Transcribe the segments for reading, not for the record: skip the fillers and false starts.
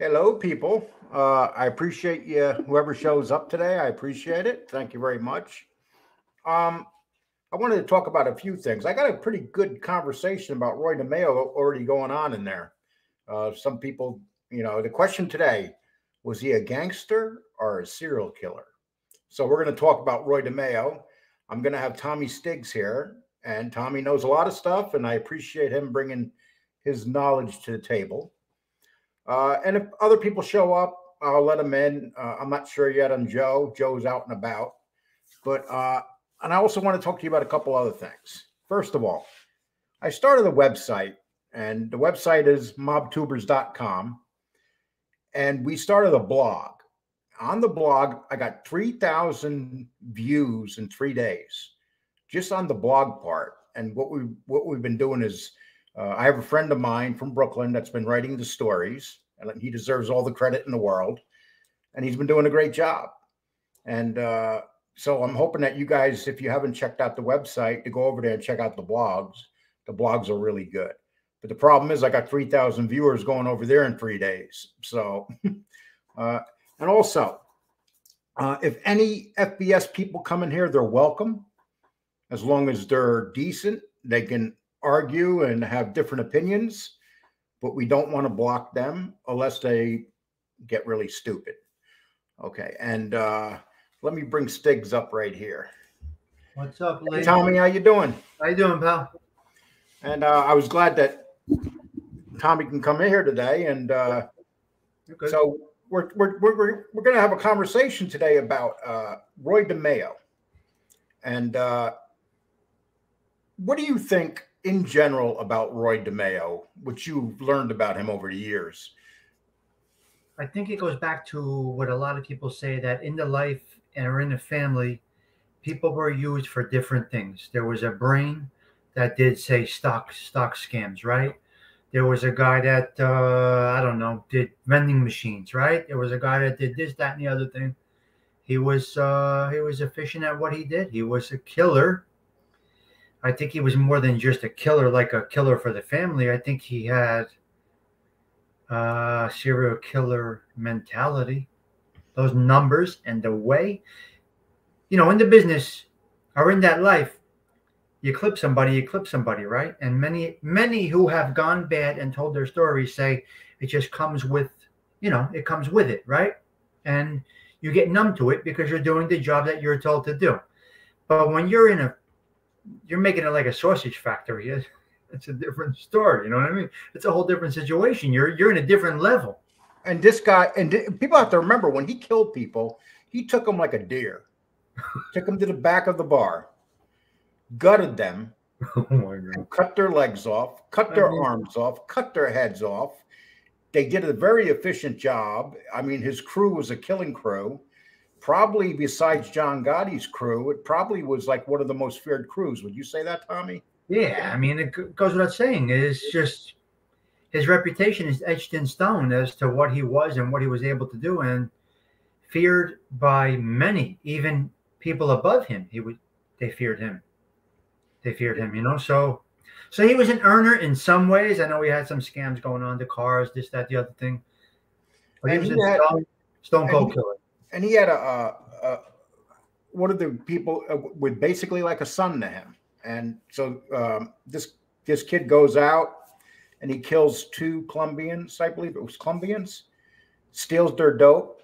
Hello, people. I appreciate you. Whoever shows up today, I appreciate it. Thank you very much. I wanted to talk about a few things. I got a pretty good conversation about Roy DeMeo already going on in there. Some people, you know, the question today, was he a gangster or a serial killer? So we're going to talk about Roy DeMeo. I'm going to have Tommy Stiggs here, and Tommy knows a lot of stuff, and I appreciate him bringing his knowledge to the table. And if other people show up, I'll let them in. I'm not sure yet on Joe. Joe's out and about. But and I also want to talk to you about a couple other things. First of all, I started a website, and the website is mobtubers.com. And we started a blog. On the blog, I got 3,000 views in 3 days, just on the blog part. And what we've been doing is, I have a friend of mine from Brooklyn that's been writing the stories, and he deserves all the credit in the world. And he's been doing a great job. And so I'm hoping that you guys, if you haven't checked out the website, to go over there and check out the blogs. The blogs are really good. But the problem is I got 3,000 viewers going over there in 3 days. So, and also, if any FBS people come in here, they're welcome. As long as they're decent, they can argue and have different opinions. But we don't want to block them unless they get really stupid. Okay, and let me bring Stiggs up right here. What's up, lady? Hey, Tommy, how you doing? How you doing, pal? And I was glad that Tommy can come in here today, and so we're going to have a conversation today about Roy DeMeo, and what do you think in general about Roy DeMeo, what you've learned about him over the years? I think it goes back to what a lot of people say, that in the life or in the family, people were used for different things. There was a brain that did, say, stock scams, right? There was a guy that, I don't know, did vending machines, right? There was a guy that did this, that, and the other thing. He was efficient at what he did. He was a killer. I think he was more than just a killer, like a killer for the family. I think he had serial killer mentality. Those numbers and the way, you know, in the business or in that life, you clip somebody, right? And many who have gone bad and told their story say it just comes with, you know, it comes with it, right? And you get numb to it because you're doing the job that you're told to do. But when you're in a, you're making it like a sausage factory, it's a different story. You know what I mean? It's a whole different situation. You're in a different level. And this guy, and people have to remember, when he killed people, he took them like a deer. Took them to the back of the bar. Gutted them, oh my God. Cut their legs off, cut their arms off, cut their heads off. They did a very efficient job. I mean, his crew was a killing crew. Probably besides John Gotti's crew, it probably was like one of the most feared crews. Would you say that, Tommy? Yeah, I mean, it goes without saying. It's just his reputation is etched in stone as to what he was and what he was able to do, and feared by many, even people above him. They feared him. They feared him, you know, so he was an earner in some ways. I know he had some scams going on, the cars, this, that, the other thing. But he was a stone cold killer. And he had a one of the people with basically like a son to him. And so this kid goes out and he kills two Colombians, I believe it was Colombians, steals their dope,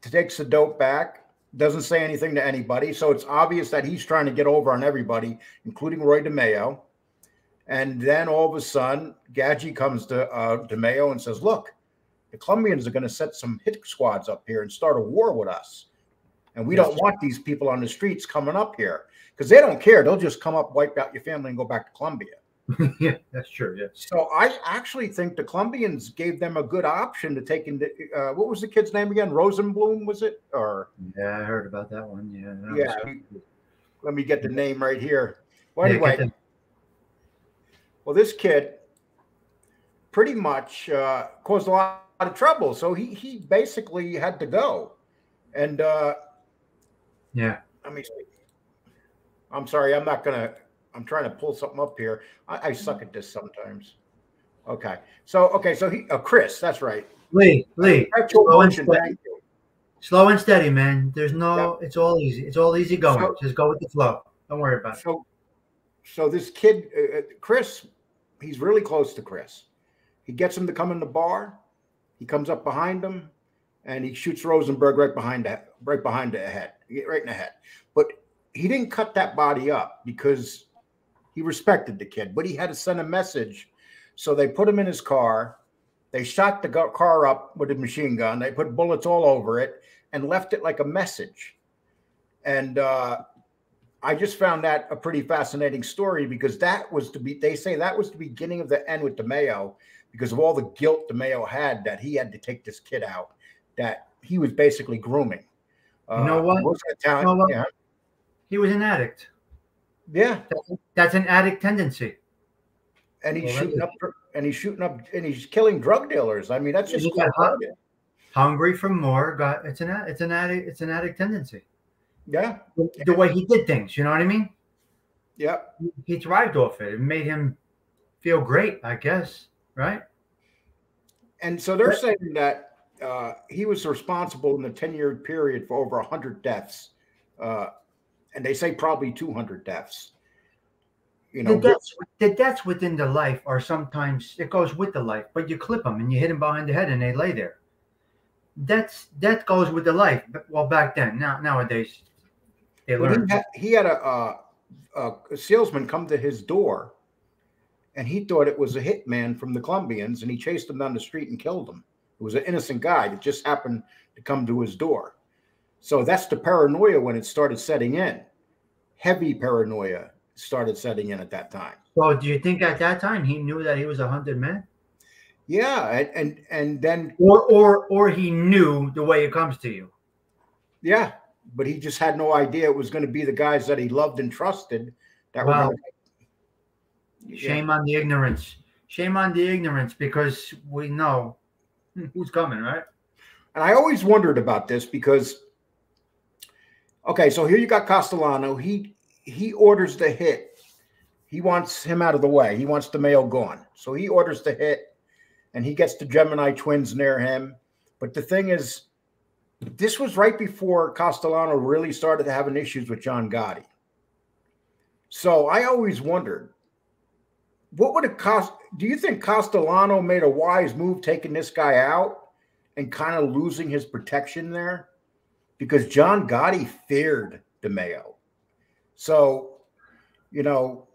takes the dope back. Doesn't say anything to anybody. So it's obvious that he's trying to get over on everybody, including Roy DeMeo. And then all of a sudden, Gaggi comes to DeMeo and says, look, the Colombians are going to set some hit squads up here and start a war with us. And we don't want these people on the streets coming up here because they don't care. They'll just come up, wipe out your family, and go back to Colombia. Yeah, that's true. Yeah. So I actually think the Colombians gave them a good option to take into what was the kid's name again? Rosenblum, was it? Or yeah, I heard about that one. Yeah. Yeah. Let me get the name right here. Well, anyway, this kid pretty much caused a lot of trouble. So he basically had to go, and yeah. I mean, I'm sorry, I'm not gonna. I'm trying to pull something up here. I suck at this sometimes. Okay. So Chris, that's right. Lee, slow and steady, man. There's no, it's all easy. It's all easy going. So, just go with the flow. Don't worry about it. So this kid, Chris, he's really close to Chris. He gets him to come in the bar. He comes up behind him, and he shoots Rosenberg right in the head. But he didn't cut that body up because he respected the kid, but he had to send a message. So they put him in his car. They shot the car up with a machine gun. They put bullets all over it and left it like a message. And I just found that a pretty fascinating story because that was to be, they say that was the beginning of the end with DeMeo because of all the guilt DeMeo had that he had to take this kid out, that he was basically grooming. You know what? Yeah. He was an addict. Yeah. That's an addict tendency. And he's shooting up and he's killing drug dealers. I mean, that's just hungry for more. God, it's an addict tendency. Yeah, the way he did things, you know what I mean? Yeah, he thrived off it. It made him feel great, I guess, right? And so they're saying that he was responsible in the 10-year period for over 100 deaths, and they say probably 200 deaths. You know, the deaths within the life are sometimes, it goes with the life, but you clip them and you hit them behind the head and they lay there. That goes with the life. Well, back then, nowadays, they learn. He had a salesman come to his door, and he thought it was a hitman from the Colombians, and he chased him down the street and killed him. It was an innocent guy that just happened to come to his door. So that's the paranoia when it started setting in. Heavy paranoia started setting in at that time. So do you think at that time he knew that he was a hunted man? Yeah, and then or he knew the way it comes to you. Yeah, but he just had no idea it was going to be the guys that he loved and trusted that were gonna... Shame on the ignorance. Shame on the ignorance, because we know who's coming, right? And I always wondered about this because okay, so here you got Castellano, he orders the hit. He wants him out of the way. He wants DeMeo gone. So he orders the hit. And he gets the Gemini twins near him. But the thing is, this was right before Castellano really started having issues with John Gotti. So I always wondered, what would it cost? Do you think Castellano made a wise move taking this guy out and kind of losing his protection there? Because John Gotti feared DeMeo. So, you know,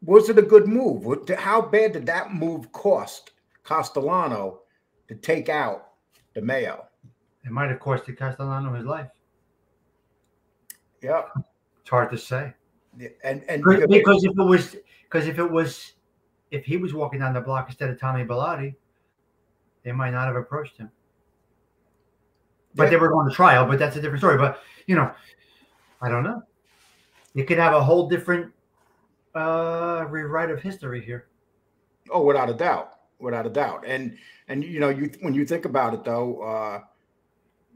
was it a good move? How bad did that move cost Castellano to take out DeMeo? It might have costed Castellano his life. Yeah, it's hard to say. Yeah. And because if he was walking down the block instead of Tommy Bellotti, they might not have approached him. But they were going to trial. But that's a different story. But you know, I don't know. You could have a whole different rewrite of history here. Oh, without a doubt. Without a doubt. And you know, when you think about it, though,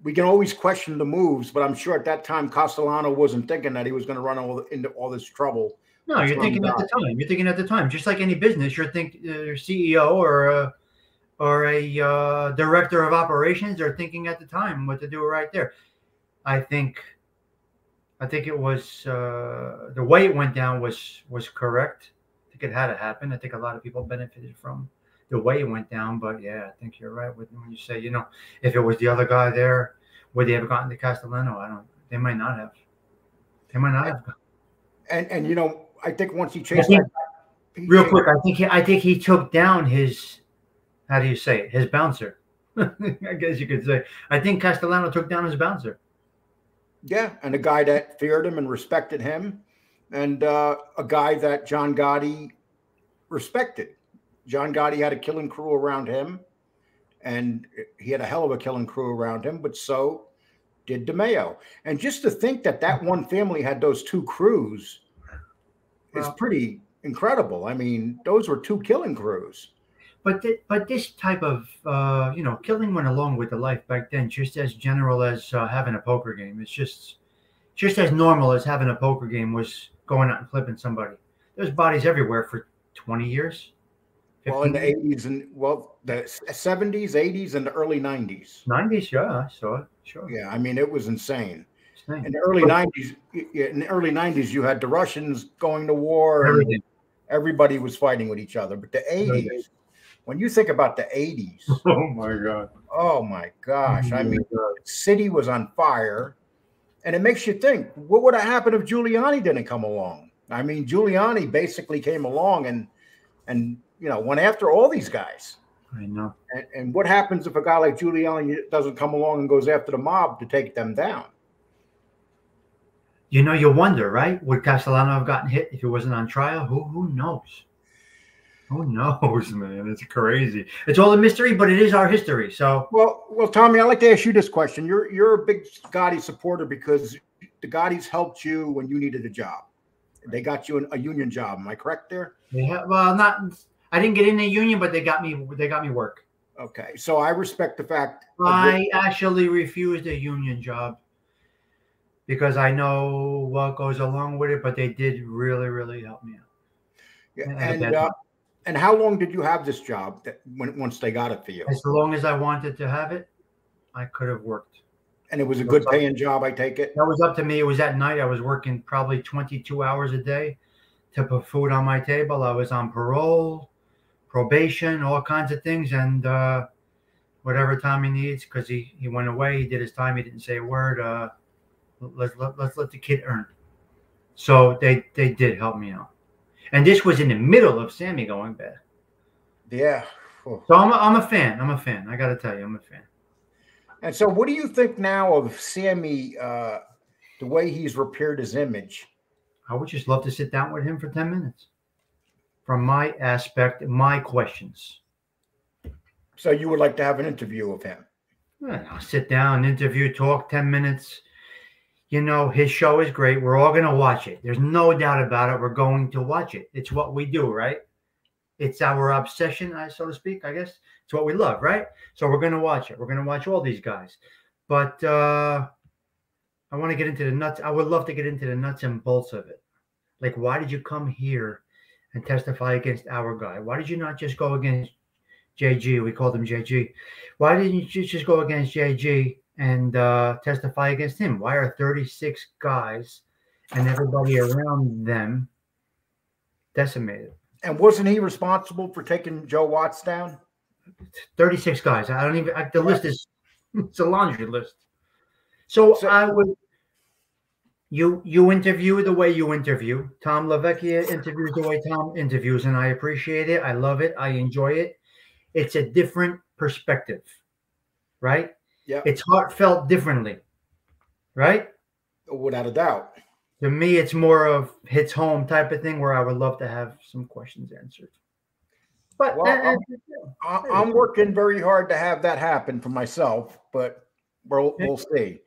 we can always question the moves, but I'm sure at that time Castellano wasn't thinking that he was going to run into all this trouble. No, you're thinking at the time. You're thinking at the time. Just like any business, you're thinking your CEO or a director of operations are thinking at the time what to do right there. I think it was the way it went down was correct. I think it had to happen. I think a lot of people benefited from the way it went down, but yeah, I think you're right when you say, you know, if it was the other guy there, would they have gotten to Castellano? They might not have. They might not have. And you know, I think once he chased that, real quick, I think he took down his, how do you say it, his bouncer. I guess you could say. I think Castellano took down his bouncer. Yeah, and a guy that feared him and respected him, and a guy that John Gotti respected. John Gotti had a killing crew around him, and he had a hell of a killing crew around him, but so did DeMeo. And just to think that that one family had those two crews is pretty incredible. I mean, those were two killing crews. But this type of, you know, killing went along with the life back then, just as general as having a poker game. It's just as normal as having a poker game was going out and clipping somebody. There's bodies everywhere for 20 years. Well, in the 80s and, well, the 70s, 80s, and the early 90s. 90s, yeah, I saw it, sure. Yeah, I mean, it was insane. In the early 90s, you had the Russians going to war. And everybody was fighting with each other. But the 80s, when you think about the 80s. Oh, my God. Oh, my gosh. I mean, the city was on fire. And it makes you think, what would have happened if Giuliani didn't come along? I mean, Giuliani basically came along and you know, went after all these guys. I know. And what happens if a guy like Giuliani doesn't come along and goes after the mob to take them down? You know, you wonder, right? Would Castellano have gotten hit if he wasn't on trial? Who knows? Who knows, man? It's crazy. It's all a mystery, but it is our history. So, well, Tommy, I'd like to ask you this question. You're a big Gotti supporter because the Gottis helped you when you needed a job. They got you a union job. Am I correct there? Yeah. Well, I didn't get in the union, but they got me work. Okay. So I respect the fact. I actually refused a union job, because I know what goes along with it, but they did really, really help me out. Yeah, and how long did you have this job once they got it for you? As long as I wanted to have it, I could have worked. And it was a good paying job, I take it? That was up to me. It was at night. I was working probably 22 hours a day to put food on my table. I was on parole, probation, all kinds of things, and whatever time he needs, because he went away. He did his time. He didn't say a word. Let's let the kid earn. So they did help me out, and this was in the middle of Sammy going bad. Yeah. So I'm a fan. I'm a fan. I got to tell you, I'm a fan. And so, what do you think now of Sammy? The way he's repaired his image. I would just love to sit down with him for 10 minutes. From my aspect, my questions. So you would like to have an interview of him? Well, I'll sit down, interview, talk 10 minutes. You know, his show is great. We're all going to watch it. There's no doubt about it. We're going to watch it. It's what we do, right? It's our obsession, so to speak, I guess. It's what we love, right? So we're going to watch it. We're going to watch all these guys. But I want to get into the nuts. I would love to get into the nuts and bolts of it. Like, why did you come here and testify against our guy? Why did you not just go against JG? We called him JG. Why didn't you just go against JG? And testify against him? Why are 36 guys and everybody around them decimated? And wasn't he responsible for taking Joe Watts down? 36 guys. I don't even. The list is, it's a laundry list. So I would. You interview the way you interview. Tom LaVecchia interviews the way Tom interviews, and I appreciate it. I love it. I enjoy it. It's a different perspective, right? Yeah. It's heartfelt differently, right? Without a doubt. To me, it's more of hits home type of thing where I would love to have some questions answered. But well, I'm working very hard to have that happen for myself, but we'll see.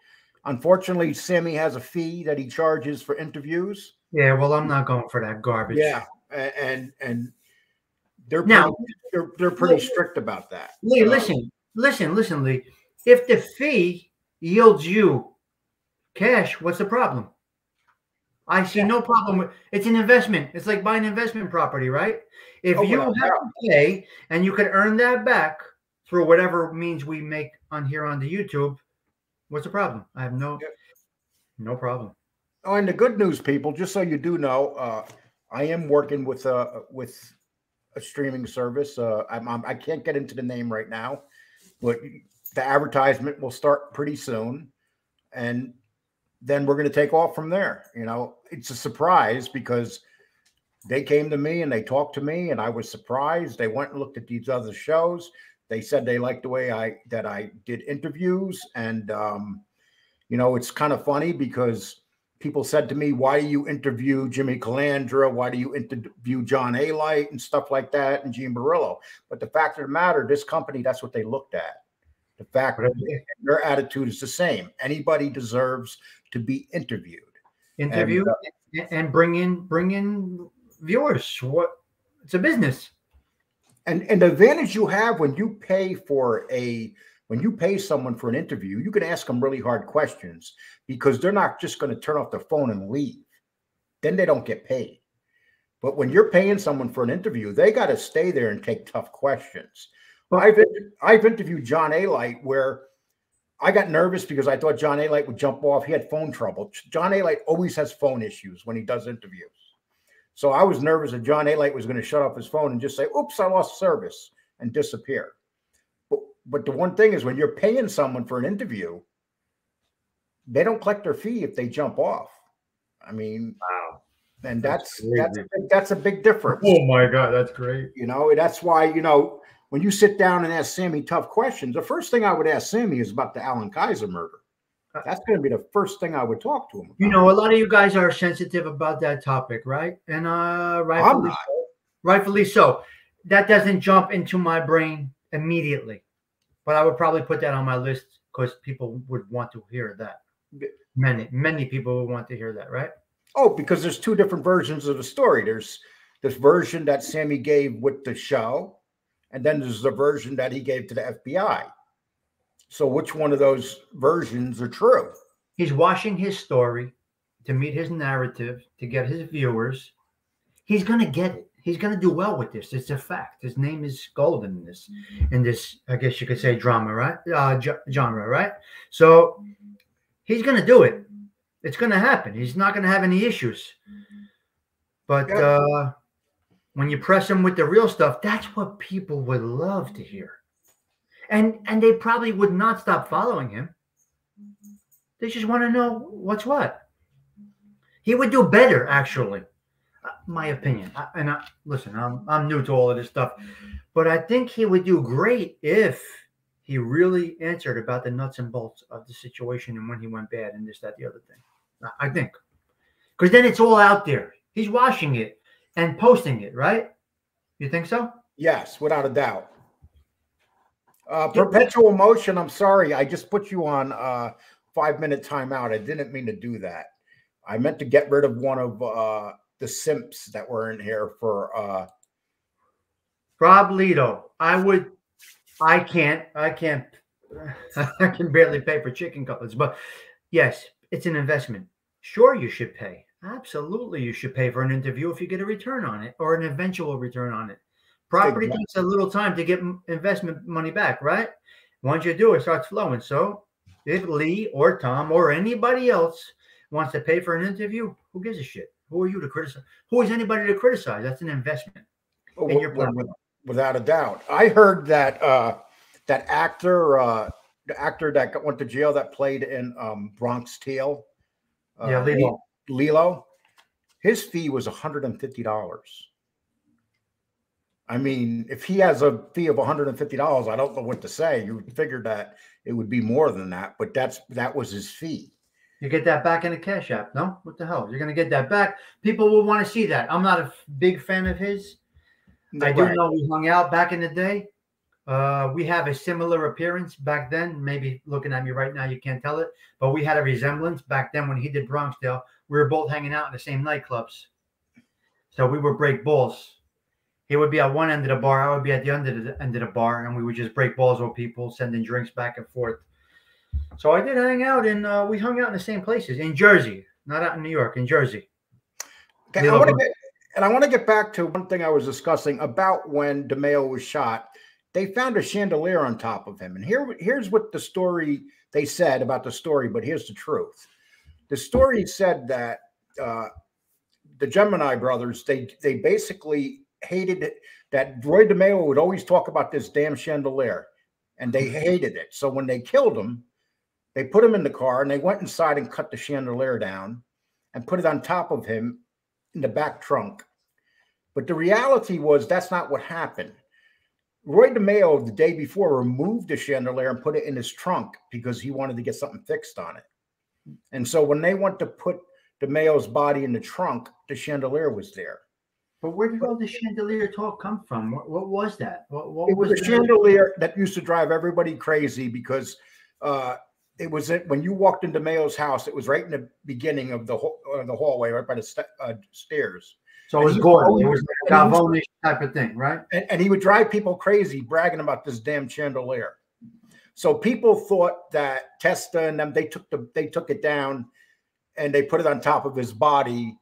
Unfortunately, Sammy has a fee that he charges for interviews. Yeah, well, I'm not going for that garbage. Yeah, and they're pretty strict about that. Lee, listen, Lee. If the fee yields you cash, what's the problem? I see no problem with It's an investment. It's like buying investment property, right? If you have to pay and you can earn that back through whatever means we make on here on the YouTube, what's the problem? I have no problem. Oh, and the good news, people, just so you do know, I am working with a streaming service. I can't get into the name right now, but the advertisement will start pretty soon, and then we're going to take off from there. You know, it's a surprise because they came to me and they talked to me, and I was surprised. They went and looked at these other shows. They said they liked the way I did interviews, and you know, it's kind of funny because people said to me, "Why do you interview Jimmy Calandra? Why do you interview John A. Light and stuff like that, and Gene Barillo?" But the fact of the matter, this company—that's what they looked at. The fact that their attitude is the same. Anybody deserves to be interviewed, and bring in viewers. It's a business, and the advantage you have when you pay someone for an interview, you can ask them really hard questions because they're not just going to turn off the phone and leave. Then they don't get paid. But when you're paying someone for an interview, they got to stay there and take tough questions. Well, I've interviewed John A. Light where I got nervous because I thought John A. Light would jump off. He had phone trouble. John A. Light always has phone issues when he does interviews. So I was nervous that John A. Light was going to shut off his phone and just say, oops, I lost service, and disappear. But the one thing is, when you're paying someone for an interview, they don't collect their fee if they jump off. I mean, wow. And that's a big difference. Oh my God, that's great. You know, that's why, you know, when you sit down and ask Sammy tough questions, the first thing I would ask Sammy is about the Alan Kaiser murder. That's going to be the first thing I would talk to him about. You know, a lot of you guys are sensitive about that topic, right? And rightfully so. That doesn't jump into my brain immediately, but I would probably put that on my list because people would want to hear that. Many people would want to hear that, right? Oh, because there's two different versions of the story. There's this version that Sammy gave with the show, and then there's the version that he gave to the FBI. So which one of those versions are true? He's washing his story to meet his narrative, to get his viewers. He's going to get it. He's going to do well with this. It's a fact. His name is golden in this, I guess you could say, drama, right? Genre, right? So he's going to do it. It's going to happen. He's not going to have any issues. But yeah, when you press him with the real stuff, that's what people would love to hear. And they probably would not stop following him. They just want to know what's what. He would do better, actually. My opinion. Listen, I'm new to all of this stuff, but I think he would do great if he really answered about the nuts and bolts of the situation and when he went bad and this, that, the other thing. I think. Because then it's all out there. He's washing it and posting it, right? You think so? Yes, without a doubt. Perpetual Motion, I'm sorry. I just put you on 5-minute timeout. I didn't mean to do that. I meant to get rid of one of the simps that were in here for Rob Lito. I can't I can barely pay for chicken cutlets, but yes, it's an investment. Sure, you should pay. Absolutely, you should pay for an interview if you get a return on it, or an eventual return on it. Property takes a little time to get investment money back, right? Once you do, it starts flowing. So if Lee or Tom or anybody else wants to pay for an interview, who gives a shit? Who are you to criticize? Who is anybody to criticize? That's an investment in your property. Without a doubt. I heard that that actor, the actor that went to jail that played in Bronx Tale, yeah, Lilo, his fee was $150. I mean, if he has a fee of $150, I don't know what to say. You figured that it would be more than that, but that was his fee. You get that back in the Cash App, no? What the hell? You're going to get that back. People will want to see that. I'm not a big fan of his. I do know we hung out back in the day. We have a similar appearance back then. Maybe looking at me right now, you can't tell it. But we had a resemblance back then when he did Bronxdale. We were both hanging out in the same nightclubs. So we would break balls. He would be at one end of the bar. I would be at the end of the bar. And we would just break balls with people, sending drinks back and forth. So I did hang out, and we hung out in the same places in Jersey, not out in New York, in Jersey. Okay, I want to get back to one thing I was discussing about when DeMeo was shot. They found a chandelier on top of him, and here's what the story they said about the story. But here's the truth: the story said that the Gemini brothers they basically hated it, that Roy DeMeo would always talk about this damn chandelier, and they hated it. So when they killed him, they put him in the car, and they went inside and cut the chandelier down and put it on top of him in the back trunk. But the reality was that's not what happened. Roy DeMeo, the day before, removed the chandelier and put it in his trunk because he wanted to get something fixed on it. And so when they went to put DeMeo's body in the trunk, the chandelier was there. But where did all the chandelier talk come from? What was that? What was the chandelier that used to drive everybody crazy because it was when you walked into DeMeo's house. It was right in the beginning of the hallway, right by the stairs. So and it was Gordon. It was a Gavone type of thing, right? And he would drive people crazy bragging about this damn chandelier. So people thought that Testa and them they took it down and they put it on top of his body,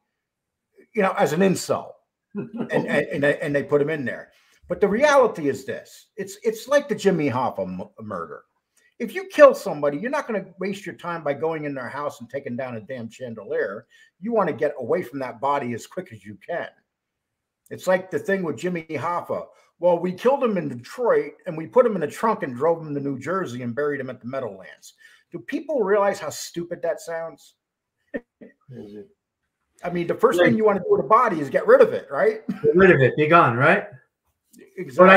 you know, as an insult. and they put him in there. But the reality is this: it's like the Jimmy Hoffa murder. If you kill somebody, you're not going to waste your time by going in their house and taking down a damn chandelier. You want to get away from that body as quick as you can. It's like the thing with Jimmy Hoffa. Well, we killed him in Detroit and we put him in a trunk and drove him to New Jersey and buried him at the Meadowlands. Do people realize how stupid that sounds? I mean, the first thing you want to do with a body is get rid of it, right? Get rid of it, be gone, right? Exactly. But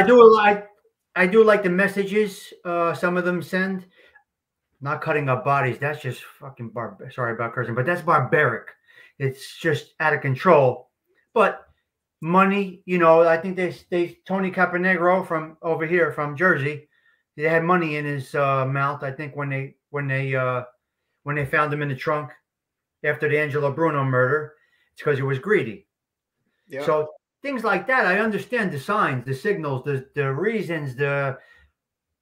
I do like the messages some of them send. Not cutting up bodies. That's just fucking barbaric. Sorry about cursing, but that's barbaric. It's just out of control. But money, you know, I think they Tony Caponegro from over here from Jersey, they had money in his mouth. I think when they found him in the trunk after the Angelo Bruno murder, it's because he was greedy. Yeah. So things like that, I understand the signs, the signals, the reasons, the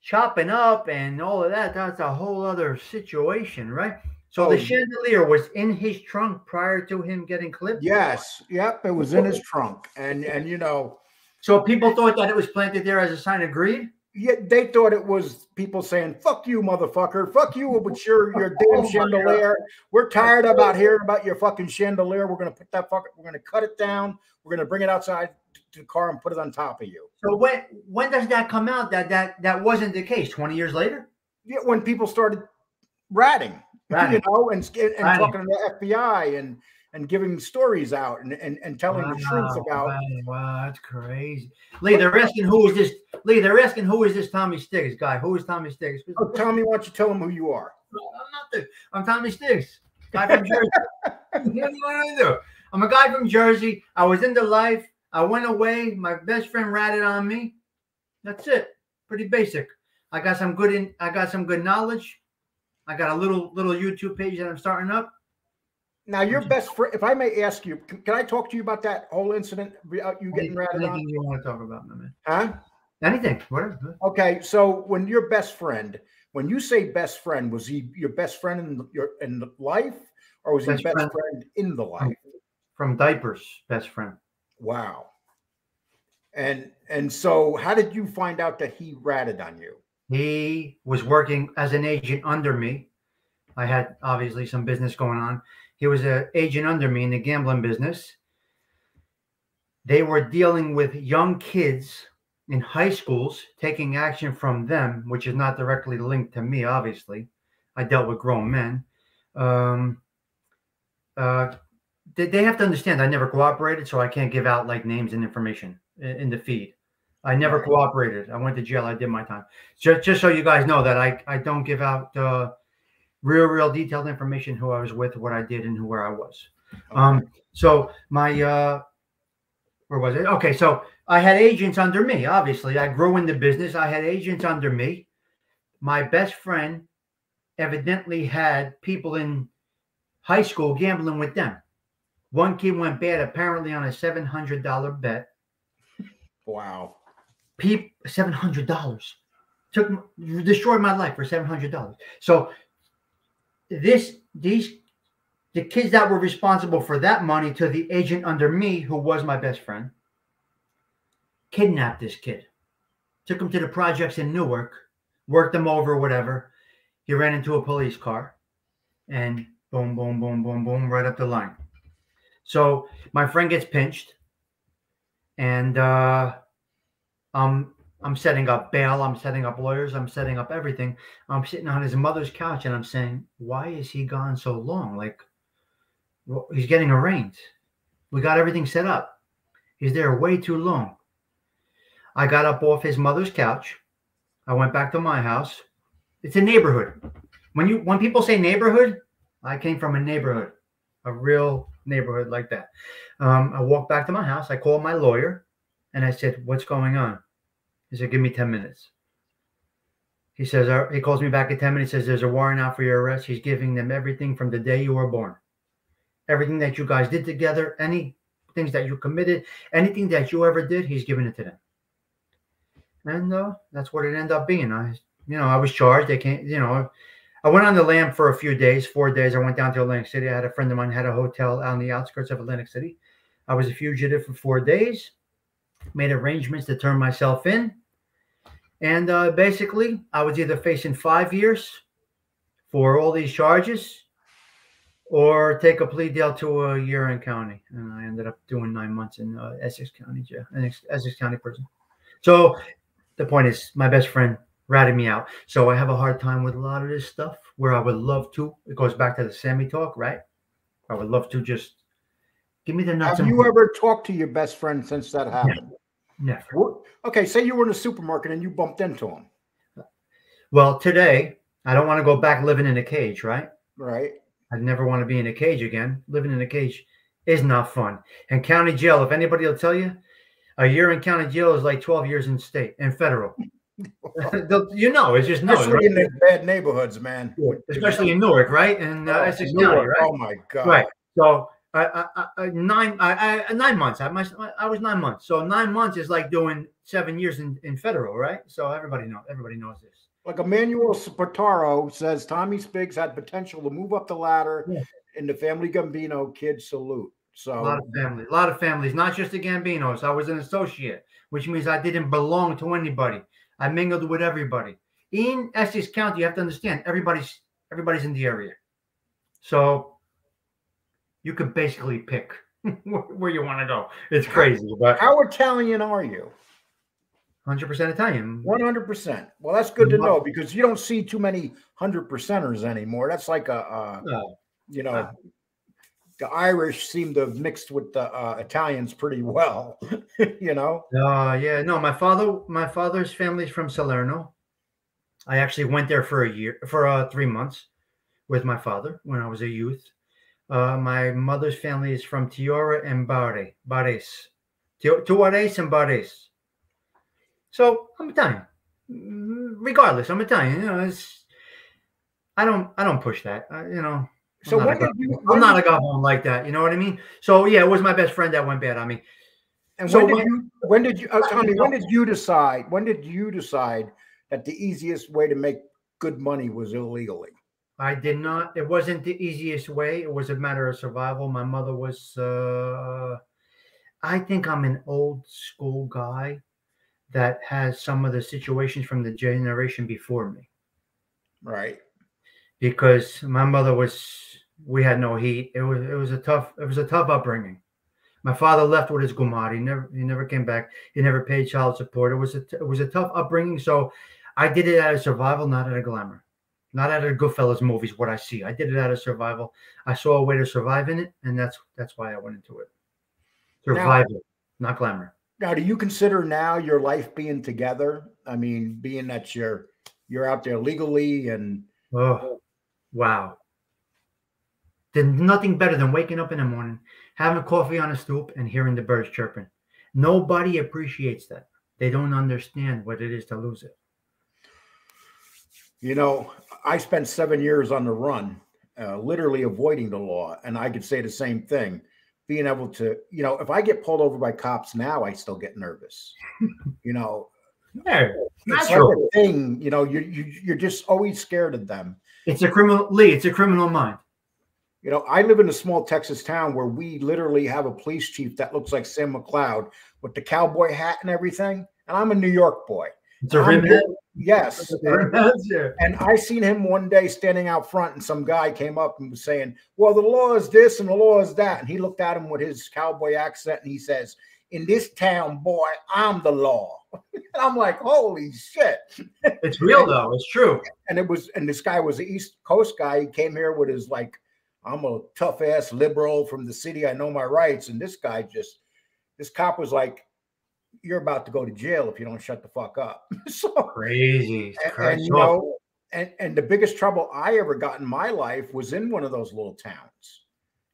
chopping up and all of that. That's a whole other situation, right? So the chandelier was in his trunk prior to him getting clipped? Yes. Yep, it was in his trunk. And you know. So people thought that it was planted there as a sign of greed? Yeah, they thought it was people saying, fuck you, motherfucker. Fuck you with your damn chandelier. We're tired about hearing about your fucking chandelier. We're going to put that fucking, we're going to cut it down. We're going to bring it outside to the car and put it on top of you. So when does that come out that wasn't the case? 20 years later? Yeah, when people started ratting. You know, and talking to the FBI and giving stories out and telling the truth about. Wow, that's crazy. Lee, they're asking who is this. Lee, they're asking who is this Tommy Stiggs guy? Who is Tommy Stiggs? Oh, Tommy, why don't you tell them who you are? I'm Tommy Stiggs, guy from Jersey. You know what I do? I'm a guy from Jersey. I was into life. I went away. My best friend ratted on me. That's it. Pretty basic. I got some good knowledge. I got a little YouTube page that I'm starting up. Now, your best friend, if I may ask you, can I talk to you about that whole incident without you getting ratted on? Anything you want to talk about, my man. Huh? Anything. Whatever. Okay, so when your best friend, when you say best friend, was he your best friend in life, or was he best friend in the life? From diapers, best friend. Wow. And so how did you find out that he ratted on you? He was working as an agent under me. I had obviously some business going on. He was an agent under me in the gambling business. They were dealing with young kids in high schools, taking action from them, which is not directly linked to me, obviously. I dealt with grown men. They have to understand I never cooperated, so I can't give out like names and information in the feed. I never cooperated. I went to jail. I did my time. Just so you guys know that I don't give out real detailed information, who I was with, what I did, and where I was. Okay. So my where was it? Okay, so I had agents under me. Obviously, I grew in the business. I had agents under me. My best friend evidently had people in high school gambling with them. One kid went bad apparently on a $700 bet. Wow. $700 destroyed my life for $700. So the kids that were responsible for that money to the agent under me, who was my best friend, kidnapped this kid, took him to the projects in Newark, worked him over, whatever. He ran into a police car, and boom, boom, boom, boom, boom, right up the line. So my friend gets pinched, and I'm setting up bail. I'm setting up lawyers. I'm setting up everything. I'm sitting on his mother's couch, and I'm saying, why is he gone so long? Like, well, he's getting arraigned. We got everything set up. He's there way too long. I got up off his mother's couch. I went back to my house. It's a neighborhood. When people say neighborhood, I came from a neighborhood, a real neighborhood like that. I walked back to my house. I called my lawyer, and I said, what's going on? He said, give me 10 minutes. He says, he calls me back in 10 minutes. He says, there's a warrant out for your arrest. He's giving them everything from the day you were born. Everything that you guys did together, any things that you committed, anything that you ever did, he's giving it to them. And that's what it ended up being. I was charged. They can't, I went on the lam for a few days, 4 days. I went down to Atlantic City. I had a friend of mine had a hotel on the outskirts of Atlantic City. I was a fugitive for 4 days, made arrangements to turn myself in. And basically, I was either facing 5 years for all these charges or take a plea deal to a year in county. And I ended up doing 9 months in Essex County jail, Essex County prison. So the point is, my best friend ratted me out. So I have a hard time with a lot of this stuff where I would love to. It goes back to the Sammy talk, right? I would love to just give me the nuts. Have you ever talked to your best friend since that happened? Never. Never. Okay, say you were in a supermarket and you bumped into him. Well, today, I don't want to go back living in a cage, right? Right. I'd never want to be in a cage again. Living in a cage is not fun. And county jail, if anybody will tell you, a year in county jail is like 12 years in state and federal. You know, it's just especially right? In the bad neighborhoods, man. Yeah. Especially in Newark, right? And Essex County, right? Oh my God! Right. So nine months. I was 9 months. So 9 months is like doing 7 years in federal, right? So everybody knows this. Like Emmanuel Spataro says, Tommy Stiggs had potential to move up the ladder in the family Gambino kid salute. So a lot of families, not just the Gambinos. I was an associate, which means I didn't belong to anybody. I mingled with everybody. In Essex County, you have to understand, everybody's in the area. So you can basically pick where you want to go. It's crazy. But how Italian are you? 100% Italian. 100%. Well, that's good to know because you don't see too many 100%ers anymore. That's like the Irish seem to have mixed with the Italians pretty well, you know? Yeah, no, my father's family's from Salerno. I actually went there for 3 months with my father when I was a youth. My mother's family is from Tiora and Bares. Tuares and Bares. So I'm Italian. Regardless, I'm Italian. You know, it's, I don't push that, you know? So I'm not a goblin like that. You know what I mean? So yeah, it was my best friend that went bad on me. And so when did you decide that the easiest way to make good money was illegally? I did not. It wasn't the easiest way. It was a matter of survival. My mother was, I think I'm an old school guy that has some of the situations from the generation before me. Right. Because my mother we had no heat. It was a tough upbringing. My father left with his gumad. He never came back. He never paid child support. It was a tough upbringing. So I did it out of survival, not out of glamour, not out of Goodfellas movies. What I see, I did it out of survival. I saw a way to survive in it, and that's why I went into it. Survival, now, not glamour. Now, do you consider now your life being together? I mean, being that you're out there legally and wow. There's nothing better than waking up in the morning, having coffee on a stoop, and hearing the birds chirping. Nobody appreciates that. They don't understand what it is to lose it. You know, I spent 7 years on the run, literally avoiding the law. And I could say the same thing. Being able to, you know, if I get pulled over by cops now, I still get nervous. You know, yeah, it's like a thing, you know, you're just always scared of them. It's a criminal, Lee, it's a criminal mind. You know, I live in a small Texas town where we literally have a police chief that looks like Sam McCloud with the cowboy hat and everything. And I'm a New York boy. It's a rim hat? Yes. And I seen him one day standing out front and some guy came up and was saying, well, the law is this and the law is that. And he looked at him with his cowboy accent and he says, in this town, boy, I'm the law. And I'm like, holy shit. It's real though. It's true. And this guy was an East Coast guy. He came here with his like, I'm a tough ass liberal from the city. I know my rights. And this cop was like, you're about to go to jail if you don't shut the fuck up. So crazy. And you know, and the biggest trouble I ever got in my life was in one of those little towns.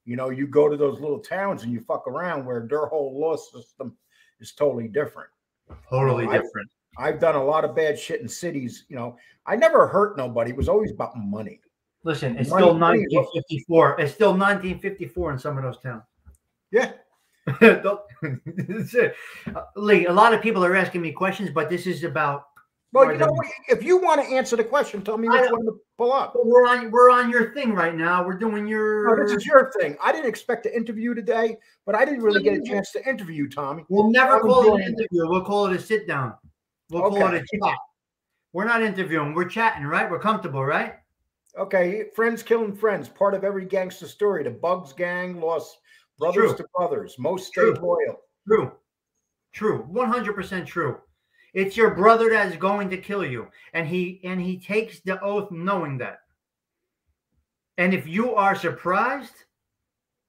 You know, you go to those little towns and you fuck around where their whole law system is totally different. Totally different. I've done a lot of bad shit in cities. You know, I never hurt nobody. It was always about money. Listen, it's still 1954. It's still 1954 in some of those towns. Yeah. Lee, a lot of people are asking me questions, but this is about Well, you know what? If you want to answer the question, tell me which one to pull up. We're on your thing right now. We're doing your. No, this is your thing. I didn't expect to interview today, but I didn't really get a chance to interview Tommy. We'll never call it an interview. We'll call it a sit down. We'll call it a chat. We're not interviewing. We're chatting, right? We're comfortable, right? Okay. Friends killing friends. Part of every gangster story. The Bugs gang lost brothers to brothers. Most stayed loyal. True. True. 100% true. It's your brother that is going to kill you, and he takes the oath knowing that. And if you are surprised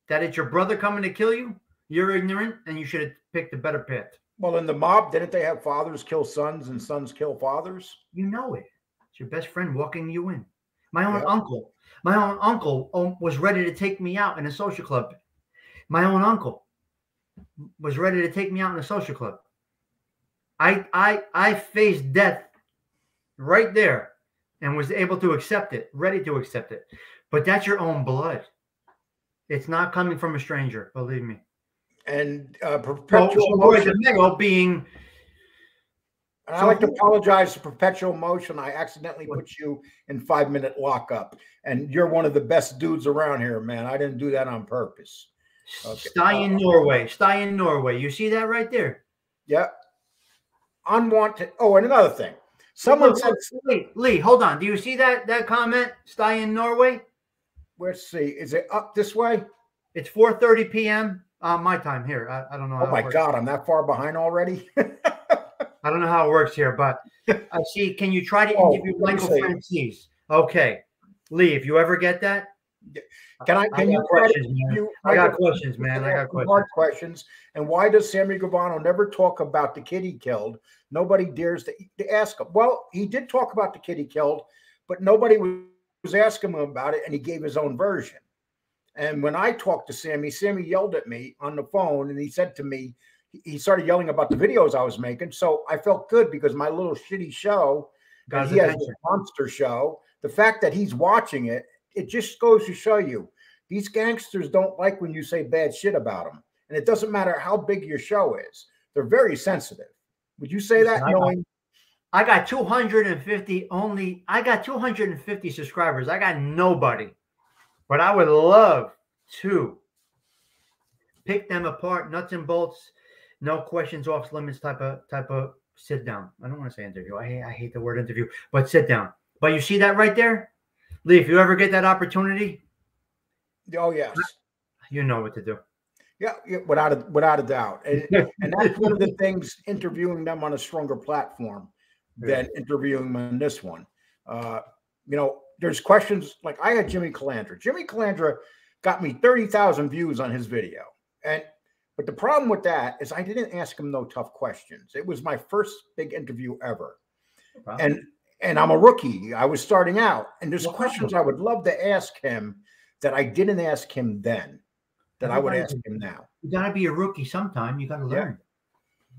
that it's your brother coming to kill you, you're ignorant, and you should have picked a better path. Well, in the mob, didn't they have fathers kill sons and sons kill fathers? You know it. It's your best friend walking you in. My own uncle was ready to take me out in a social club. My own uncle was ready to take me out in a social club. I faced death right there and was able to accept it, ready to accept it. But that's your own blood. It's not coming from a stranger, believe me. And perpetual motion being. And I like to apologize for perpetual motion. I accidentally put you in 5-minute lockup, and you're one of the best dudes around here, man. I didn't do that on purpose. Okay. Stay in Norway. Stay in Norway. You see that right there? Yep. Unwanted. Oh, and another thing. Someone said, Lee, hold on. Do you see that comment? Stay in Norway. Let's see. Is it up this way? It's 4:30 p.m. My time here. I don't know. How oh my God, I'm that far behind already. I don't know how it works here, but I see. Can you try to interview Michael Francis? Okay, Lee, if you ever get that. I got questions, man. Hard questions. And why does Sammy Gravano never talk about the kid he killed? Nobody dares to ask him. Well, he did talk about the kid he killed, but nobody was asking him about it, and he gave his own version. And when I talked to Sammy, Sammy yelled at me on the phone, and he said to me, he started yelling about the videos I was making. So I felt good because my little shitty show, he has a monster show, the fact that he's watching it, it just goes to show you these gangsters don't like when you say bad shit about them. And it doesn't matter how big your show is. They're very sensitive. Would you say that knowing? I got 250 only. I got 250 subscribers. I got nobody. But I would love to pick them apart. Nuts and bolts. No questions off limits type of sit down. I don't want to say interview. I hate the word interview, but sit down. But you see that right there? Lee, if you ever get that opportunity, oh yes, you know what to do. Yeah, without a doubt, and that's one of the things. Interviewing them on a stronger platform than interviewing them on this one. You know, there's questions like I had Jimmy Calandra. Jimmy Calandra got me 30,000 views on his video, but the problem with that is I didn't ask him no tough questions. It was my first big interview ever, wow. And I'm a rookie. I was starting out. And there's questions I would love to ask him that I didn't ask him then that I would ask him now. You got to be a rookie sometime. You got to learn.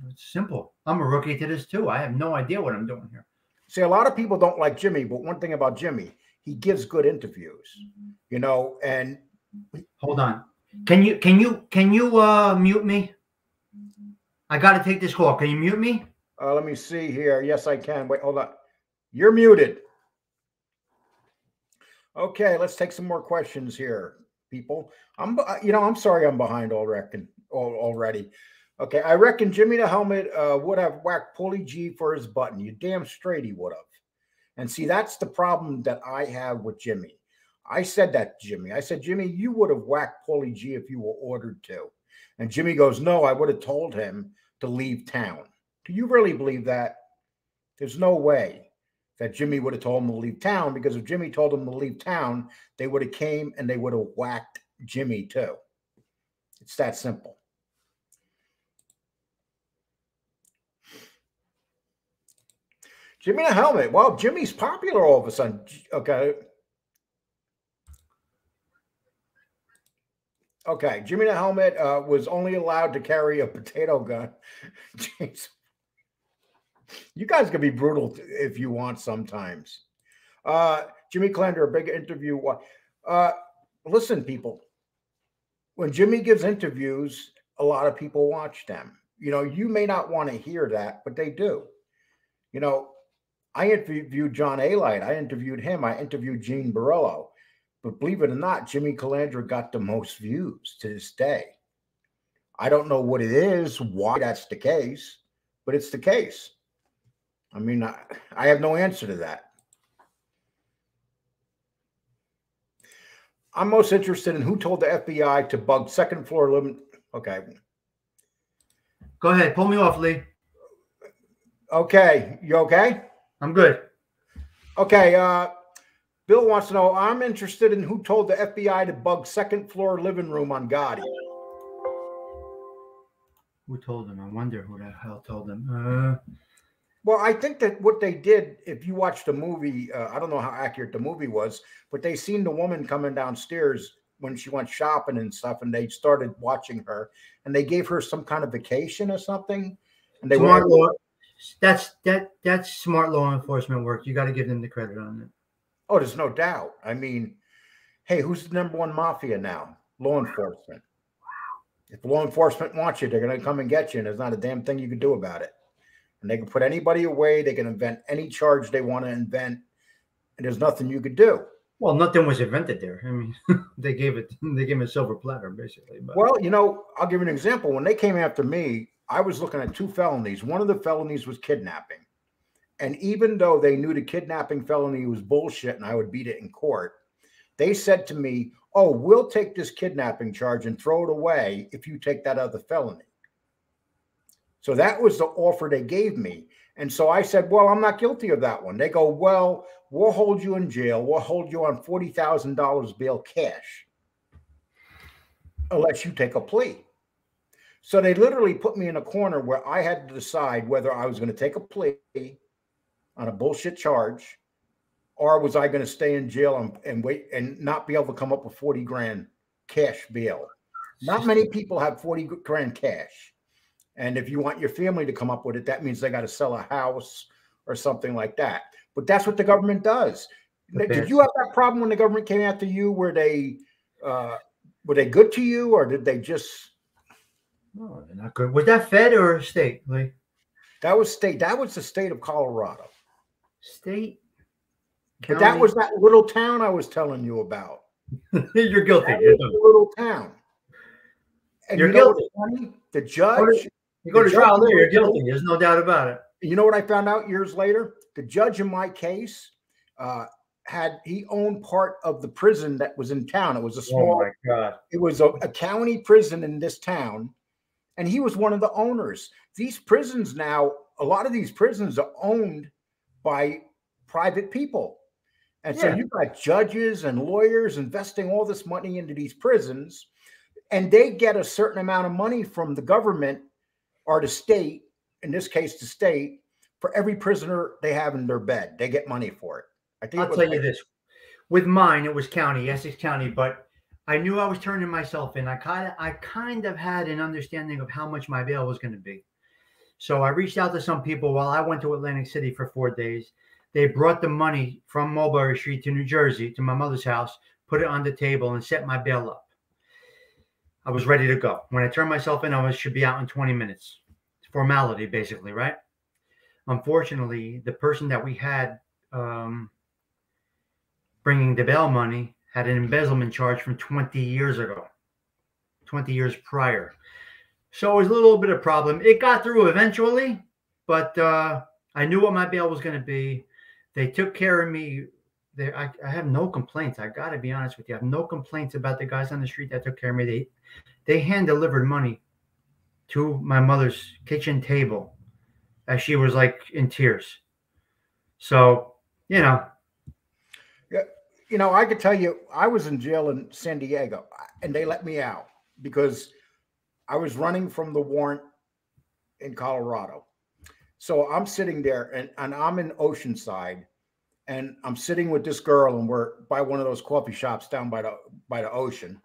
Yeah. It's simple. I'm a rookie to this too. I have no idea what I'm doing here. See, a lot of people don't like Jimmy, but one thing about Jimmy, he gives good interviews, you know, and. Hold on. Can you mute me? I got to take this call. Can you mute me? Let me see here. Yes, I can. Wait, hold on. You're muted. Okay, let's take some more questions here, people. I'm sorry I'm behind already. Okay, I reckon Jimmy the Helmet would have whacked Paulie G for his button. You damn straight he would have. And see, that's the problem that I have with Jimmy. I said that, Jimmy. I said, Jimmy, you would have whacked Paulie G if you were ordered to. And Jimmy goes, no, I would have told him to leave town. Do you really believe that? There's no way that Jimmy would have told him to leave town, because if Jimmy told him to leave town, they would have came and they would have whacked Jimmy too. It's that simple. Jimmy the Helmet. Well, Jimmy's popular all of a sudden. Okay. Okay. Jimmy the Helmet was only allowed to carry a potato gun. Jeez. You guys can be brutal if you want sometimes. Jimmy Calandra, a big interview. Listen, people, when Jimmy gives interviews, a lot of people watch them. You know, you may not want to hear that, but they do. You know, I interviewed John A. Light. I interviewed him. I interviewed Gene Barillo. But believe it or not, Jimmy Calandra got the most views to this day. I don't know what it is, why that's the case, but it's the case. I mean, I have no answer to that. I'm most interested in who told the FBI to bug second floor living. Okay. Go ahead. Pull me off, Lee. Okay. You okay? I'm good. Okay. Bill wants to know, I'm interested in who told the FBI to bug second floor living room on Gotti. Who told them? I wonder who the hell told them. Well, I think that what they did, if you watch the movie, I don't know how accurate the movie was, but they seen the woman coming downstairs when she went shopping and stuff, and they started watching her, and they gave her some kind of vacation or something. And they that's smart law enforcement work. You got to give them the credit on it. Oh, there's no doubt. I mean, hey, who's the #1 mafia now? Law enforcement. If law enforcement wants you, they're going to come and get you, and there's not a damn thing you can do about it. And they can put anybody away. They can invent any charge they want to invent. And there's nothing you could do. Well, nothing was invented there. I mean, they gave it a silver platter, basically. But. Well, you know, I'll give you an example. When they came after me, I was looking at 2 felonies. One of the felonies was kidnapping. And even though they knew the kidnapping felony was bullshit and I would beat it in court, they said to me, oh, we'll take this kidnapping charge and throw it away if you take that other felony. So that was the offer they gave me. And so I said, well, I'm not guilty of that one. They go, well, we'll hold you in jail. We'll hold you on $40,000 bail cash unless you take a plea. So they literally put me in a corner where I had to decide whether I was going to take a plea on a bullshit charge or was I going to stay in jail and wait and not be able to come up with 40 grand cash bail. Not many people have 40 grand cash. And if you want your family to come up with it, that means they got to sell a house or something like that. But that's what the government does. Did you have that problem when the government came after you? Were they good to you, or did they just? No, they're not good. Was that Fed or state? Like, that was state. That was the state of Colorado. State. But that was that little town I was telling you about. You're guilty. That little town. And you're guilty. The judge. You go to trial there, you're guilty. There's no doubt about it. You know what I found out years later? The judge in my case he owned part of the prison that was in town. It was a small, it was a county prison in this town, and he was one of the owners. These prisons now, a lot of these prisons are owned by private people. And so you've got judges and lawyers investing all this money into these prisons, and they get a certain amount of money from the government or the state, in this case, the state, for every prisoner they have in their bed. They get money for it. I think I'll tell you this. With mine, it was county, Essex County, but I knew I was turning myself in. I kind of had an understanding of how much my bail was going to be. So I reached out to some people while I went to Atlantic City for 4 days. They brought the money from Mulberry Street to New Jersey, to my mother's house, put it on the table, and set my bail up. I was ready to go. When I turned myself in, I should be out in 20 minutes. Formality, basically, right? Unfortunately, the person that we had bringing the bail money had an embezzlement charge from 20 years ago, 20 years prior. So it was a little bit of a problem. It got through eventually, but I knew what my bail was going to be. They took care of me. I have no complaints. I got to be honest with you. I have no complaints about the guys on the street that took care of me. They hand-delivered money to my mother's kitchen table as she was, like, in tears. So, you know. You know, I could tell you, I was in jail in San Diego, and they let me out because I was running from the warrant in Colorado. So I'm sitting there, and I'm in Oceanside, and I'm sitting with this girl, and we're by one of those coffee shops down by the ocean.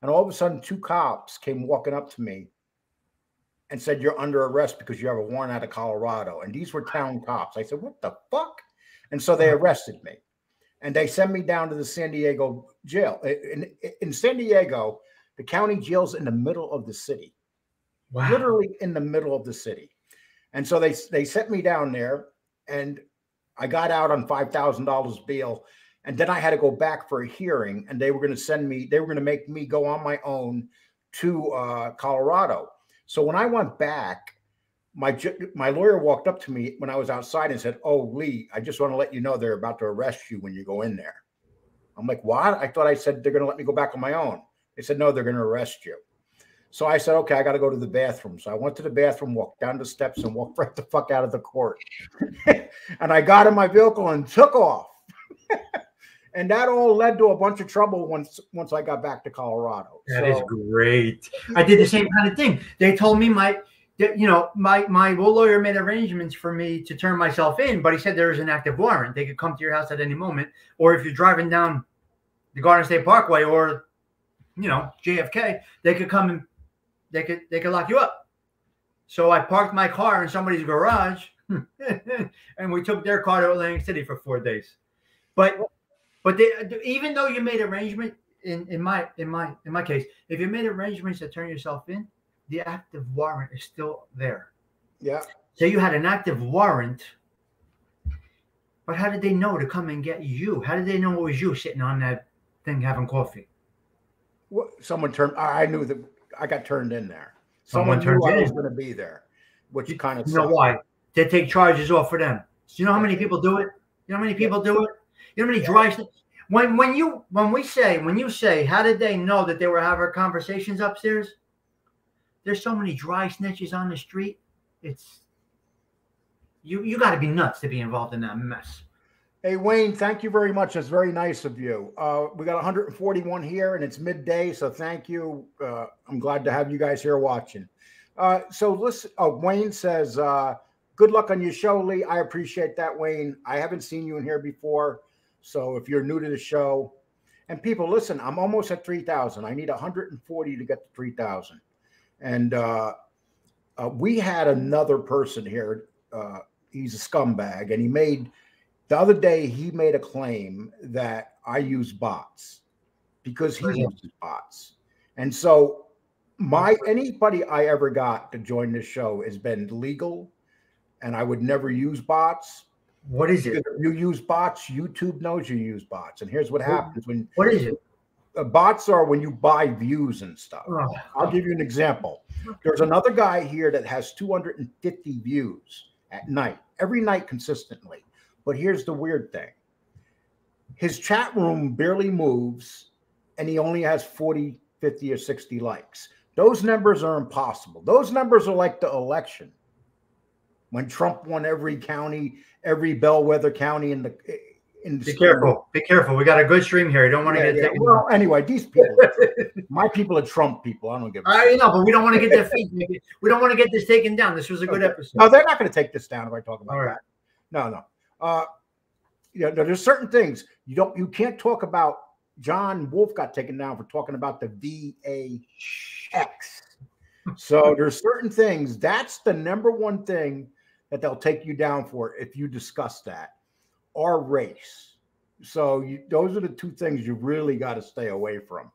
And all of a sudden, 2 cops came walking up to me and said, you're under arrest because you have a warrant out of Colorado. And these were town cops. I said, what the fuck? And so they arrested me. And they sent me down to the San Diego jail. In San Diego, the county jail's in the middle of the city. Wow. Literally in the middle of the city. And so they sent me down there, and I got out on $5,000 bail, and then I had to go back for a hearing, and they were going to send me, they were going to make me go on my own to Colorado. So when I went back, my lawyer walked up to me when I was outside and said, "Oh, Lee, I just want to let you know they're about to arrest you when you go in there." I'm like, "What? I thought I said they're going to let me go back on my own." They said, "No, they're going to arrest you." So I said, "Okay, I got to go to the bathroom." So I went to the bathroom, walked down the steps, and walked right the fuck out of the court. And I got in my vehicle and took off. And that all led to a bunch of trouble once I got back to Colorado. That is great. I did the same kind of thing. They told me my lawyer made arrangements for me to turn myself in, but he said there is an active warrant. They could come to your house at any moment, or if you're driving down the Garden State Parkway or JFK, they could come and they could lock you up. So I parked my car in somebody's garage, and we took their car to Atlantic City for 4 days. But they, even though you made arrangement in my case, if you made arrangements to turn yourself in, the active warrant is still there. Yeah. So you had an active warrant, but how did they know to come and get you? How did they know it was you sitting on that thing having coffee? Well, someone turned. I knew that I got turned in there. Someone turned in. I was going to be there, which kind of sucks. You know why? They take charges off for them. You know how many people do it? You know how many people do it? You know how many dry stuff? When you say, how did they know that they were having conversations upstairs? There's so many dry snitches on the street. It's you got to be nuts to be involved in that mess. Hey, Wayne, thank you very much. That's very nice of you. We got 141 here, and it's midday, so thank you. I'm glad to have you guys here watching. So listen, Wayne says, good luck on your show, Lee. I appreciate that, Wayne. I haven't seen you in here before, so if you're new to the show. And people, listen, I'm almost at 3,000. I need 140 to get to 3,000. And we had another person here. He's a scumbag, and he made... The other day, he made a claim that I use bots because he uses bots. And so anybody I ever got to join this show has been legal, and I would never use bots. What is it? If you use bots, YouTube knows you use bots. And here's what happens when... What is it? Bots are when you buy views and stuff. Oh. I'll give you an example. There's another guy here that has 250 views at night, every night consistently. But here's the weird thing. His chat room barely moves, and he only has 40, 50, or 60 likes. Those numbers are impossible. Those numbers are like the election. When Trump won every county, every bellwether county in the Be careful. Be careful. We got a good stream here. You don't want to get taken. Well, anyway, these people, my people are Trump people. I don't give a shit. I know, but we don't want to get their feet. We don't want to get this taken down. This was a good episode. No, they're not going to take this down if I talk about that. No, no. There's certain things you can't talk about. John Wolf got taken down for talking about the VAX. So there's certain things. That's the number one thing that they'll take you down for if you discuss that, or race. So those are the two things you really got to stay away from.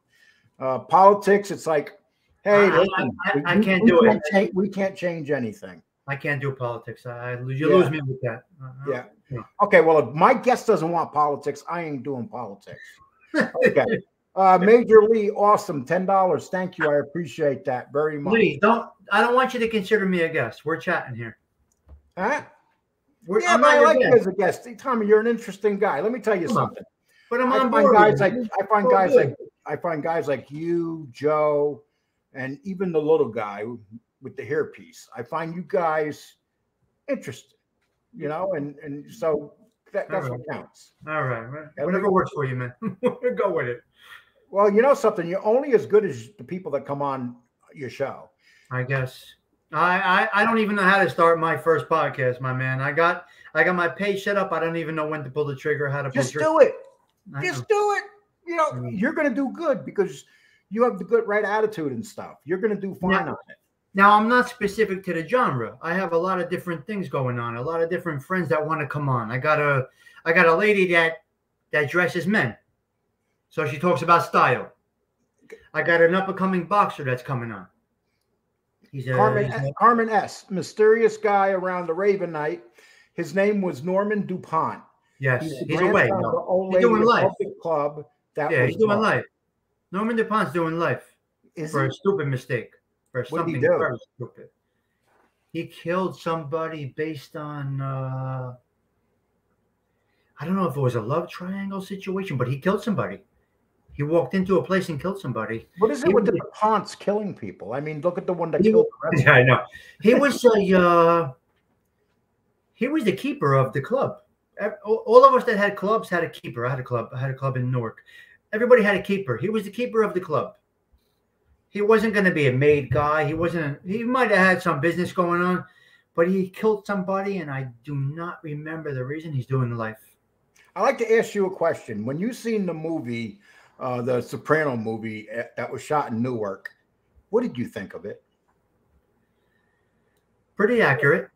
Politics. It's like, hey, I can't do it. We can't change anything. I can't do politics. You lose me with that. Yeah. Okay. Well, if my guest doesn't want politics, I ain't doing politics. Okay. Major Lee, awesome. $10. Thank you. I appreciate that very much. Lee, I don't want you to consider me a guest. We're chatting here. Huh? I like you as a guest. Hey, Tommy, you're an interesting guy. Let me tell you something. But I'm on board. I find guys like you, Joe, and even the little guy with the hairpiece. I find you guys interesting, and so that's what counts. All right, man. Whatever works for you, man. Go with it. Well, you know something? You're only as good as the people that come on your show. I guess. I don't even know how to start my first podcast, my man. I got my page set up. I don't even know when to pull the trigger, how to pull the trigger. Just do it. Just do it. You're going to do good because you have the good right attitude and stuff. You're going to do fine on it. Now, I'm not specific to the genre. I have a lot of different things going on, a lot of different friends that want to come on. I got a lady that dresses men, so she talks about style. I got an up-and-coming boxer that's coming on. He's Carmen S., mysterious guy around the Raven Night. His name was Norman DuPont. Yes, he's away. No. He's doing life. Club that yeah, he's doing gone. Life. Norman DuPont's doing life for a stupid mistake, for something very stupid. He killed somebody based on, I don't know if it was a love triangle situation, but he killed somebody. He walked into a place and killed somebody. What is it with the DuPonts killing people? I mean, look at the one that killed the rest. Yeah, I know. He was a, he was the keeper of the club. All of us that had clubs had a keeper. I had a club. I had a club in Newark. Everybody had a keeper. He was the keeper of the club. He wasn't going to be a maid guy. He wasn't. He might have had some business going on, but he killed somebody, and I do not remember the reason. He's doing life. I'd like to ask you a question. When you've seen the movie, the Soprano movie that was shot in Newark, what did you think of it? Pretty accurate.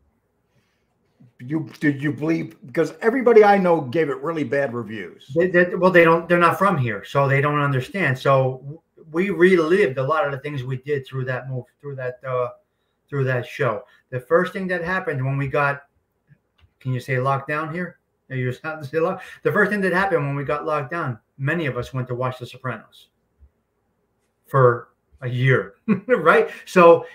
Did you believe? Because everybody I know gave it really bad reviews. Well, they don't. They're not from here, so they don't understand. So we relived a lot of the things we did through that move, through that show. The first thing that happened when we got, can you say locked down here? Are you allowed to say locked? The first thing that happened when we got locked down, many of us went to watch The Sopranos for a year, right? So it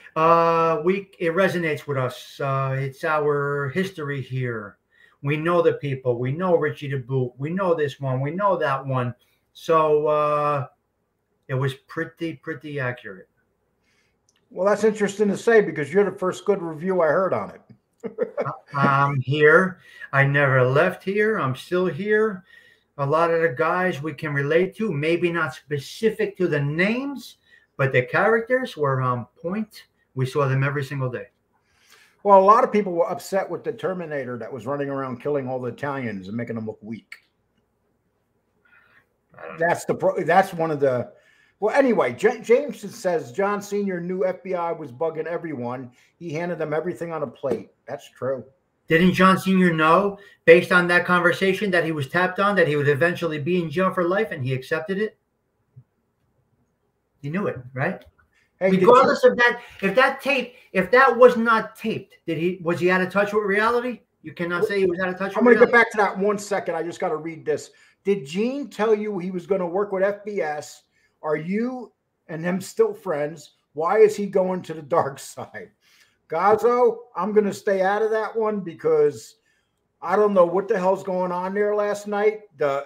resonates with us. It's our history here. We know the people. We know Richie the Boot. We know this one. We know that one. So it was pretty accurate. Well, that's interesting to say because you're the first good review I heard on it. I'm here. I never left here. I'm still here. A lot of the guys we can relate to, maybe not specific to the names, but the characters were on point. We saw them every single day. Well, a lot of people were upset with the Terminator that was running around killing all the Italians and making them look weak. That's one of the... Well, anyway, Jameson says, John Sr. knew FBI was bugging everyone. He handed them everything on a plate. That's true. Didn't John Sr. know, based on that conversation that he was tapped on, that he would eventually be in jail for life, and he accepted it? He knew it, right? Hey, regardless of that, if that was not taped, was he out of touch with reality? You cannot say he was out of touch with reality. I'm going to go back to that one second. I just got to read this. Did Gene tell you he was going to work with FBS? Are you and him still friends? Why is he going to the dark side? Gazzo, I'm going to stay out of that one because I don't know what the hell's going on there last night. The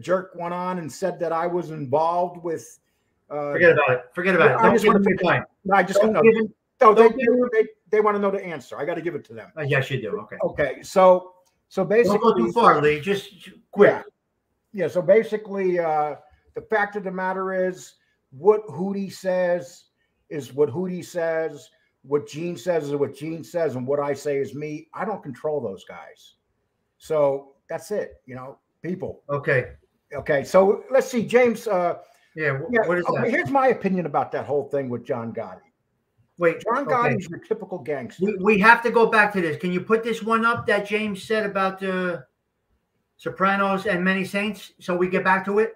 jerk went on and said that I was involved with... forget about it. Forget about it. They want to know the answer. I got to give it to them. Yes, you do. Okay. Okay. So basically... Don't go too far, Lee. Just quick. Yeah, so basically... the fact of the matter is, what Hootie says is what Hootie says. What Gene says is what Gene says, and what I say is me. I don't control those guys, so that's it. You know, people. Okay. So let's see, James. What is that? Here's my opinion about that whole thing with John Gotti. Wait, John Gotti's your typical gangster. We have to go back to this. Can you put this one up that James said about the Sopranos and Many Saints, so we get back to it?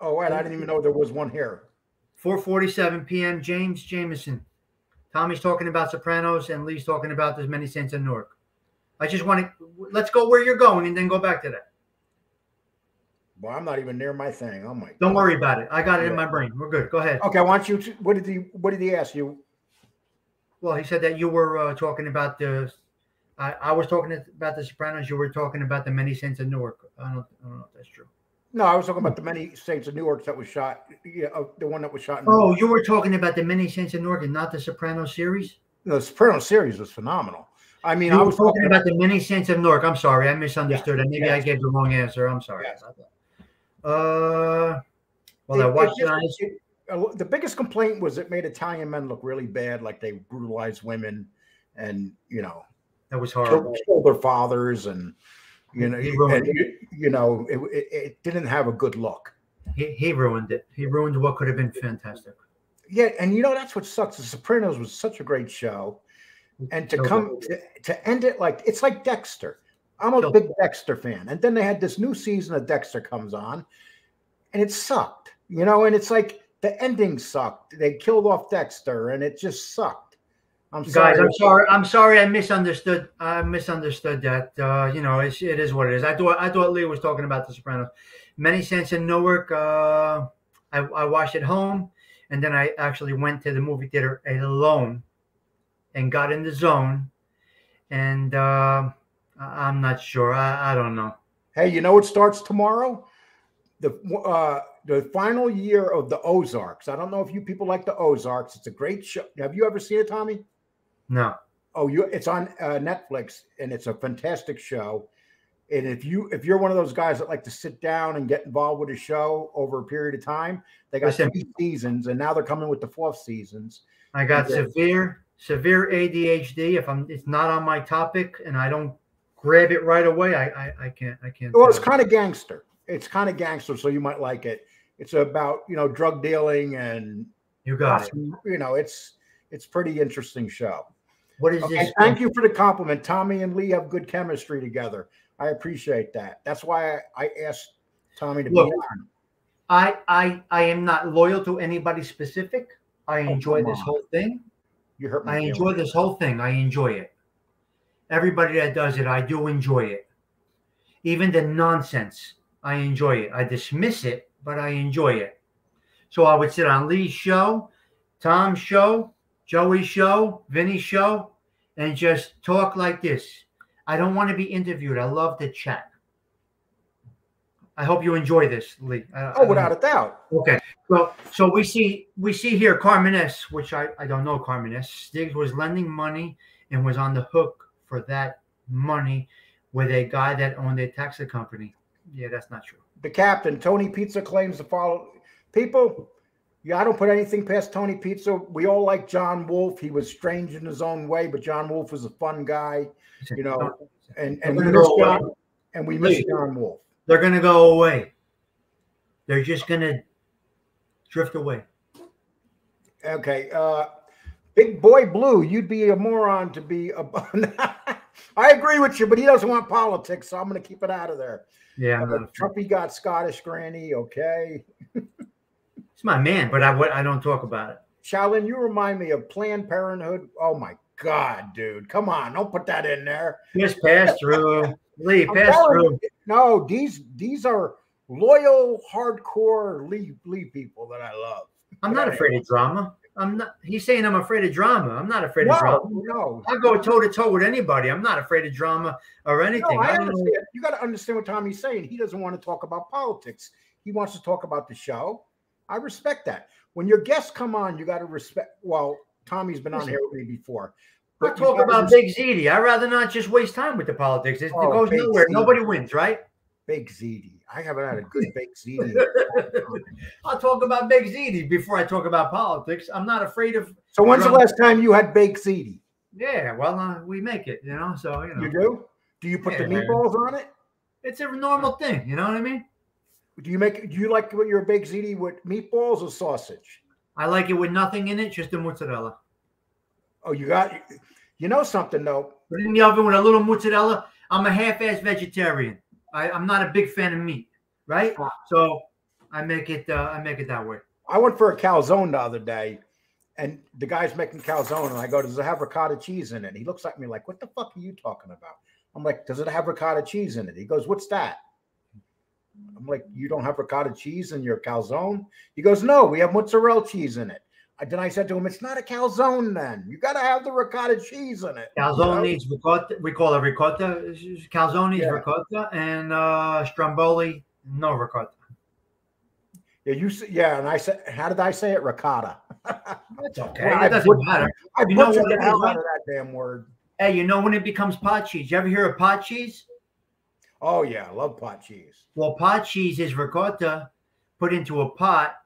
Oh, right. I didn't even know there was one here. 4:47 p.m. James Jameson. Tommy's talking about Sopranos and Lee's talking about there's Many Saints in Newark. I just want to – let's go where you're going and then go back to that. Well, I'm not even near my thing. Oh, my God. Don't worry about it. I got it in my brain. We're good. Go ahead. Okay. I want you to – what did he ask you? Well, he said that you were talking about the – I was talking about the Sopranos. You were talking about the Many Saints in Newark. I don't know if that's true. No, I was talking about the Many Saints of Newark that was shot. Yeah, the one that was shot. In Newark. You were talking about the Many Saints of Newark and not the Sopranos series? No, the Sopranos series was phenomenal. I mean, I was talking about the Many Saints of Newark. I'm sorry, I misunderstood. Yeah, maybe I gave the wrong answer. I'm sorry. Yeah. I watched the biggest complaint was it made Italian men look really bad, like they brutalized women, and you know that was horrible. Killed their fathers and. You know, it didn't have a good look. He ruined it. He ruined what could have been fantastic. Yeah, and you know that's what sucks. The Sopranos was such a great show, and to end it like it's like Dexter. I'm a big Dexter fan, and then they had this new season of Dexter comes on, and it sucked. You know, and it's like the ending sucked. They killed off Dexter, and it just sucked. I'm sorry. Guys, I'm sorry. I misunderstood. I misunderstood that. You know, it is what it is. I thought Lee was talking about The Sopranos. Many Saints of Newark. I watched it home, and then I actually went to the movie theater alone, and got in the zone. And I'm not sure. I don't know. Hey, you know what starts tomorrow? The final year of the Ozarks. I don't know if you people like the Ozarks. It's a great show. Have you ever seen it, Tommy? No. Oh, it's on Netflix, and it's a fantastic show. And if you're one of those guys that like to sit down and get involved with a show over a period of time, they got 3 seasons, and now they're coming with the 4th seasons. I got severe ADHD. If it's not on my topic and I don't grab it right away, I can't. Well, it's kind of gangster. It's kind of gangster, so you might like it. It's about, you know, drug dealing and you know, it's pretty interesting show. What is this? Thank you for the compliment. Tommy and Lee have good chemistry together. I appreciate that. That's why I asked Tommy to be on. I am not loyal to anybody specific. I enjoy this whole thing. You hurt my feelings. I enjoy this whole thing. I enjoy it. Everybody that does it, I do enjoy it. Even the nonsense, I enjoy it. I dismiss it, but I enjoy it. So I would sit on Lee's show, Tom's show, Joey's show, Vinny's show, and just talk like this. I don't want to be interviewed. I love to chat. I hope you enjoy this, Lee. Without a doubt. Okay. Well, so we see here Carmen S., which I don't know Carmen S. Stiggs was lending money and was on the hook for that money with a guy that owned a taxi company. Yeah, that's not true. The captain, Tony Pizza, claims to follow people. Yeah, I don't put anything past Tony Pizza. We all like John Wolfe. He was strange in his own way, but John Wolfe was a fun guy, you know. And we miss John Wolfe. They're gonna go away. They're just gonna drift away. Okay, Big Boy Blue, you'd be a moron to be a. I agree with you, but he doesn't want politics, so I'm going to keep it out of there. Yeah, Trumpy got Scottish granny. Okay, it's my man, but I don't talk about it. Shaolin, you remind me of Planned Parenthood. Oh my God, dude, come on, don't put that in there. Just pass through, Lee. Pass through. You, no, these are loyal, hardcore Lee people that I love. I'm not afraid of drama. I'm not. He's saying I'm afraid of drama. I'm not afraid of drama. No, I go toe to toe with anybody. I'm not afraid of drama or anything. No, I understand. You got to understand what Tommy's saying. He doesn't want to talk about politics. He wants to talk about the show. I respect that. When your guests come on, you got to respect. Well, Tommy's been on here with me before. But I talk about Big Ziti. I'd rather not just waste time with the politics. It goes nowhere. Ziti. Nobody wins, right? Big Ziti. I haven't had a good Big Ziti. I'll talk about Big Ziti before I talk about politics. I'm not afraid of. So when's the last time you had Big Ziti? Yeah, well, we make it, you know. So you know. You do? Do you put the meatballs on it? It's a normal thing. You know what I mean? Do you like your Big Ziti with meatballs or sausage? I like it with nothing in it, just the mozzarella. Oh, you know something though. Put it in the oven with a little mozzarella. I'm a half-ass vegetarian. I'm not a big fan of meat, right? So I make it that way. I went for a calzone the other day, and the guy's making calzone, and I go, does it have ricotta cheese in it? He looks at me like, what the fuck are you talking about? I'm like, does it have ricotta cheese in it? He goes, what's that? I'm like, you don't have ricotta cheese in your calzone? He goes, no, we have mozzarella cheese in it. Then I said to him, it's not a calzone then. You got to have the ricotta cheese in it. Calzone needs ricotta. We call it ricotta. Calzone needs ricotta and stromboli, no ricotta. Yeah, and I said, how did I say it? Ricotta. That's okay. Well, it doesn't matter. You know what it out of that damn word. Hey, you know when it becomes pot cheese? You ever hear of pot cheese? Oh, yeah. I love pot cheese. Well, pot cheese is ricotta put into a pot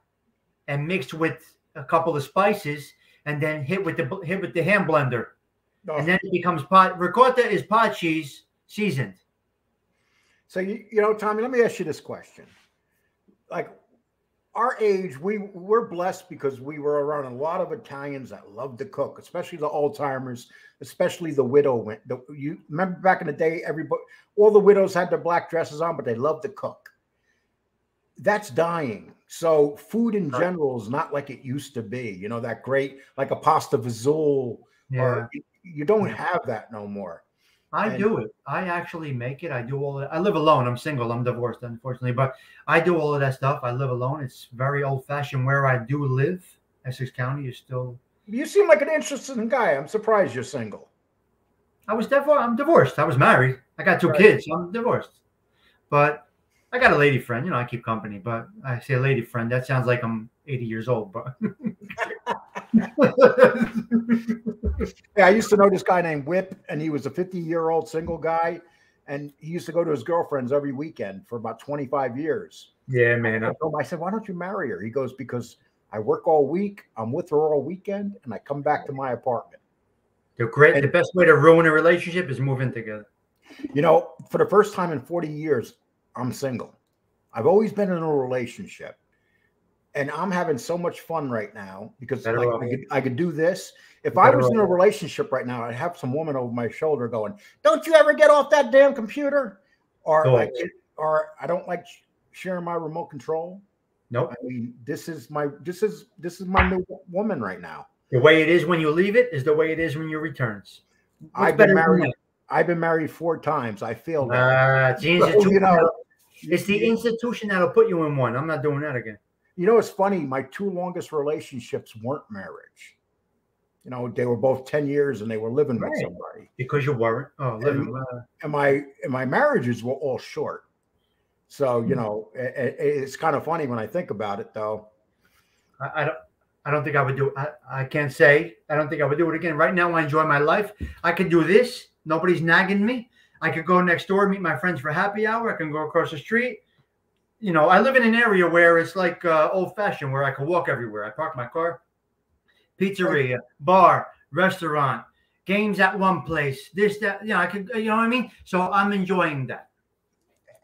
and mixed with a couple of spices and then hit with the hand blender. Oh. And then it becomes pot. Ricotta is pot cheese seasoned. So, you know, Tommy, let me ask you this question. Like our age, we're blessed because we were around a lot of Italians that love to cook, especially the old timers, especially the widow. You remember back in the day, everybody, all the widows had their black dresses on, but they loved to cook. That's dying. So food in general is not like it used to be, you know, that great, like a pasta fazool Yeah. Or you don't have that no more. I do it. I actually make it. I do all that. I live alone. I'm single. I'm divorced, unfortunately. But I do all of that stuff. I live alone. It's very old-fashioned where I do live. Essex County is still... You seem like an interesting guy. I'm surprised you're single. I'm divorced. I was married. I got two kids. So I'm divorced. But I got a lady friend. You know, I keep company. But I say lady friend. That sounds like I'm 80 years old. But... Yeah, I used to know this guy named Whip, and he was a 50-year-old single guy, and he used to go to his girlfriend's every weekend for about 25 years. Yeah, man. I said, why don't you marry her? He goes, because I work all week, I'm with her all weekend, and I come back to my apartment. They're great. And the best way to ruin a relationship is moving together. You know, for the first time in 40 years, I'm single. I've always been in a relationship. And I'm having so much fun right now because like, I could do this. If I was in a relationship right now, I'd have some woman over my shoulder going, don't you ever get off that damn computer? Or, like, or I don't like sharing my remote control. Nope. I mean, this is my new woman right now. The way it is when you leave it is the way it is when you returns. I've been married 4 times. I feel that. So, you know, it's the institution that'll put you in one. I'm not doing that again. You know, it's funny. My 2 longest relationships weren't marriage. You know, they were both 10 years and they were living with somebody. Because you weren't. Oh, living with. And my marriages were all short. So, you know, it's kind of funny when I think about it, though. I don't think I would do it again. Right now, I enjoy my life. I can do this. Nobody's nagging me. I could go next door, meet my friends for happy hour. I can go across the street. You know, I live in an area where it's like old-fashioned, where I can walk everywhere. I park my car, pizzeria, bar, restaurant, games at one place, this, that. You know, I could, you know what I mean? So I'm enjoying that.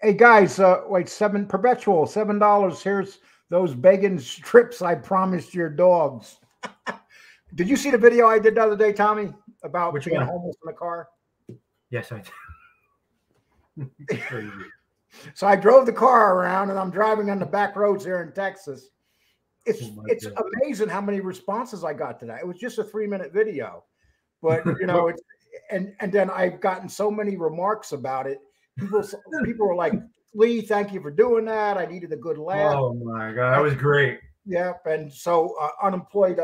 Hey, guys, wait, Perpetual, $7. Here's those bacon strips I promised your dogs. Did you see the video I did the other day, Tommy, about being homeless in the car? Yes, I did. So I drove the car around, and I'm driving on the back roads here in Texas. It's amazing how many responses I got to that. It was just a 3-minute video, but you know, it's, and then I've gotten so many remarks about it. People were like, "Lee, thank you for doing that. I needed a good laugh." Oh my God, that was great. Yep. And so unemployed.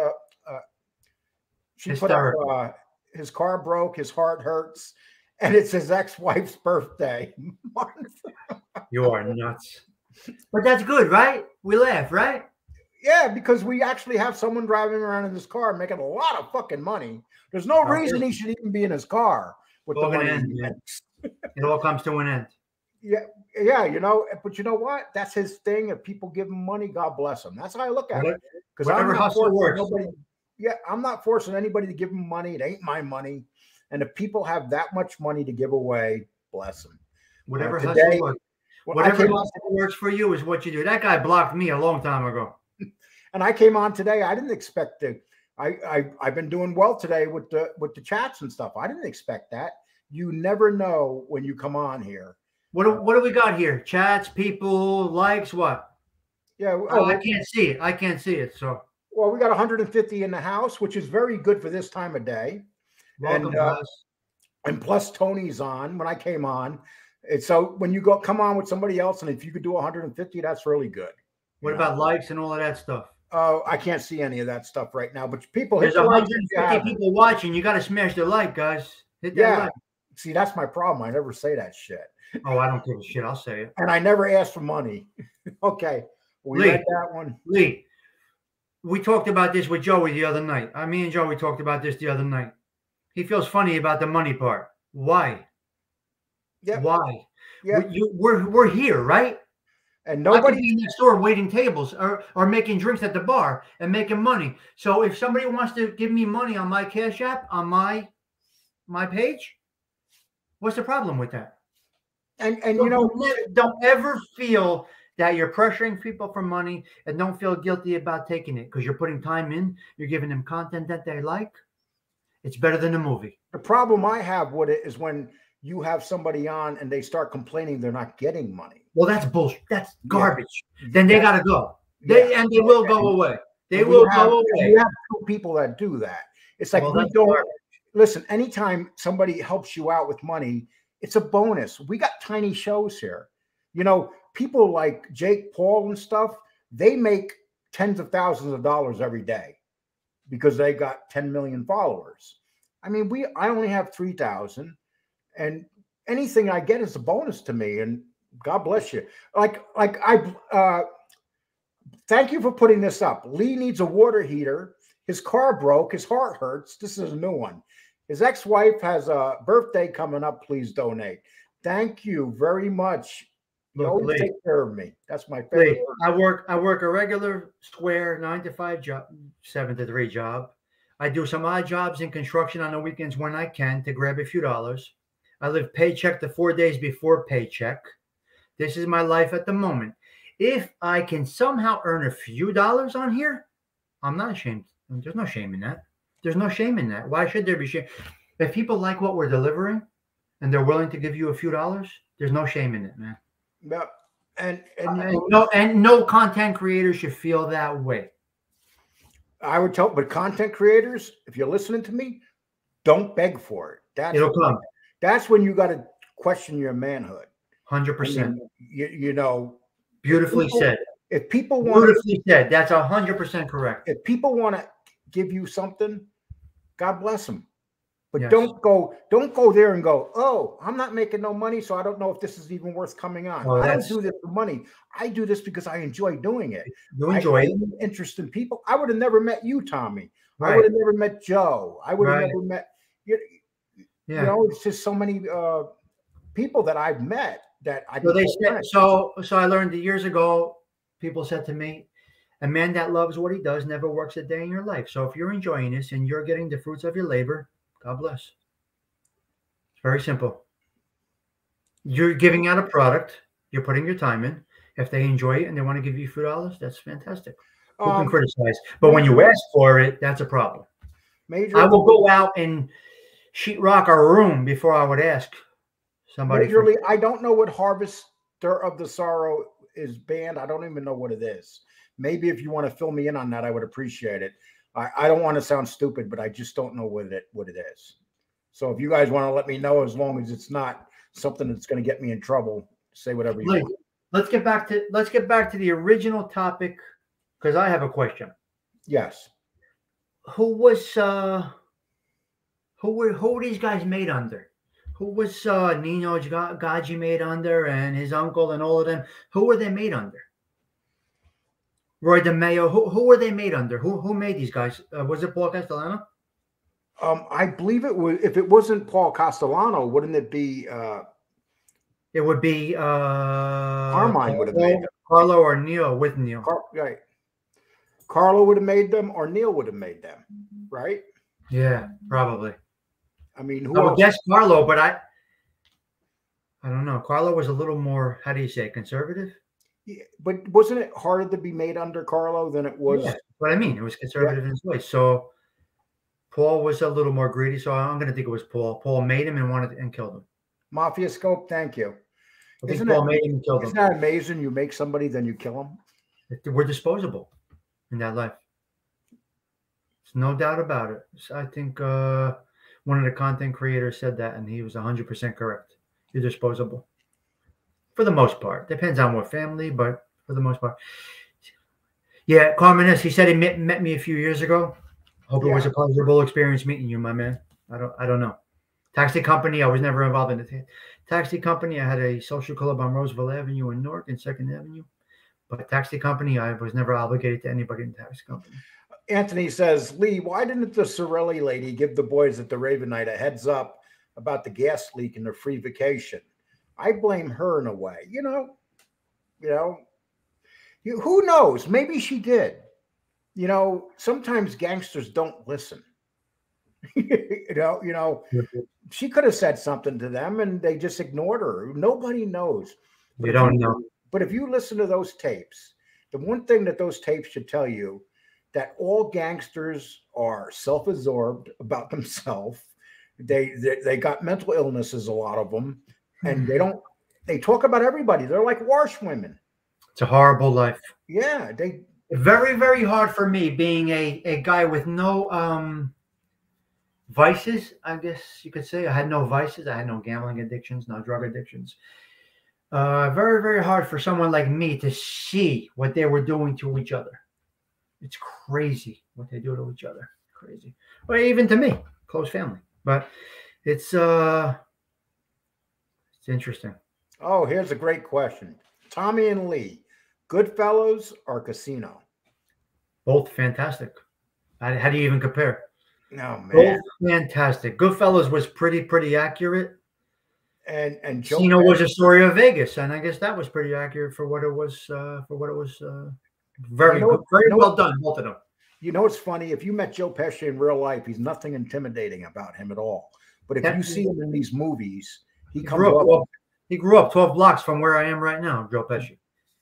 She put up, his car broke, his heart hurts. And it's his ex-wife's birthday. You are nuts. But that's good, right? We laugh, right? Yeah, because we actually have someone driving around in this car making a lot of fucking money. There's no reason he should even be in his car. With the money it all comes to an end. Yeah, you know. But you know what? That's his thing. If people give him money, God bless him. That's how I look at it. Because I'm not forcing anybody to give him money. It ain't my money. And if people have that much money to give away, bless them. Whatever hustle works for you is what you do. That guy blocked me a long time ago. And I came on today. I didn't expect to. I've been doing well today with the chats and stuff. I didn't expect that. You never know when you come on here. What do we got here? Chats, people, likes, what? Yeah. Oh, I can't see it. I can't see it. So. Well, we got 150 in the house, which is very good for this time of day. Welcome, and plus Tony's on when I came on. And so when you go come on with somebody else, and if you could do 150, that's really good. What about likes and all of that stuff? Oh, I can't see any of that stuff right now. But there's 150 people watching. You got to smash the like, guys. Hit that like. See, that's my problem. I never say that shit. Oh, I don't give a shit. I'll say it. And I never ask for money. Okay, we read that one. Lee, we talked about this with Joey the other night. Me and Joey talked about this the other night. He feels funny about the money part. Why? Yeah. Why? Yep. We're here, right? And nobody in the store waiting tables or making drinks at the bar and making money. So if somebody wants to give me money on my Cash App, on my page, what's the problem with that? And you know, don't ever feel that you're pressuring people for money, and don't feel guilty about taking it because you're putting time in. You're giving them content that they like. It's better than a movie. The problem I have with it is when you have somebody on and they start complaining they're not getting money. Well, that's bullshit. That's garbage. Yeah. Then they got to go. They will go away. They will go away. We have 2 people that do that. It's like we don't. Garbage. listen, anytime somebody helps you out with money, it's a bonus. We got tiny shows here. You know, people like Jake Paul and stuff, they make tens of thousands of dollars every day because they got 10 million followers. I mean, I only have 3,000, and anything I get is a bonus to me. And God bless you. Like thank you for putting this up. Lee needs a water heater. His car broke. His heart hurts. This is a new one. His ex-wife has a birthday coming up. Please donate. Thank you very much. You always take care of me. That's my favorite. I work a regular square 9-to-5 job, 7-to-3 job. I do some odd jobs in construction on the weekends when I can to grab a few dollars. I live paycheck to 4 days before paycheck. This is my life at the moment. If I can somehow earn a few dollars on here, I'm not ashamed. There's no shame in that. There's no shame in that. Why should there be shame? If people like what we're delivering and they're willing to give you a few dollars, there's no shame in it, man. No, and no content creator should feel that way. I would tell, but content creators, if you're listening to me, don't beg for it. It'll come. That's when you got to question your manhood. 100%. You know, beautifully said. If people want, beautifully said. That's 100% correct. If people want to give you something, God bless them. But yes, don't go there and go, oh, I'm not making no money, so I don't know if this is even worth coming on. Oh, I don't do this for money. I do this because I enjoy doing it. You enjoy it. Interest in people. I would have never met you, Tommy. Right. I would have never met Joe. I would have never met you know, it's just so many people that I've met that I can so I learned that years ago, people said to me, a man that loves what he does never works a day in your life. So if you're enjoying this and you're getting the fruits of your labor, God bless. It's very simple. You're giving out a product. You're putting your time in. If they enjoy it and they want to give you $4, that's fantastic. You can criticize. But when you ask for it, that's a problem. Major, I will go out and sheetrock our room before I would ask somebody. Majorly, I don't know what Harvester of the Sorrow is banned. I don't even know what it is. Maybe if you want to fill me in on that, I would appreciate it. I don't want to sound stupid, but I just don't know what it is. So if you guys want to let me know, as long as it's not something that's going to get me in trouble, say whatever you want. Let's get back to the original topic, because I have a question. Yes. Who were these guys made under? Who was Nino Gaggi made under, and his uncle and all of them? Who were they made under? Roy DeMeo, who were they made under? Who made these guys? Was it Paul Castellano? I believe it was. If it wasn't Paul Castellano, wouldn't it be? It would be. Carmine would have made them. Carlo or Neil with Neil. Right. Carlo would have made them, or Neil would have made them, right? Yeah, probably. I mean, who? I would guess Carlo, but I don't know. Carlo was a little more, how do you say, conservative? Yeah, but wasn't it harder to be made under Carlo than it was? Yeah, but I mean, it was conservative in his way. So Paul was a little more greedy. So I'm going to think it was Paul. Paul made him and killed him. Mafia Scope, thank you. Isn't Paul made him and killed him. Isn't that amazing? You make somebody, then you kill him. We're disposable in that life. There's no doubt about it. I think one of the content creators said that, and he was 100% correct. You're disposable. For the most part. Depends on what family, but for the most part. Yeah, Carmen S., he said he met me a few years ago. Hope it was a pleasurable experience meeting you, my man. I don't know. Taxi company, I was never involved in the taxi company. I had a social club on Roosevelt Avenue in Newark and 2nd Avenue. But taxi company, I was never obligated to anybody in the taxi company. Anthony says, Lee, why didn't the Sorelli lady give the boys at the Raven Night a heads up about the gas leak and their free vacation? I blame her in a way, you know, who knows? Maybe she did. You know, sometimes gangsters don't listen. you know, she could have said something to them and they just ignored her. Nobody knows. We don't know. But if you listen to those tapes, the one thing that those tapes should tell you, that all gangsters are self-absorbed about themselves. They got mental illnesses, a lot of them. And they talk about everybody. They're like washwomen. It's a horrible life. Yeah. Very, very hard for me being a guy with no vices, I guess you could say. I had no vices. I had no gambling addictions, no drug addictions. Very, very hard for someone like me to see what they were doing to each other. It's crazy what they do to each other. Crazy. Or even to me, close family. But it's interesting. Oh, here's a great question. Tommy and Lee, Goodfellas or Casino? Both fantastic. How do you even compare? No, man. Both fantastic. Goodfellas was pretty accurate. And Joe Casino was a story of Vegas, and I guess that was pretty accurate for what it was. Very good, very well done, both of them. You know, it's funny. If you met Joe Pesci in real life, he's nothing intimidating about him at all. But if you see him in these movies, he grew up 12 blocks from where I am right now, Joe Pesci.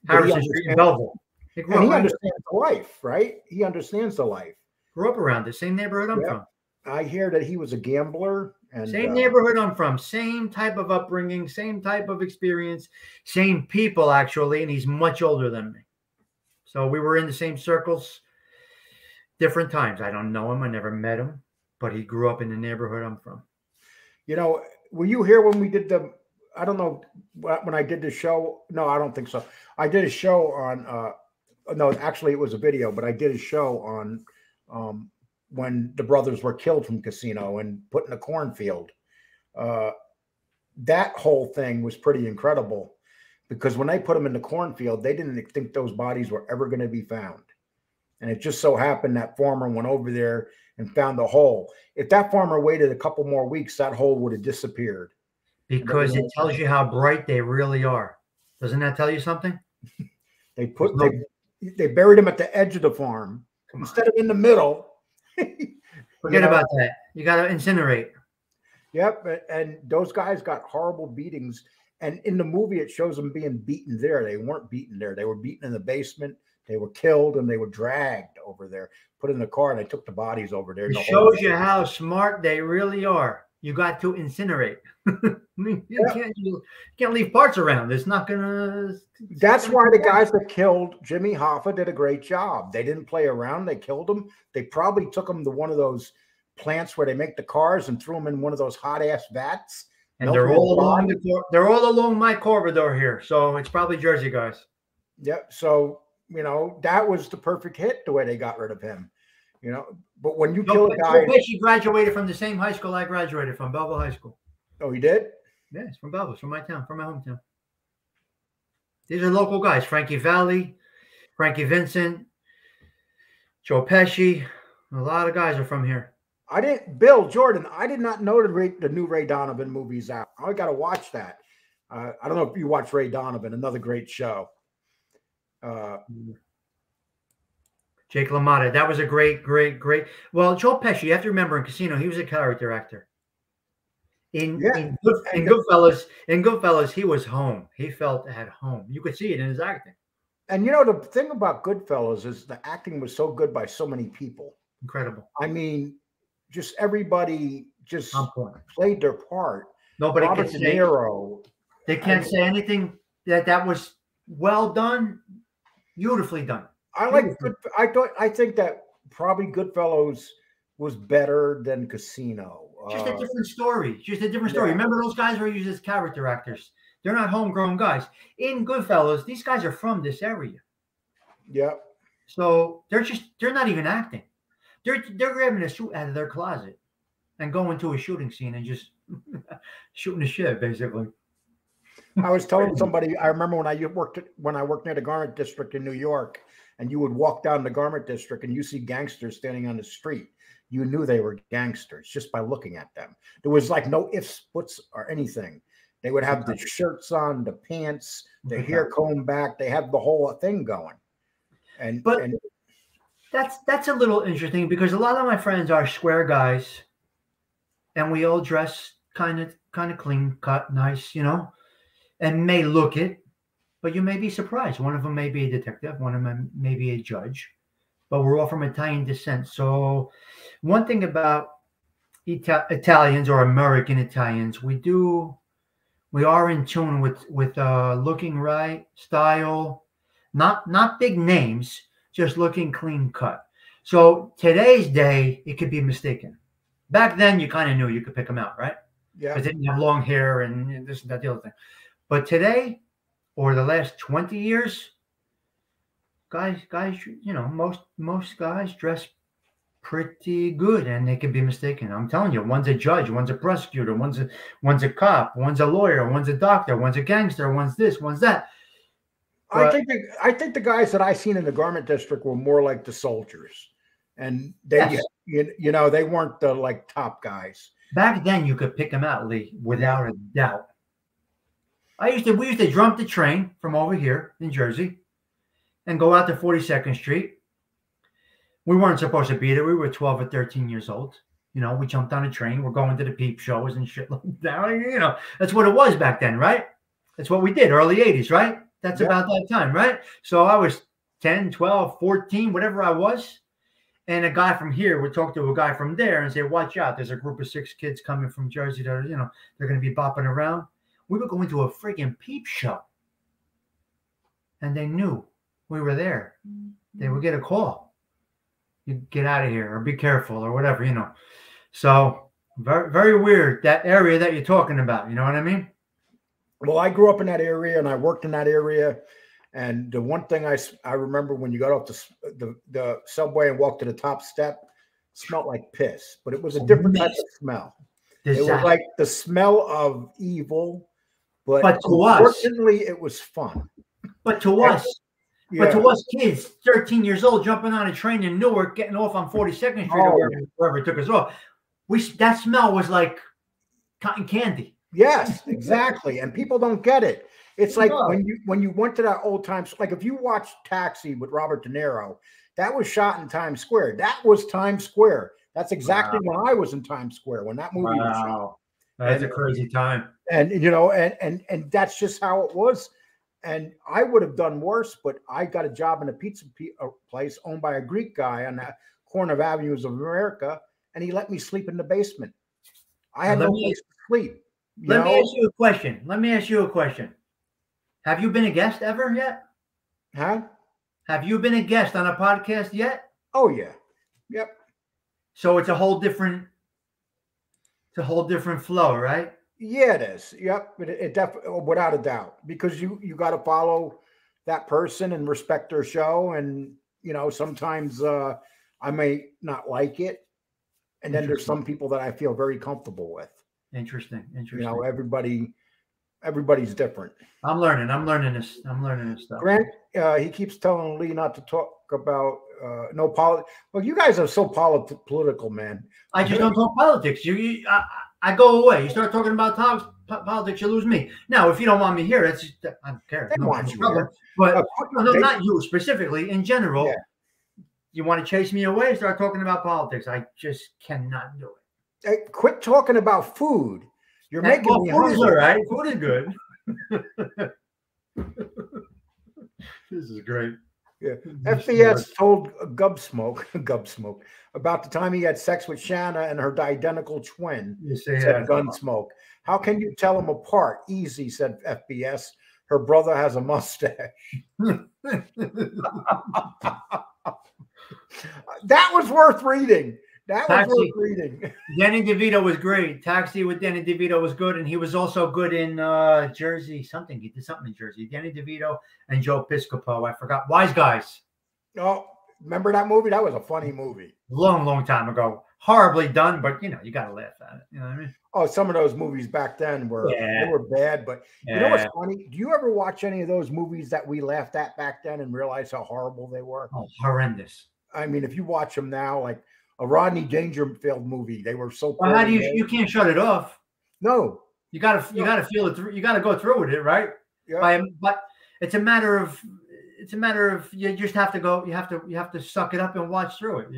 Harrison Street in Belleville. He grew up. He understands the life, right? He understands the life. Grew up around the same neighborhood I'm from. I hear that he was a gambler. And, same neighborhood I'm from, same type of upbringing, same type of experience, same people actually, and he's much older than me. So we were in the same circles, different times. I don't know him. I never met him, but he grew up in the neighborhood I'm from. You know, were you here when we did the, I don't know, when I did the show? No, I don't think so. I did a show on, no, actually it was a video, but I did a show on, when the brothers were killed from Casino and put in a cornfield. That whole thing was pretty incredible because when they put them in the cornfield, they didn't think those bodies were ever going to be found. And it just so happened that farmer went over there and found the hole. If that farmer waited a couple more weeks, that hole would have disappeared. Because it tells you how bright they really are. Doesn't that tell you something? They buried him at the edge of the farm instead of in the middle. Forget about that. You got to incinerate. Yep. And those guys got horrible beatings. And in the movie, it shows them being beaten there. They weren't beaten there. They were beaten in the basement. They were killed and they were dragged over there, put in the car, and they took the bodies over there. It shows you how smart they really are. You got to incinerate. You can't leave parts around. It's not going to. That's why the guys that killed Jimmy Hoffa did a great job. They didn't play around. They killed him. They probably took him to one of those plants where they make the cars and threw him in one of those hot ass vats. And they're all along my corridor here. So it's probably Jersey guys. Yep. So, you know, that was the perfect hit the way they got rid of him. You know, but when you kill a guy, she graduated from the same high school I graduated from, Belleville High School. Oh, he did? Yes, from Belleville, from my town, from my hometown. These are local guys: Frankie Valli, Frankie Vincent, Joe Pesci. A lot of guys are from here. I didn't, Bill Jordan. I did not know the new Ray Donovan movie's out. I got to watch that. I don't know if you watch Ray Donovan, another great show. Jake LaMotta. That was a great. Well, Joe Pesci, you have to remember in Casino, he was a character actor. In Goodfellas, he was home. He felt at home. You could see it in his acting. And, you know, the thing about Goodfellas is the acting was so good by so many people. Incredible. I mean, just everybody just played their part. Nobody Robert can say, they can't say anything that was well done, beautifully done. I think that probably Goodfellas was better than Casino. Just a different story. Just a different story. Yeah. Remember, those guys are used as character actors. They're not homegrown guys. In Goodfellas, these guys are from this area. Yeah. So they're not even acting. They're grabbing a suit out of their closet and going to a shooting scene and just shooting the shit, basically. I was telling somebody, I remember when I worked near the Garment District in New York, and you would walk down the Garment District and you see gangsters standing on the street. You knew they were gangsters just by looking at them. There was like no ifs, buts, or anything. They would have the shirts on, the pants, the hair combed back. They have the whole thing going. But that's a little interesting because a lot of my friends are square guys, and we all dress kind of clean cut, nice, you know. And may look it, but you may be surprised. One of them may be a detective. One of them may be a judge. But we're all from Italian descent. So one thing about Italians or American Italians, we are in tune with looking right, style, not big names, just looking clean cut. So today's day, it could be mistaken. Back then, you kind of knew you could pick them out, right? Yeah. They didn't have long hair and this and that, the other thing. But today, or the last 20 years, guys, you know, most guys dress pretty good, and they can be mistaken. I'm telling you, one's a judge, one's a prosecutor, one's a cop, one's a lawyer, one's a doctor, one's a gangster, one's this, one's that. But I think the guys that I seen in the garment district were more like the soldiers, and they, yes, you know, they weren't the like top guys. Back then, you could pick them out, Lee, without a doubt. We used to jump the train from over here in Jersey and go out to 42nd Street. We weren't supposed to be there. We were 12 or 13 years old. You know, we jumped on a train. We're going to the peep shows and shit like that. You know, that's what it was back then, right? That's what we did, early 80s, right? That's about that time, right? So I was 10, 12, 14, whatever I was. And a guy from here would talk to a guy from there and say, watch out. There's a group of 6 kids coming from Jersey that are, you know, they're going to be bopping around. We were going to a freaking peep show. And they knew we were there. They would get a call. You get out of here, or be careful, or whatever, you know. So very, very weird, that area that you're talking about. You know what I mean? Well, I grew up in that area, and I worked in that area. And the one thing I remember, when you got off the subway and walked to the top step, it smelled like piss, but it was a different type of smell. It was like the smell of evil, but to unfortunately, us, it was fun. But to us, yeah, but to us kids, 13 years old, jumping on a train in Newark, getting off on 42nd Street or wherever it took us off, that smell was like cotton candy. Yes, exactly, and people don't get it. It's like when you went to that old time, like if you watched Taxi with Robert De Niro, that was shot in Times Square. That was Times Square. That's exactly when I was in Times Square, when that movie was shot. That's a crazy time. And you know, and that's just how it was. And I would have done worse, but I got a job in a pizza place owned by a Greek guy on the corner of Avenues of America, and he let me sleep in the basement. I had no place to sleep. Let me ask you a question. Have you been a guest ever yet? Huh? Have you been a guest on a podcast yet? Oh yeah. Yep. So it's a whole different, flow, right? Yeah, it is. Yep. It definitely, without a doubt, because you got to follow that person and respect their show. And, you know, sometimes I may not like it. And then there's some people that I feel very comfortable with. Interesting. Interesting. You know, everybody's different. I'm learning this stuff. Grant, he keeps telling Lee not to talk about no politics. Well, you guys are so political, man. I just don't talk politics. I go away. You start talking about politics, you lose me. Now, if you don't want me here, that's just, I don't care. They want you here. But not you specifically. In general, yeah, you want to chase me away? Start talking about politics. I just cannot do it. Hey, quit talking about food. You're making me hungry. Food is all right. Food is good. This is great. Yeah. FBS told Gunsmoke about the time he had sex with Shanna and her identical twin. You say that, Gunsmoke. How can you tell them apart? Easy, said FBS. Her brother has a mustache. That was worth reading. That was worth reading. Danny DeVito was great. Taxi with Danny DeVito was good, and he was also good in Jersey. Something he did something in Jersey. Danny DeVito and Joe Piscopo. I forgot. Wise Guys. Oh, remember that movie? That was a funny movie. Long, long time ago. Horribly done, but you know, you got to laugh at it. You know what I mean? Oh, some of those movies back then were they were bad, but you know what's funny? Do you ever watch any of those movies that we laughed at back then and realize how horrible they were? Oh, horrendous. I mean, if you watch them now, like a Rodney Dangerfield movie. They were so. Well, how do you can't shut it off? No, you gotta feel it through. You gotta go through with it, right? Yeah. But it's a matter of you just have to go. You have to suck it up and watch through it.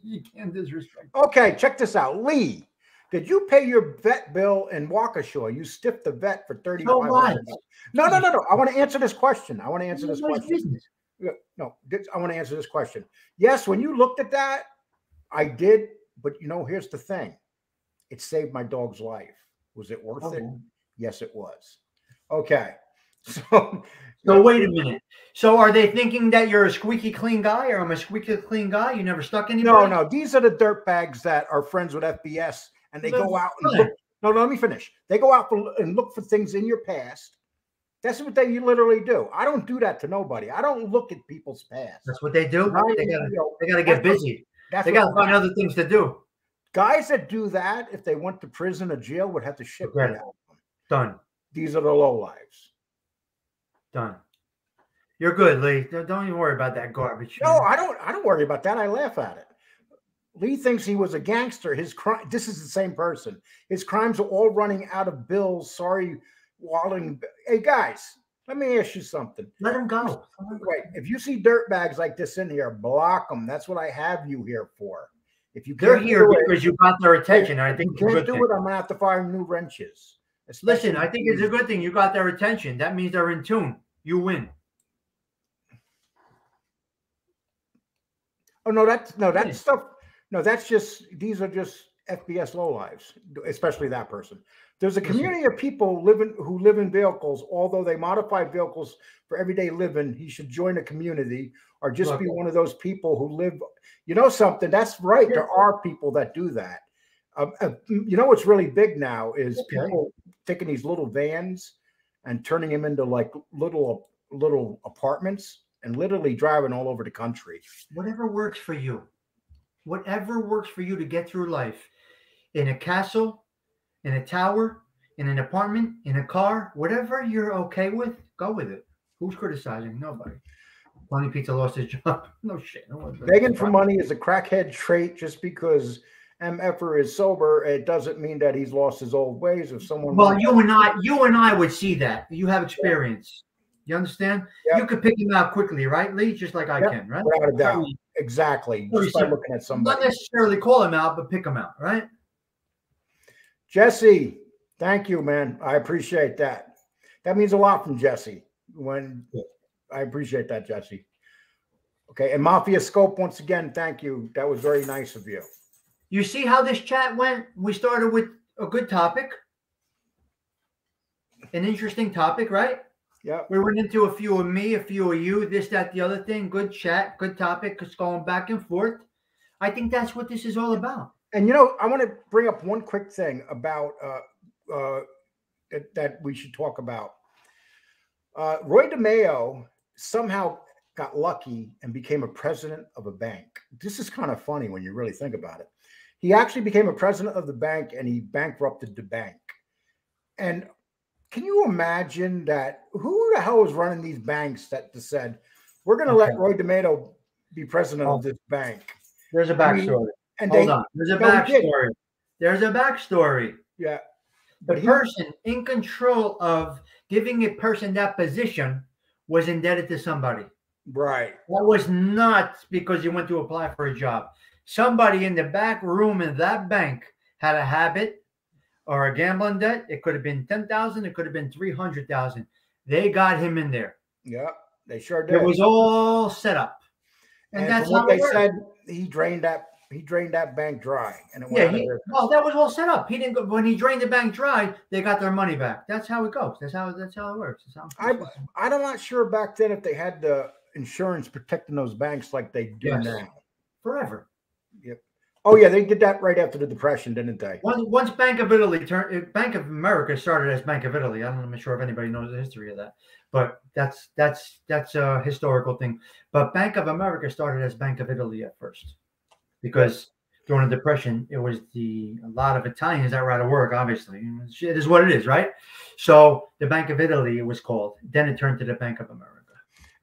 You can't disrespect. Okay, check this out, Lee. Did you pay your vet bill in Waukesha? You stiffed the vet for $35. No. I want to answer this question. Yes, when you looked at that, I did, but you know, here's the thing. It saved my dog's life. Was it worth it? Yes, it was. Okay. So wait a minute. So are they thinking that you're a squeaky clean guy, or I'm a squeaky clean guy? You never stuck anybody? No, no. These are the dirt bags that are friends with FBS, and they go out and look. No, let me finish. They go out and look for things in your past. That's what they literally do. I don't do that to nobody. I don't look at people's past. That's what they do. Right? They gotta get busy. They gotta find other things to do. Guys that do that, if they went to prison or jail, would have to ship out of them. Done. These are the lowlives. Done. You're good, Lee. Don't even worry about that garbage. No, I don't worry about that. I laugh at it. Lee thinks he was a gangster. His crime. This is the same person. His crimes are all running out of bills. Sorry, Walling. Hey guys, let me ask you something. Let him go. Wait, if you see dirt bags like this in here, block them. That's what I have you here for. If you they're here because you got their attention, I think you can't do it. I'm gonna have to fire new wrenches. Listen, I think it's a good thing you got their attention. That means they're in tune. You win. Oh no, that's stuff. No, that's just these are just FBS lowlives, especially that person. There's a community of people who live in vehicles, although they modify vehicles for everyday living. He should join a community or just be one of those people who live. You know something? That's right. There are people that do that. You know what's really big now is people taking these little vans and turning them into like little apartments and literally driving all over the country. Whatever works for you. Whatever works for you to get through life, in a castle, in a tower, in an apartment, in a car, whatever you're okay with, go with it. Who's criticizing? Nobody. Tony Pizza lost his job. No shit. No, begging for money is a crackhead trait. Just because MFer is sober, it doesn't mean that he's lost his old ways. If someone, well, you and I would see that. You have experience. You understand? Yep. You could pick him out quickly, right, Lee? Just like I can, right? Without a doubt. Exactly. Just by looking at somebody. Not necessarily call him out, but pick him out, right? Jesse, thank you, man. I appreciate that. That means a lot from Jesse. I appreciate that, Jesse. Okay, and Mafia Scope, once again, thank you. That was very nice of you. You see how this chat went? We started with a good topic, an interesting topic, right? Yeah, we went into a few of me, a few of you, this, that, the other thing. Good chat, good topic. It's going back and forth. I think that's what this is all about. And you know, I want to bring up one quick thing about that we should talk about. Roy DeMeo somehow got lucky and became a president of a bank. This is kind of funny when you really think about it. He actually became a president of the bank, and he bankrupted the bank. And can you imagine that? Who the hell was running these banks that said, we're going to let Roy DeMeo be president of this bank? There's a backstory. And hold on. There's a backstory. There's a backstory. Yeah. But the person in control of giving a person that position was indebted to somebody. Right. That was not because he went to apply for a job. Somebody in the back room in that bank had a habit or a gambling debt. It could have been $10,000. It could have been $300,000. They got him in there. Yeah, they sure did. It was all set up, and that's what they said. He drained that. He drained that bank dry, and it went. Yeah, well, that was all set up. He didn't go when he drained the bank dry. They got their money back. That's how it goes. That's how it works. I'm not sure back then if they had the insurance protecting those banks like they do now. Forever. Yep. Oh yeah, they did that right after the Depression, didn't they? Once Bank of Italy turned, Bank of America started as Bank of Italy. I'm not sure if anybody knows the history of that, but that's a historical thing. But Bank of America started as Bank of Italy at first, because during the Depression, it was a lot of Italians that were out of work. Obviously, it is what it is, right? So the Bank of Italy it was called. Then it turned to the Bank of America.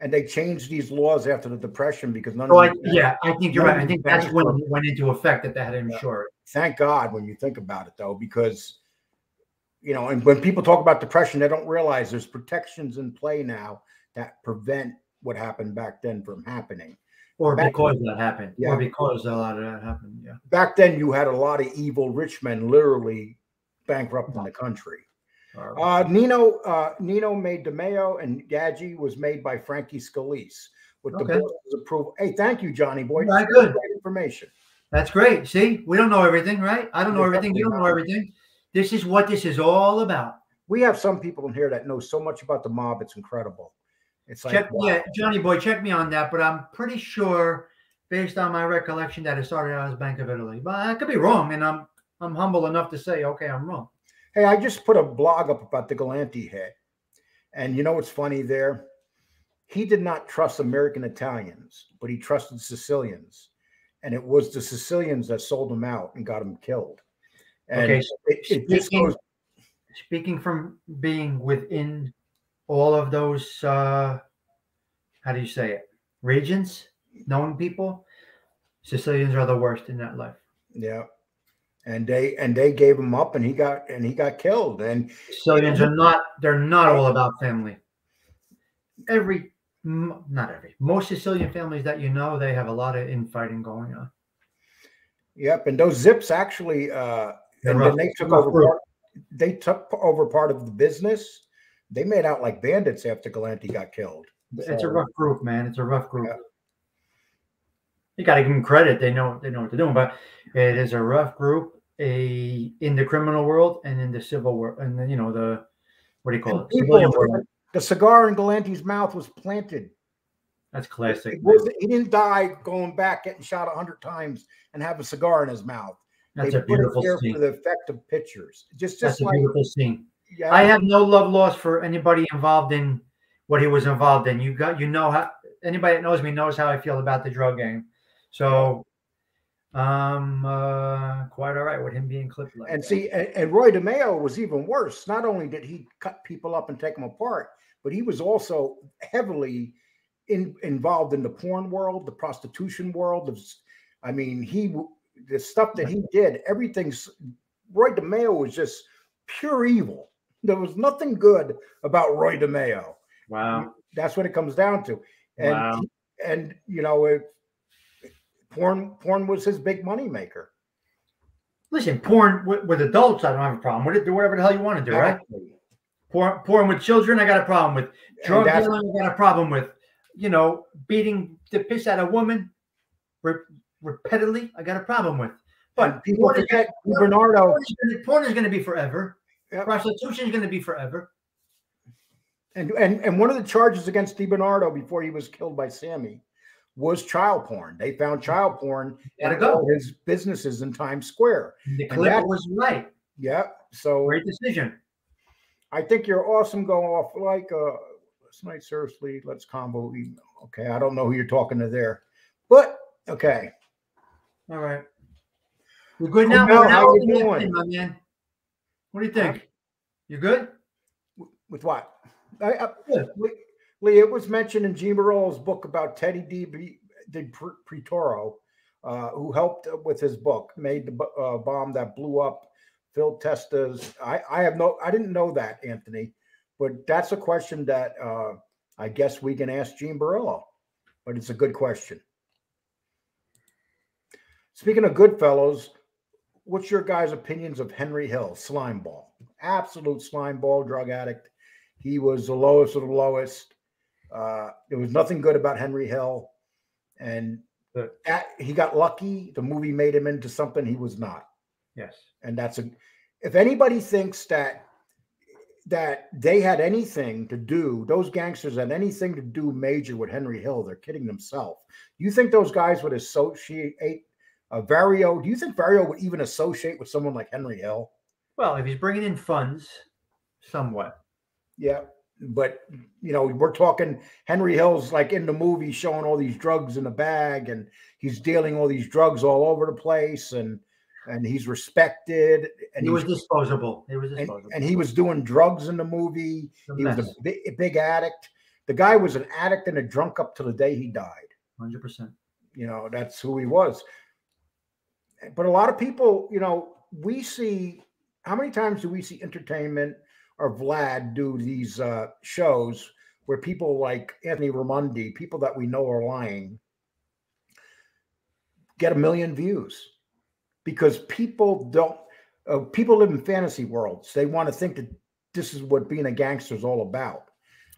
And they changed these laws after the Depression because none of them. Yeah, I think you're right. I think that's when it went into effect that they had insurance. Thank God when you think about it, though, because, you know, and when people talk about Depression, they don't realize there's protections in play now that prevent what happened back then from happening. Or because that happened. Yeah. Or because a lot of that happened, yeah. Back then, you had a lot of evil rich men literally bankrupting the country. Nino made DeMeo, and Gaggi was made by Frankie Scalise with the board's approval. Hey, thank you, Johnny Boy. That's good information. That's great. See, we don't know everything, right? I don't know everything. You don't know everything. This is what this is all about. we have some people in here that know so much about the mob. It's incredible. It's like, check, wow. Yeah, Johnny boy, check me on that. But I'm pretty sure, based on my recollection, that it started out as Bank of Italy. But I could be wrong, and I'm humble enough to say, okay, I'm wrong. Hey, I just put a blog up about the Galanti head. And you know what's funny there? He did not trust American Italians, but he trusted Sicilians. And it was the Sicilians that sold him out and got him killed. And okay, so speaking from being within all of those, how do you say it, regions, knowing people, Sicilians are the worst in that life. Yeah. And they gave him up, and he got killed. And Sicilians are not all about family. Most Sicilian families that you know, they have a lot of infighting going on. Yep, and those Zips actually, and then they took over. They took over part of the business. They made out like bandits after Galanti got killed. So, it's a rough group, man. It's a rough group. Yeah. You got to give them credit. They know what they're doing, but it is a rough group in the criminal world and in the civil world. And then, you know, the, what do you call it? The cigar in Galanti's mouth was planted. That's classic. He didn't die going back, getting shot 100 times and have a cigar in his mouth. That's a beautiful scene. For the effect of pictures. Just that's like a beautiful scene. Yeah. I have no love lost for anybody involved in what he was involved in. Anybody that knows me knows how I feel about the drug game. So quite all right with him being clipped like that. See, and Roy DeMeo was even worse. Not only did he cut people up and take them apart, but he was also heavily involved in the porn world, the prostitution world. I mean, the stuff that he did, everything's Roy DeMeo was just pure evil. There was nothing good about Roy DeMeo. Wow. That's what it comes down to. And wow. And you know, porn was his big money maker. Listen, porn with adults, I don't have a problem with it. Do whatever the hell you want to do, exactly. Right? Porn with children, I got a problem with. Drug dealing, I got a problem with. You know, beating the piss out of a woman repeatedly, I got a problem with. But people forget Bernardo. Porn is going to be forever. Yep. Prostitution is going to be forever. And one of the charges against DiBernardo before he was killed by Sammy was child porn. They found child porn at all his businesses in Times Square. The clip was right. Yeah. So great decision. I think you're awesome going off like tonight, seriously. Let's combo email. Okay. I don't know who you're talking to there. But okay. All right. We're good now. How are you doing, my man? What do you think? You good? With what? Lee, it was mentioned in Gene Barillo's book about Teddy D. Pretoro, who helped with his book, made the bomb that blew up Phil Testa's. I didn't know that, Anthony, but that's a question that I guess we can ask Gene Barillo, but it's a good question. Speaking of Goodfellas, what's your guys' opinions of Henry Hill, Slimeball? Absolute slimeball, drug addict. He was the lowest of the lowest. There was nothing good about Henry Hill, and he got lucky. The movie made him into something he was not. Yes, and if anybody thinks that they had anything to do, those gangsters had anything to do major with Henry Hill, they're kidding themselves. You think those guys would associate Vario? Do you think Vario would even associate with someone like Henry Hill? Well, if he's bringing in funds, somewhat. Yeah. But, you know, we're talking Henry Hill's like in the movie showing all these drugs in the bag, and he's dealing all these drugs all over the place, and he's respected. And he was disposable. He was disposable. And he was doing drugs in the movie. He was a big addict. The guy was an addict and a drunk up till the day he died. 100%. You know, that's who he was. But a lot of people, you know, we see, how many times do we see entertainment or Vlad do these shows where people like Anthony Raimondi, people that we know are lying, get 1 million views because people live in fantasy worlds. They want to think that this is what being a gangster is all about.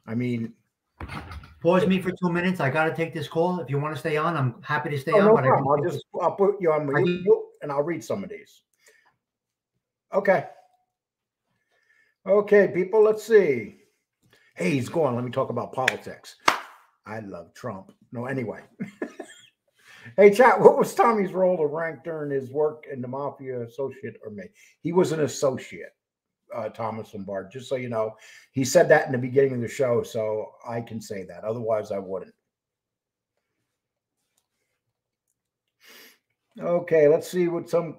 I mean, pause me for 2 minutes. I got to take this call. If you want to stay on, I'm happy to stay on. No problem. I'll put you on mute and I'll read some of these. Okay. Okay, people, let's see. Hey, he's gone. Let me talk about politics. I love Trump. No, anyway. Hey, chat, what was Tommy's role or rank during his work in the mafia, associate or mate? He was an associate, Thomas Lombard, just so you know. He said that in the beginning of the show, so I can say that. Otherwise, I wouldn't. Okay, let's see what some...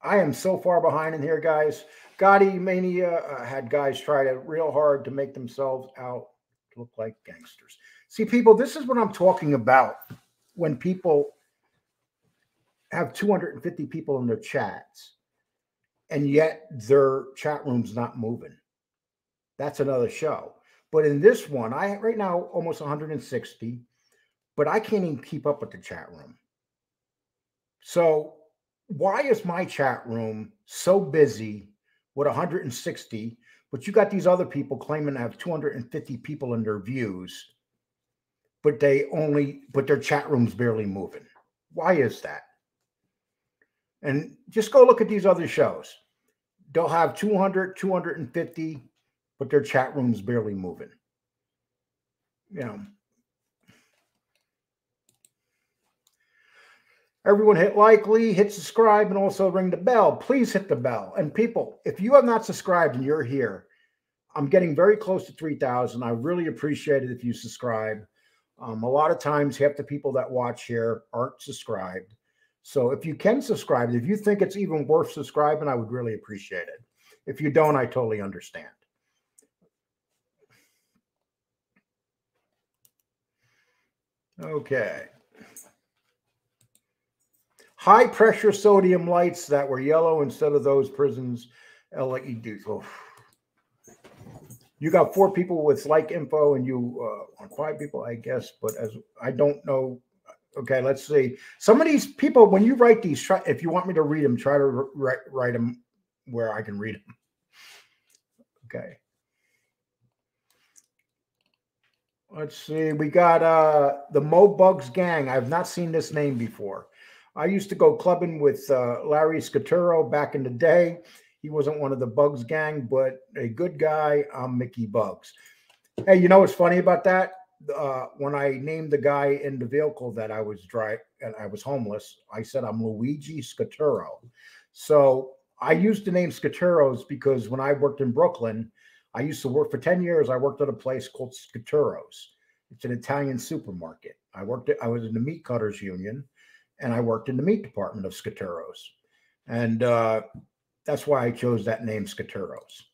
I am so far behind in here, guys. Gotti Mania had guys try to real hard to make themselves out to look like gangsters. See, people, this is what I'm talking about. When people have 250 people in their chats and yet their chat room's not moving. That's another show. But in this one, I right now almost 160, but I can't even keep up with the chat room. So why is my chat room so busy with 160, but you got these other people claiming to have 250 people in their views, but their chat room's barely moving? Why is that? And just go look at these other shows. They'll have 200, 250, but their chat room's barely moving. You know. Everyone hit like, hit subscribe, and also ring the bell. Please hit the bell. And people, if you have not subscribed and you're here, I'm getting very close to 3,000. I really appreciate it if you subscribe. A lot of times, half the people that watch here aren't subscribed. So if you can subscribe, if you think it's even worth subscribing, I would really appreciate it. If you don't, I totally understand. Okay. High pressure sodium lights that were yellow instead of those prisons. LED. Oh. You got 4 people with like info and you on 5 people, I guess, but as I don't know. Okay, let's see. Some of these people, when you write these, try, if you want me to read them, try to write them where I can read them. Okay. Let's see. We got the Mo Bugs Gang. I've not seen this name before. I used to go clubbing with Larry Scaturo back in the day. He wasn't one of the Bugs Gang, but a good guy. I'm Mickey Bugs. Hey, you know what's funny about that? When I named the guy in the vehicle that I was driving and I was homeless, I said I'm Luigi Scaturo. So I used the name Scaturo's because when I worked in Brooklyn, I used to work for 10 years. I worked at a place called Scaturo's. It's an Italian supermarket. I was in the meat cutters union, and I worked in the meat department of Scaturo's. And that's why I chose that name, Scaturo's.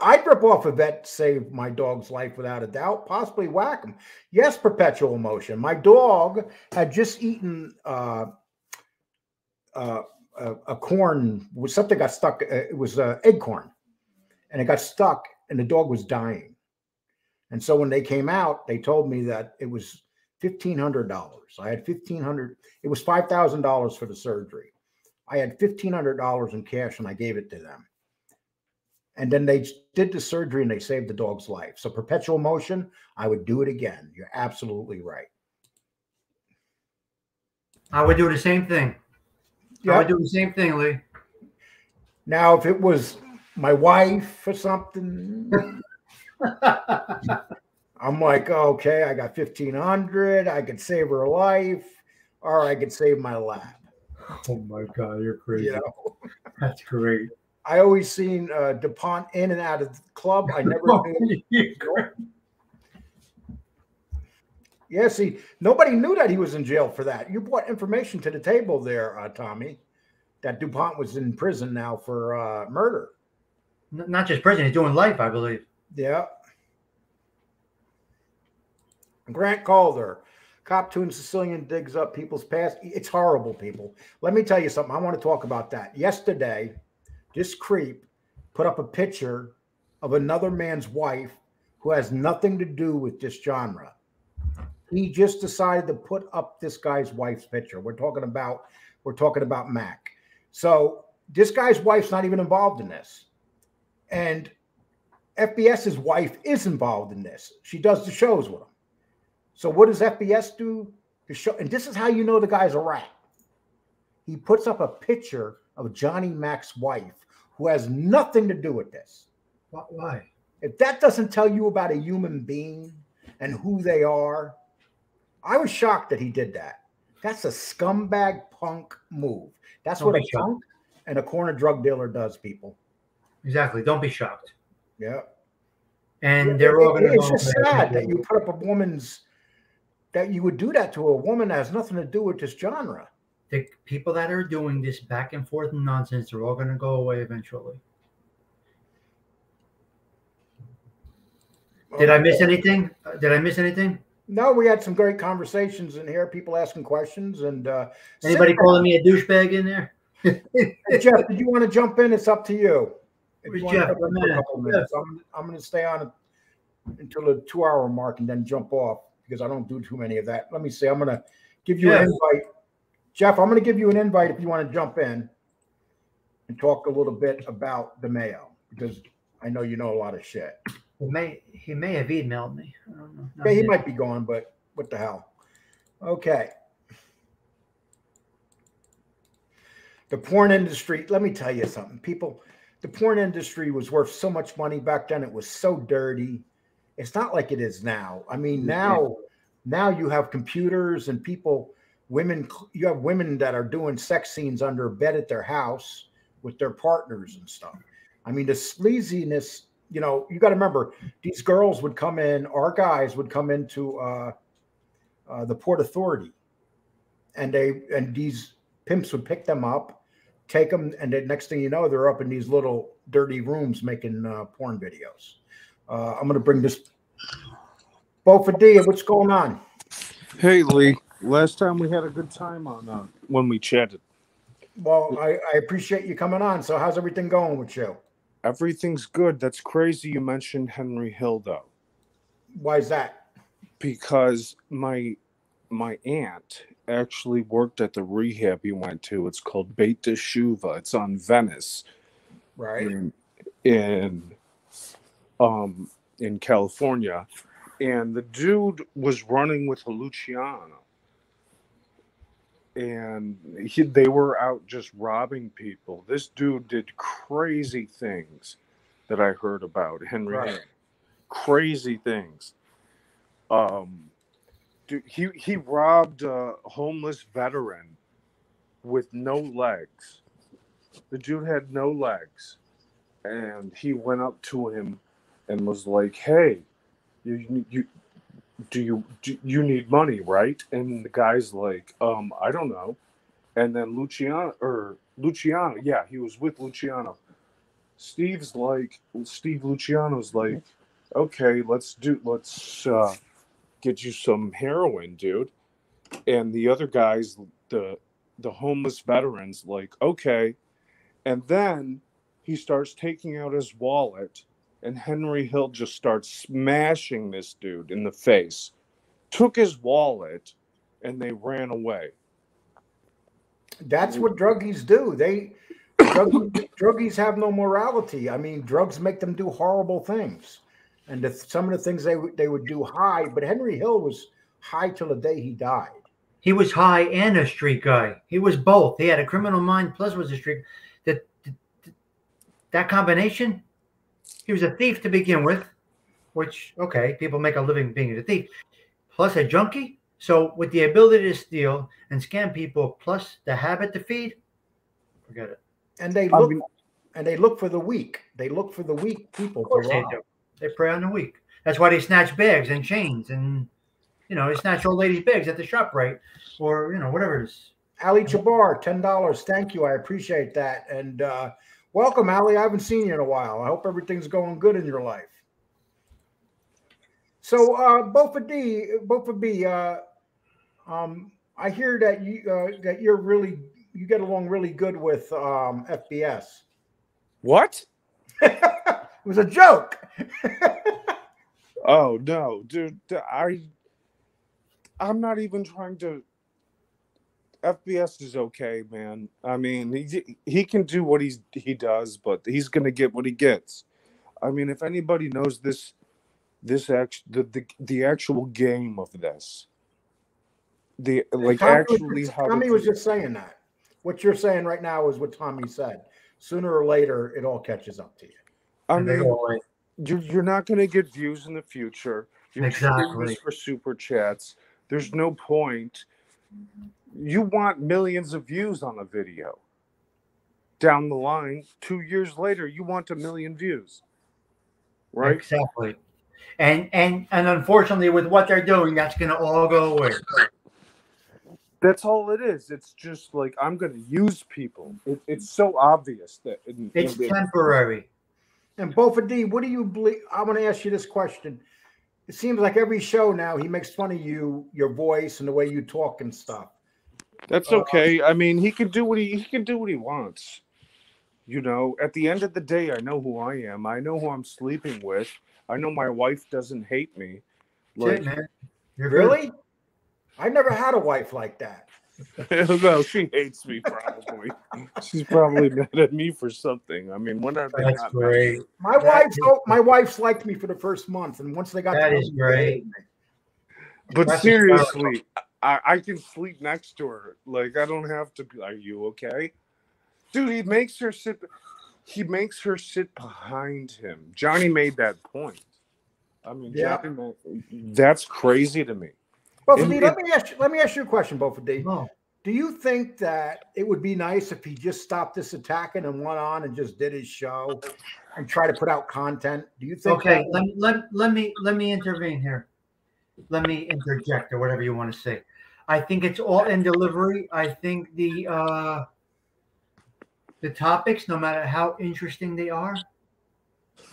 I'd rip off a vet to save my dog's life without a doubt, possibly whack him. Yes, perpetual motion. My dog had just eaten a corn. Something got stuck. It was egg corn. And it got stuck, and the dog was dying. And so when they came out, they told me that it was $1,500. I had $1,500. It was $5,000 for the surgery. I had $1,500 in cash, and I gave it to them. And then they did the surgery, and they saved the dog's life. So perpetual motion, I would do it again. You're absolutely right. I would do the same thing. Yep. I would do the same thing, Lee. Now, if it was my wife or something... I'm like, okay, I got $1,500. I could save her life, or I could save my lab. Oh my God, you're crazy! You know? That's great. I always seen DuPont in and out of the club. I never knew. Yeah, see, nobody knew that he was in jail for that. You brought information to the table there, Tommy, that DuPont was in prison now for murder. Not just prison; he's doing life, I believe. Yeah. Grant Calder. Cop tune Sicilian digs up people's past. It's horrible, people. Let me tell you something. I want to talk about that. Yesterday, this creep put up a picture of another man's wife who has nothing to do with this genre. He just decided to put up this guy's wife's picture. We're talking about Mac. So this guy's wife's not even involved in this. And FBS's wife is involved in this. She does the shows with him. So what does FBS do? The show, and this is how you know the guy's a rat. he puts up a picture of Johnny Mac's wife, who has nothing to do with this. Why? If that doesn't tell you about a human being and who they are, I was shocked that he did that. That's a scumbag punk move. That's what a punk and a corner drug dealer does, people. Exactly. Don't be shocked. Yeah. And they're all going to go. It's just sad that you put up a woman's, that you would do that to a woman that has nothing to do with this genre. The people that are doing this back and forth nonsense are all going to go away eventually. Did I miss anything? Did I miss anything? No, we had some great conversations in here. People asking questions, and anybody calling me a douchebag in there? Hey, Jeff, did you want to jump in? It's up to you. Jeff, I'm going to stay on until the 2-hour mark and then jump off because I don't do too many of that. Let me see. I'm going to give you an invite, Jeff. I'm going to give you an invite if you want to jump in and talk a little bit about DeMeo, because I know you know a lot of shit. He may have emailed me. I don't know. Yeah, he might be gone, but what the hell? Okay. The porn industry. Let me tell you something, people. The porn industry was worth so much money back then. It was so dirty. It's not like it is now. I mean, now you have computers and people, women. You have women that are doing sex scenes under a bed at their house with their partners and stuff. I mean, the sleaziness. You know, you got to remember, these girls would come in, our guys would come into the Port Authority, and these pimps would pick them up, take them, and the next thing you know, they're up in these little dirty rooms making porn videos. I'm going to bring this. Bofadilla, what's going on? Hey, Lee. Last time we had a good time on when we chatted. Well, I appreciate you coming on. So how's everything going with you? Everything's good. That's crazy you mentioned Henry Hill, though. Why is that? Because my aunt actually worked at the rehab he went to. It's called Beit Teshuva. It's on Venice. Right. In California. And the dude was running with a Luciano. And they were out just robbing people. This dude did crazy things that I heard about, Henry. Right. Crazy things. Dude, he robbed a homeless veteran with no legs. The dude had no legs. And he went up to him and was like, hey, you need money, right? And the guy's like, I don't know. And then Luciano, yeah, he was with Luciano. Steve Luciano's like, okay, let's get you some heroin, dude. And the other guys, the homeless veterans, like, okay. And then he starts taking out his wallet. And Henry Hill just starts smashing this dude in the face, took his wallet, and they ran away. That's what druggies do. Druggies have no morality. I mean, drugs make them do horrible things. And some of the things they would do high, but Henry Hill was high till the day he died. He was high and a street guy. He was both. He had a criminal mind plus was a street. That combination... He was a thief to begin with, which, okay, people make a living being a thief, plus a junkie. So with the ability to steal and scam people, plus the habit to feed, forget it. And they look for the weak. They look for the weak people. Of course they do. They prey on the weak. That's why they snatch bags and chains and, you know, they snatch old ladies' bags at the shop, right? Or, you know, whatever it is. Ali Jabbar, $10. Thank you. I appreciate that. And, welcome, Ali. I haven't seen you in a while. I hope everything's going good in your life. So, Bofa B, I hear that you get along really good with FBS. What? It was a joke. Oh no, dude! I'm not even trying to. FBS is okay, man. I mean, he can do what he does, but he's gonna get what he gets. I mean, if anybody knows the actual game of this, Tommy was just saying that what you're saying right now is what Tommy said. Sooner or later, it all catches up to you. I mean, you're not going to get views in the future. You're exactly for super chats. There's no point. You want millions of views on a video. Down the line, 2 years later, you want 1 million views, right? Exactly. And unfortunately, with what they're doing, that's going to all go away. That's all it is. It's just like, I'm going to use people. It's so obvious that it's temporary. And Bofa D, what do you believe? I want to ask you this question. It seems like every show now he makes fun of you, your voice, and the way you talk and stuff. That's okay. I mean, he can do what he can do what he wants. You know, at the end of the day, I know who I am. I know who I'm sleeping with. I know my wife doesn't hate me. Like, man. Really? I never had a wife like that. No, she hates me probably. She's probably mad at me for something. I mean, when are they not great? My wife's liked me for the first month, and once they got that is great. But seriously, I can sleep next to her. Like, I don't have to be, are you okay? Dude, he makes her sit behind him. Johnny made that point. I mean, yeah. Johnny, that's crazy to me. Bofa D, let me ask you a question, Bofa D. No. Do you think that it would be nice if he just stopped this attacking and went on and just did his show and try to put out content? Do you think? Okay, let me intervene here. Let me interject or whatever you want to say. I think it's all in delivery. I think the topics, no matter how interesting they are,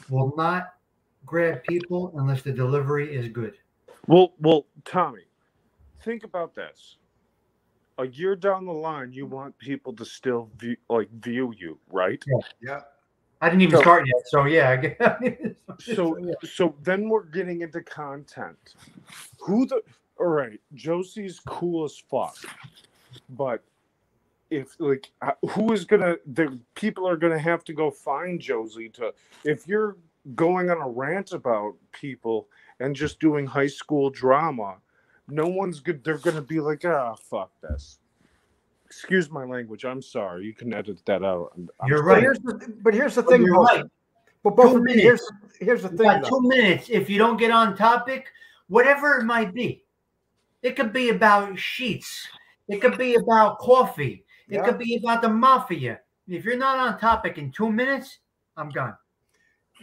will not grab people unless the delivery is good. Well, Tommy, think about this. A year down the line, you want people to still view you, right? Yeah. I didn't even start yet, so yeah. so then we're getting into content. All right, Josie's cool as fuck, but if like people are gonna have to go find Josie if you're going on a rant about people and just doing high school drama, no one's good. They're gonna be like, fuck this. Excuse my language. I'm sorry. You can edit that out. You're right. But here's the thing. You're right. But both minutes. Here's the thing. 2 minutes. If you don't get on topic, whatever it might be, it could be about sheets. It could be about coffee. It could be about the mafia. If you're not on topic in 2 minutes, I'm gone.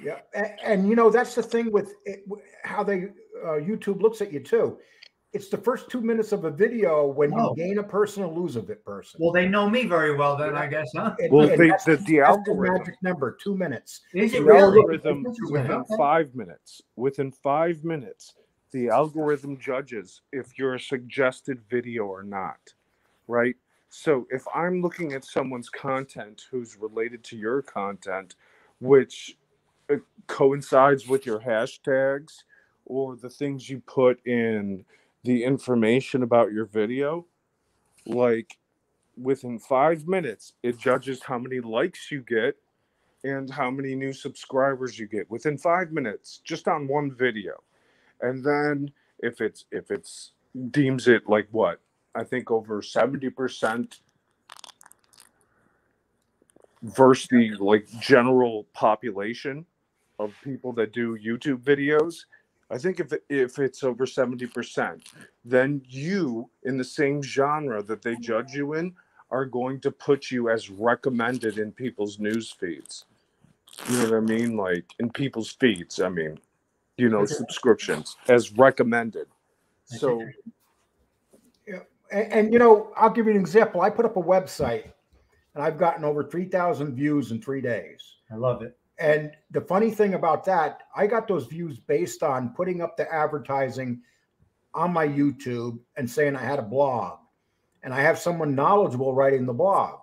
Yeah, and you know that's the thing with it, how they YouTube looks at you too. It's the first 2 minutes of a video when you gain a person and lose a person. Well, they know me very well then, I guess, huh? The algorithm. Magic number, 2 minutes. Is it really? Algorithm within 5 minutes. Within 5 minutes, the algorithm judges if you're a suggested video or not, right? So if I'm looking at someone's content who's related to your content, which coincides with your hashtags or the things you put in the information about your video, like within 5 minutes, it judges how many likes you get and how many new subscribers you get within 5 minutes, just on one video. And then if it's deems it like what, I think over 70% versus the like general population of people that do YouTube videos. I think if it's over 70%, then you, in the same genre that they judge you in, are going to put you as recommended in people's news feeds. You know what I mean? Like, in people's feeds, I mean, you know, subscriptions, as recommended. So, yeah. And, you know, I'll give you an example. I put up a website, and I've gotten over 3,000 views in 3 days. I love it. And the funny thing about that, I got those views based on putting up the advertising on my YouTube and saying I had a blog. And I have someone knowledgeable writing the blog.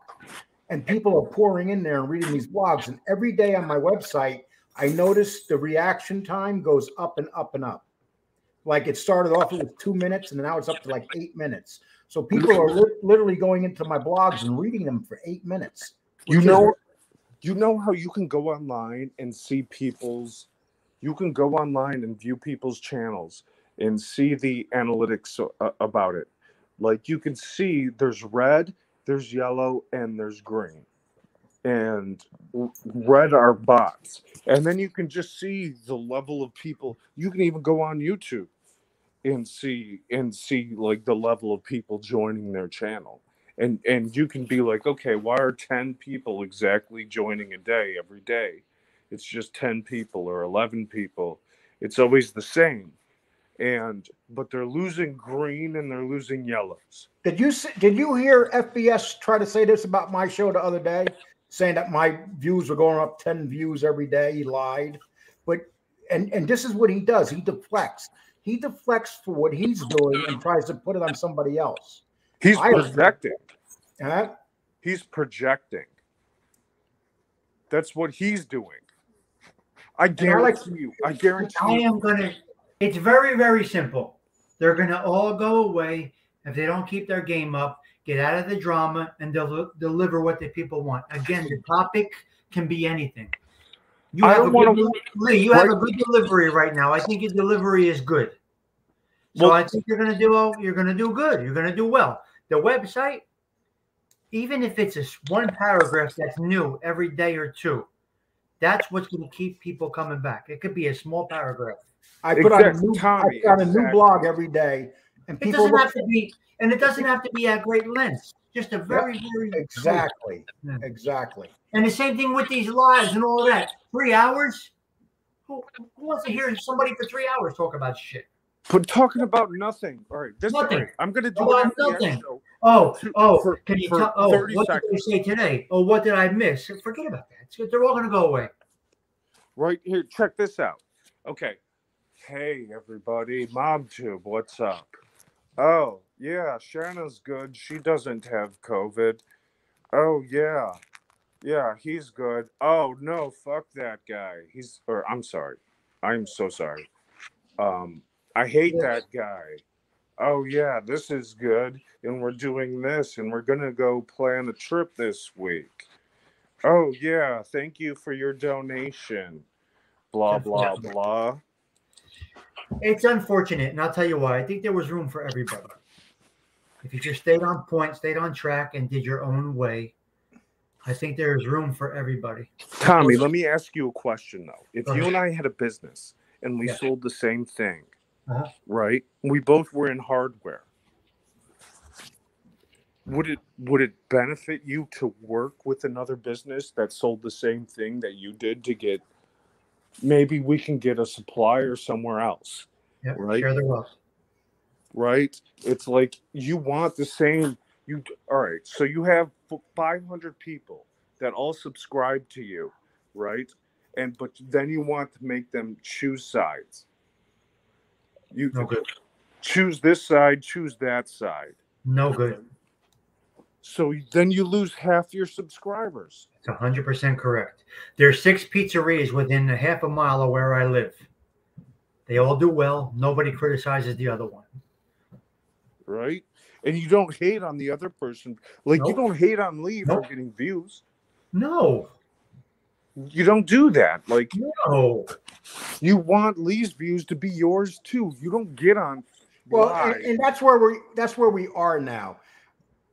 And people are pouring in there and reading these blogs. And every day on my website, I notice the reaction time goes up and up and up. Like it started off with 2 minutes and now it's up to like 8 minutes. So people are literally going into my blogs and reading them for 8 minutes. You know how you can go online and see people's, you can go online and view people's channels and see the analytics about it. Like you can see there's red, there's yellow, and there's green. And red are bots. And then you can just see the level of people. You can even go on YouTube and see like the level of people joining their channel. And you can be like, okay, why are 10 people exactly joining a day every day? It's just 10 people or 11 people. It's always the same. But they're losing green and they're losing yellows. Did you hear FBS try to say this about my show the other day, saying that my views were going up 10 views every day? He lied. But and this is what he does. He deflects. He deflects for what he's doing and tries to put it on somebody else. He's projecting. Huh? He's projecting. That's what he's doing. I guarantee you. I guarantee you. It's very, very simple. They're going to all go away if they don't keep their game up, get out of the drama, and they'll deliver what the people want. Again, the topic can be anything. You have a good delivery right now. I think your delivery is good. So I think you're going to do good. You're going to do well. The website, even if it's one paragraph that's new every day or two, that's what's going to keep people coming back. It could be a small paragraph. I put on a new blog every day, and people it doesn't have to be at great lengths. Just a very, very, exactly. And the same thing with these lives and all that. 3 hours. Who wants to hear somebody for 3 hours talk about shit? But talking about nothing. All right, nothing. I'm going to do nothing. What did you say today? Oh, what did I miss? Forget about that. They're all going to go away. Right here, check this out. Okay. Hey, everybody. MobTube, what's up? Oh, yeah, Shanna's good. She doesn't have COVID. Oh, yeah. Yeah, he's good. Oh, no, fuck that guy. I'm sorry. I'm so sorry. I hate that guy. Oh, yeah, this is good. And we're doing this, and we're going to go plan a trip this week. Oh, yeah, thank you for your donation. Blah, blah, blah. It's unfortunate, and I'll tell you why. I think there was room for everybody. If you just stayed on point, stayed on track, and did your own way, I think there is room for everybody. Tommy, let me ask you a question, though. If you and I had a business and we sold the same thing, right? We both were in hardware. Would it benefit you to work with another business that sold the same thing that you did to get... Maybe we can get a supplier somewhere else, right? Share the wealth, right? It's like you want the same. All right. So you have 500 people that all subscribe to you, right? But then you want to make them choose sides. You choose this side, choose that side. No good. So then you lose half your subscribers. It's 100% correct. There's 6 pizzerias within a half a mile of where I live. They all do well. Nobody criticizes the other one. Right? And you don't hate on the other person. Like you don't hate on Lee for getting views. No. You don't do that. Like no. You want Lee's views to be yours too. You don't get on. Well, and that's where we are now.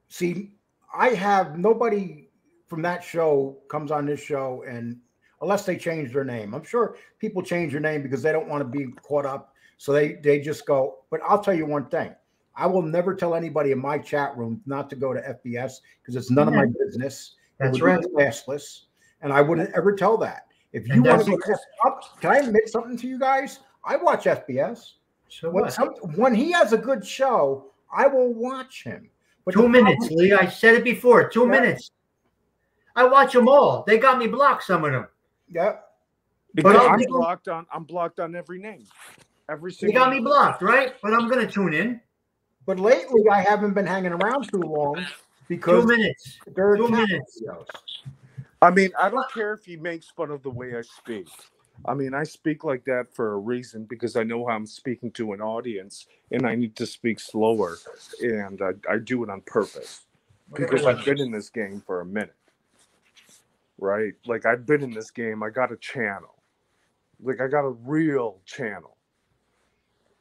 See, I have nobody from that show comes on this show, and unless they change their name, I'm sure people change their name because they don't want to be caught up. So they just go. But I'll tell you one thing. I will never tell anybody in my chat room not to go to FBS because it's none of my business. That's right. Classless. And I wouldn't ever tell that. If you want to be up, can I admit something to you guys? I watch FBS. So when he has a good show, I will watch him. But 2 minutes, Lee. I said it before. 2 minutes. I watch them all. They got me blocked. Some of them. Yeah. But I'm blocked on every name. Every single. You got me blocked, right? But I'm gonna tune in. But lately, I haven't been hanging around too long because 2 minutes. 2 minutes. I mean, I don't care if he makes fun of the way I speak. I mean, I speak like that for a reason because I know how I'm speaking to an audience and I need to speak slower. And I do it on purpose because I've been in this game for a minute, right? Like I've been in this game. I got a channel. Like I got a real channel.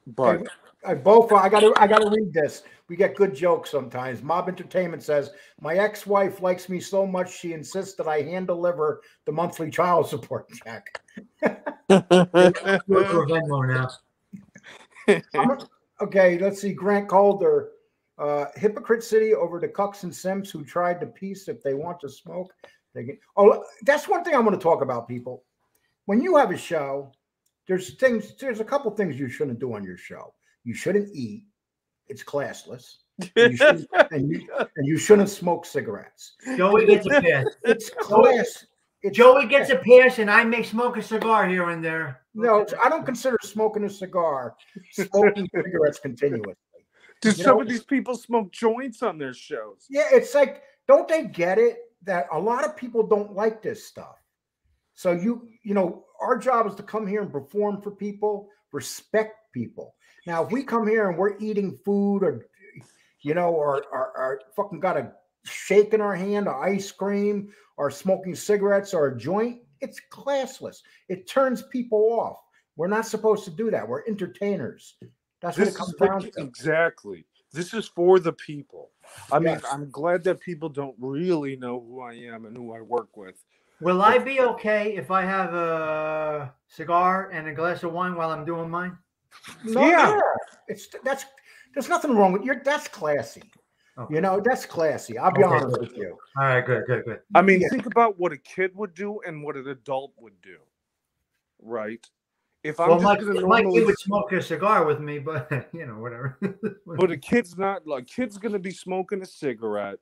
But I gotta read this. We get good jokes sometimes. Mob Entertainment says, my ex-wife likes me so much she insists that I hand deliver the monthly child support check. Okay, let's see. Grant Calder, Hypocrite City over to Cucks and Simps who tried to peace. If they want to smoke, they can. Oh, that's one thing I want to talk about, people. When you have a show, there's a couple things you shouldn't do on your show. You shouldn't eat. It's classless. And you shouldn't, and you shouldn't smoke cigarettes. Joey gets a pass. It's class. Joey gets a pass, and I may smoke a cigar here and there. No, I don't consider smoking a cigar smoking cigarettes continuously. Do some of these people smoke joints on their shows? Yeah, it's like, don't they get it that a lot of people don't like this stuff? So you know, our job is to come here and perform for people, respect people. Now, if we come here and we're eating food or, you know, or fucking got a shake in our hand, or ice cream, or smoking cigarettes or a joint, it's classless. It turns people off. We're not supposed to do that. We're entertainers. That's what it comes down to. Exactly. This is for the people. I mean, I'm glad that people don't really know who I am and who I work with. Will I be okay if I have a cigar and a glass of wine while I'm doing mine? No, yeah, there's nothing wrong with you. That's classy. Okay. You know, that's classy. I'll be honest with you. All right, good. I mean, think about what a kid would do and what an adult would do, right? If I'm you would smoke a cigar with me, but you know, whatever. But a kid's not like kid's gonna be smoking a cigarette,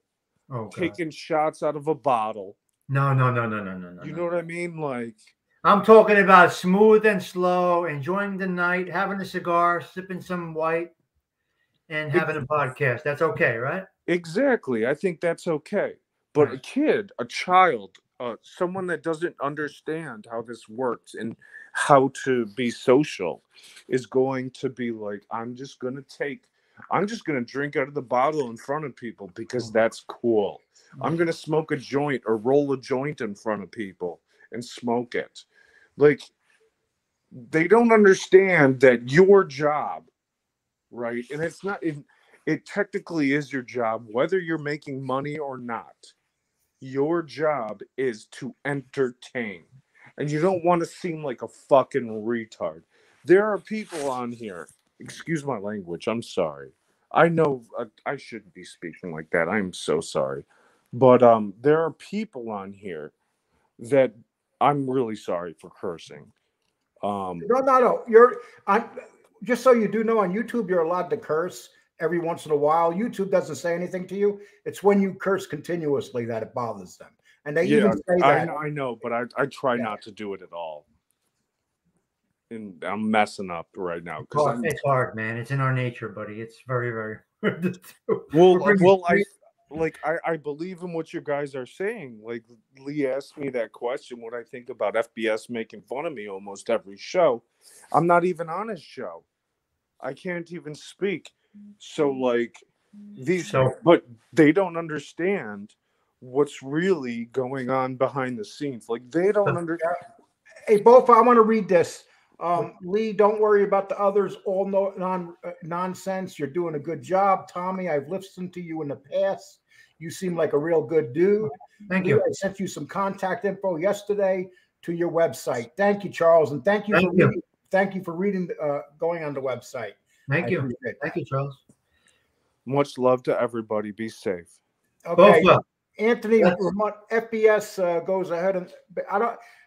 taking shots out of a bottle. No. You know what I mean? Like, I'm talking about smooth and slow, enjoying the night, having a cigar, sipping some white, and having a podcast. That's okay, right? Exactly. I think that's okay. But a kid, a child, someone that doesn't understand how this works and how to be social is going to be like, I'm just going to drink out of the bottle in front of people because that's cool. I'm going to smoke a joint or roll a joint in front of people and smoke it. Like, they don't understand that your job, right? And it's not, it technically is your job, whether you're making money or not. Your job is to entertain. And you don't want to seem like a fucking retard. There are people on here. Excuse my language. I'm sorry. I know I shouldn't be speaking like that. I'm so sorry. But there are people on here that I'm really sorry for cursing. No. Just so you do know, on YouTube, you're allowed to curse every once in a while. YouTube doesn't say anything to you. It's when you curse continuously that it bothers them. And they even say that. I know, but I try not to do it at all. And I'm messing up right now. It's hard, man. It's in our nature, buddy. It's very, very hard to do. I believe in what you guys are saying. Like, Lee asked me that question, what I think about FBS making fun of me almost every show. I'm not even on his show. I can't even speak. So, like, but they don't understand what's really going on behind the scenes. Like, they don't understand. Hey, Bofa, I want to read this. Lee, don't worry about the others. All nonsense. You're doing a good job. Tommy, I've listened to you in the past. You seem like a real good dude. Thank you. I sent you some contact info yesterday to your website. Thank you, Charles, and thank you for reading. Going on the website. Thank you. Thank you, Charles. Much love to everybody. Be safe. Okay, Anthony, FBS goes ahead and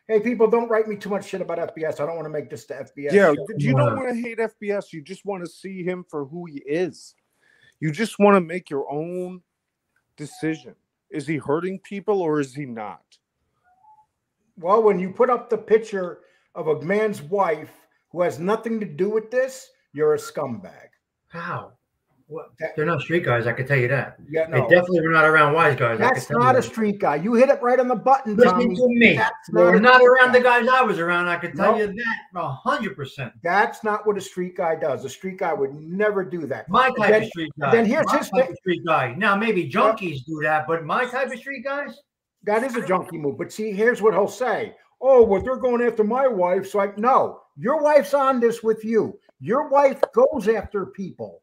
Hey, people, don't write me too much shit about FBS. I don't want to make this the FBS. Yeah, you don't want to hate FBS. You just want to see him for who he is. You just want to make your own decision. Is he hurting people or is he not? Well, when you put up the picture of a man's wife who has nothing to do with this, you're a scumbag. How? Well, they're not street guys, I can tell you that. Yeah, no. They definitely were not around wise guys. That's not a street guy. You hit it right on the button, Tommy. Listen to me. We're not around the guys I was around. I can tell you that 100%. That's not what a street guy does. A street guy would never do that. My type of street guy. Then here's his street guy. Now maybe junkies do that, but my type of street guys. That is a junkie move. But see, here's what he'll say. Oh, well, they're going after my wife, so I no. Your wife's on this with you. Your wife goes after people.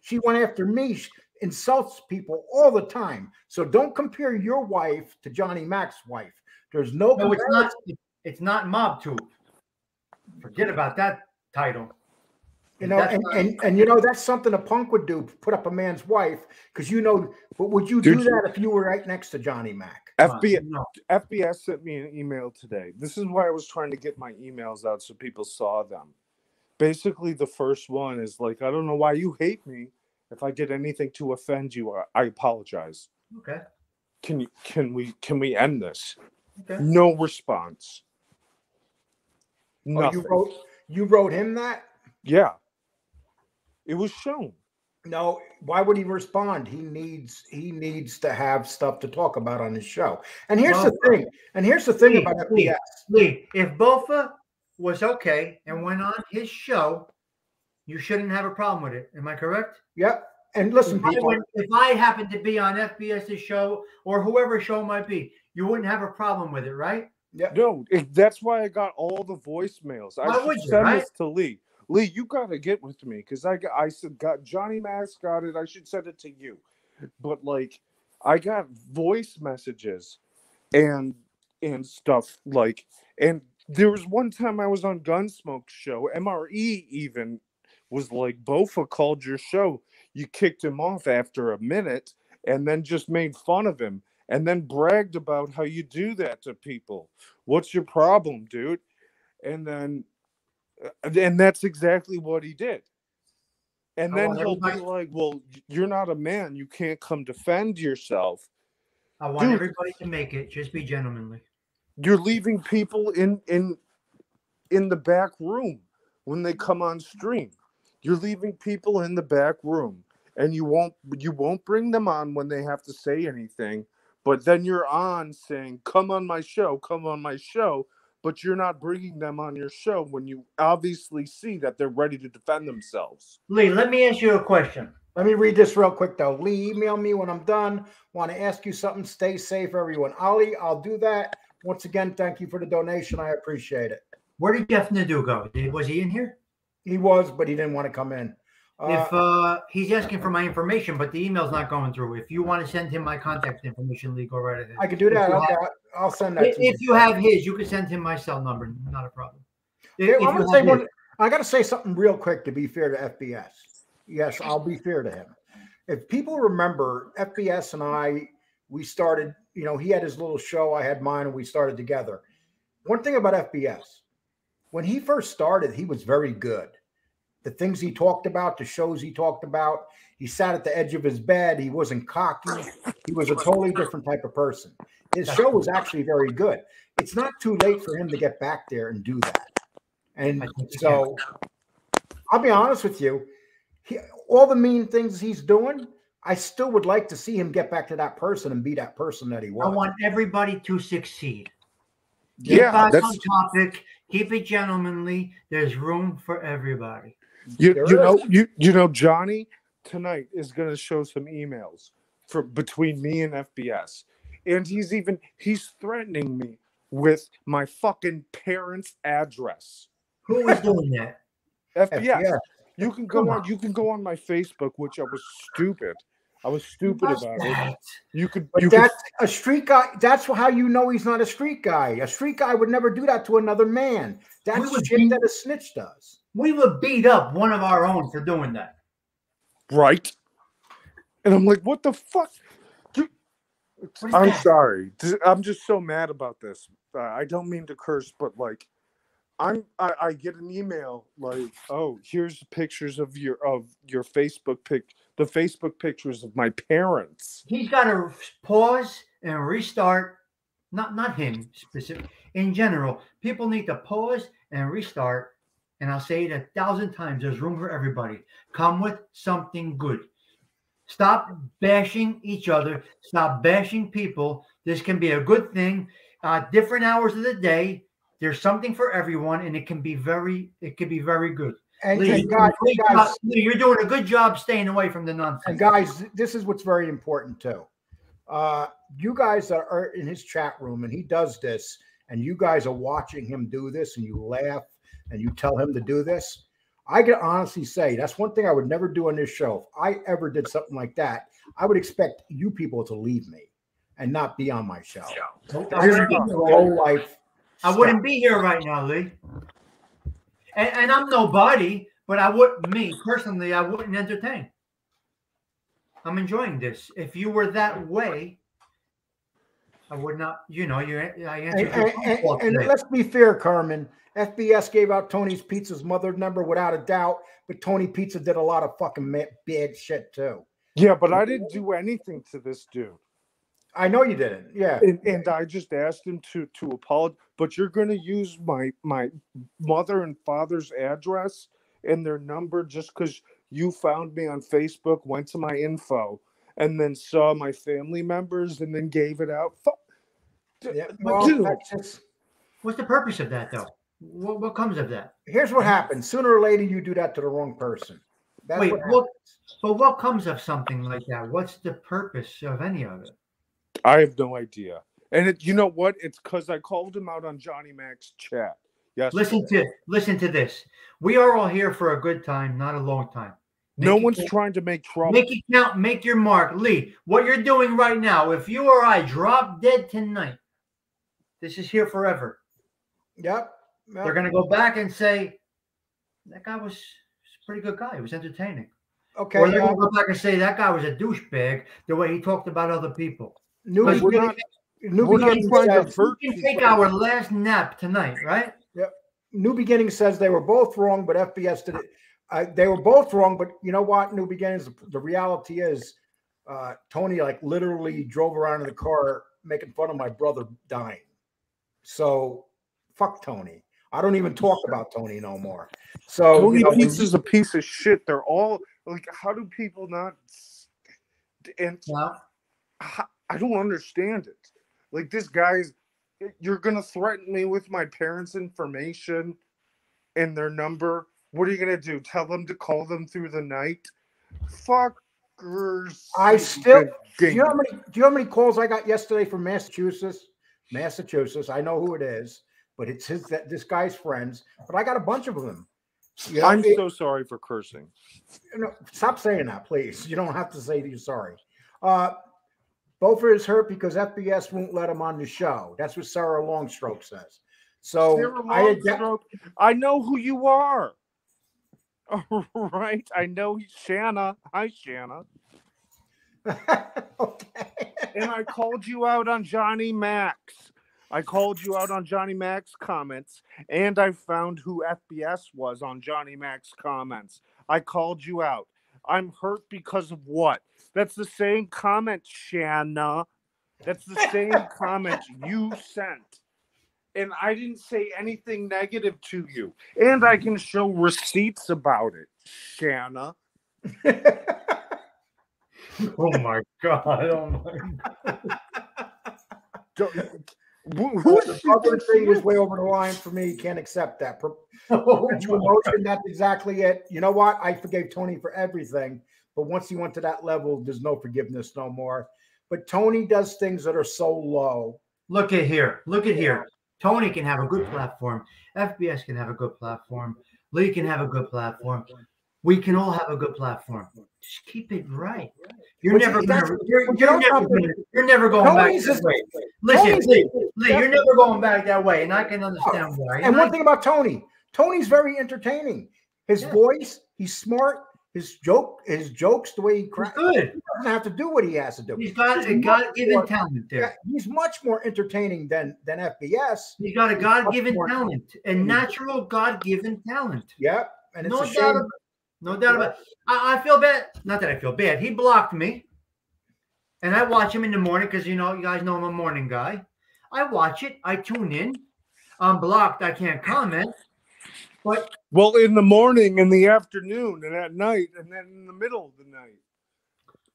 She went after me. She insults people all the time. So don't compare your wife to Johnny Mac's wife. There's no. No, it's not. It's not MobTube. Forget about that title. You know, and you know that's something a punk would do, put up a man's wife, because you know, but would you do that if you were right next to Johnny Mac? FBS sent me an email today. This is why I was trying to get my emails out so people saw them. Basically, the first one is like, I don't know why you hate me. If I did anything to offend you, I apologize. Okay. Can we end this? Okay. No response. No. Oh, you wrote him that? Yeah. It was shown. No, why would he respond? He needs to have stuff to talk about on his show. And here's the thing. And here's the thing about FBS. If Bofa was okay and went on his show, you shouldn't have a problem with it. Am I correct? Yep. And listen, if I happened to be on FBS's show or whoever show might be, you wouldn't have a problem with it, right? Yeah. No, that's why I got all the voicemails. I should send this to Lee. Lee, you got to get with me because I got Johnny Max got it. I should send it to you. But like I got voice messages and stuff like, and there was one time I was on Gunsmoke's show. MRE even was like, Bofa called your show. You kicked him off after a minute and then just made fun of him and then bragged about how you do that to people. What's your problem, dude? And that's exactly what he did. And then he'll be like, well, you're not a man. You can't come defend yourself. I want everybody to make it. Just be gentlemanly. You're leaving people in the back room when they come on stream. You're leaving people in the back room. And you won't bring them on when they have to say anything. But then you're on saying, come on my show, come on my show. But you're not bringing them on your show when you obviously see that they're ready to defend themselves. Lee, let me ask you a question. Let me read this real quick, though. Lee, email me when I'm done. Want to ask you something. Stay safe, everyone. Ali, I'll do that. Once again, thank you for the donation. I appreciate it. Where did Jeff Nadeau go? Was he in here? He was, but he didn't want to come in. If he's asking for my information, but the email's not going through. If you want to send him my contact information, Lee, go right ahead. I can do that. I'll send that to you. If you have his, you can send him my cell number. Not a problem. I got to say something real quick to be fair to FBS. Yes, I'll be fair to him. If people remember, FBS and I, we started, you know, he had his little show, I had mine, and we started together. One thing about FBS, when he first started, he was very good. The things he talked about, the shows he talked about. He sat at the edge of his bed. He wasn't cocky. He was a totally different type of person. His show was actually very good. It's not too late for him to get back there and do that. And so I'll be honest with you. All the mean things he's doing, I still would like to see him get back to that person and be that person that he was. I want everybody to succeed. Yeah, that's on topic. Keep it gentlemanly. There's room for everybody. You know, Johnny tonight is going to show some emails for between me and FBS, and he's threatening me with my fucking parents' address. Who is doing that? FBS. You can go on. You can go on my Facebook, which I was stupid. I was stupid about it. That's a street guy. That's how you know he's not a street guy. A street guy would never do that to another man. That's the shit that a snitch does. We would beat up one of our own for doing that. Right. And I'm like, what the fuck? I'm sorry. I'm just so mad about this. I don't mean to curse, but like, I get an email like, oh, here's pictures of your Facebook pic, the Facebook pictures of my parents. He's got to pause and restart. Not him specific. In general, people need to pause and restart. And I'll say it 1,000 times. There's room for everybody. Come with something good. Stop bashing each other. Stop bashing people. This can be a good thing. Different hours of the day. There's something for everyone, and it can be very good. And Lee, guys, you're doing a good job staying away from the nonsense. And guys, this is what's very important too. You guys are in his chat room, and he does this, and you guys are watching him do this, and you laugh. and you tell him to do this, I can honestly say that's one thing I would never do on this show. If I ever did something like that, I would expect you people to leave me and not be on my show. I wouldn't be here right now, Lee. And I'm nobody, but I wouldn't, me personally, I wouldn't entertain. I'm enjoying this. If you were that way, I would not, you know, and let's be fair, Carmen. FBS gave out Tony's Pizza's mother number without a doubt, but Tony Pizza did a lot of fucking bad shit too. Yeah, but I didn't do anything to this dude. I know you didn't. Yeah, and I just asked him to apologize. But you're going to use my mother and father's address and their number just because you found me on Facebook, went to my info, and then saw my family members, and then gave it out. Fuck, yeah, well, dude. What's the purpose of that, though? What comes of that? Here's what happens. Sooner or later, you do that to the wrong person. That's wait, but what comes of something like that? What's the purpose of any of it? I have no idea. And it, you know what? It's because I called him out on Johnny Mac's chat. Yes. Listen to this. We are all here for a good time, not a long time. No one's trying to make trouble. Make it count. Make your mark, Lee. What you're doing right now, if you or I drop dead tonight, this is here forever. Yep. They're going to go back and say, that guy was a pretty good guy. He was entertaining. Okay. Or they're going to go back and say, that guy was a douchebag, the way he talked about other people. We can take our last nap tonight, right? Yep. New Beginning says they were both wrong, but FBS did it. They were both wrong, but you know what? New Beginnings, the reality is Tony like literally drove around in the car making fun of my brother dying. So fuck Tony. I don't even talk about Tony no more. So Tony Pizza's a piece of shit. They're all like, how do people not? And I don't understand it. Like this guy's, you're gonna threaten me with my parents' information and their number. What are you going to do? Tell them to call them through the night? Fuckers. I still... Do you know how many calls I got yesterday from Massachusetts? Massachusetts. I know who it is, but it's his this guy's friends. But I got a bunch of them. You know, I'm so sorry for cursing. You know, stop saying that, please. You don't have to say that you're sorry. Beaufort is hurt because FBS won't let him on the show. That's what Sarah Longstroke says. So I know who you are. All right, I know Shanna. Hi, Shanna. Okay. And I called you out on Johnny Mac's. I called you out on Johnny Mac's comments, and I found who FBS was on Johnny Mac's comments. I called you out. I'm hurt because of what? That's the same comment, Shanna. That's the same comment you sent. And I didn't say anything negative to you. And I can show receipts about it, Shanna. Oh, my God. Oh, my God. The thing is way over the line for me. Can't accept that. Emotion, that's exactly it. You know what? I forgave Tony for everything. But once he went to that level, there's no forgiveness no more. But Tony does things that are so low. Look at here. Look at here. Tony can have a good platform. FBS can have a good platform. Lee can have a good platform. We can all have a good platform. Just keep it right. You're never going back that way. Listen, Lee, you're never going back that way, and I can understand why. And one thing about Tony, Tony's very entertaining. His voice, he's smart. His jokes, the way he cracks, he doesn't have to do what he has to do. He's got a God-given talent there. He's much more entertaining than FBS. He's got a God-given talent, a natural God-given talent. Yep, and it's no doubt about it. I feel bad. Not that I feel bad. He blocked me, and I watch him in the morning because you know you guys know I'm a morning guy. I watch it. I tune in. I'm blocked. I can't comment. But well, in the morning, in the afternoon, and at night, and then in the middle of the night.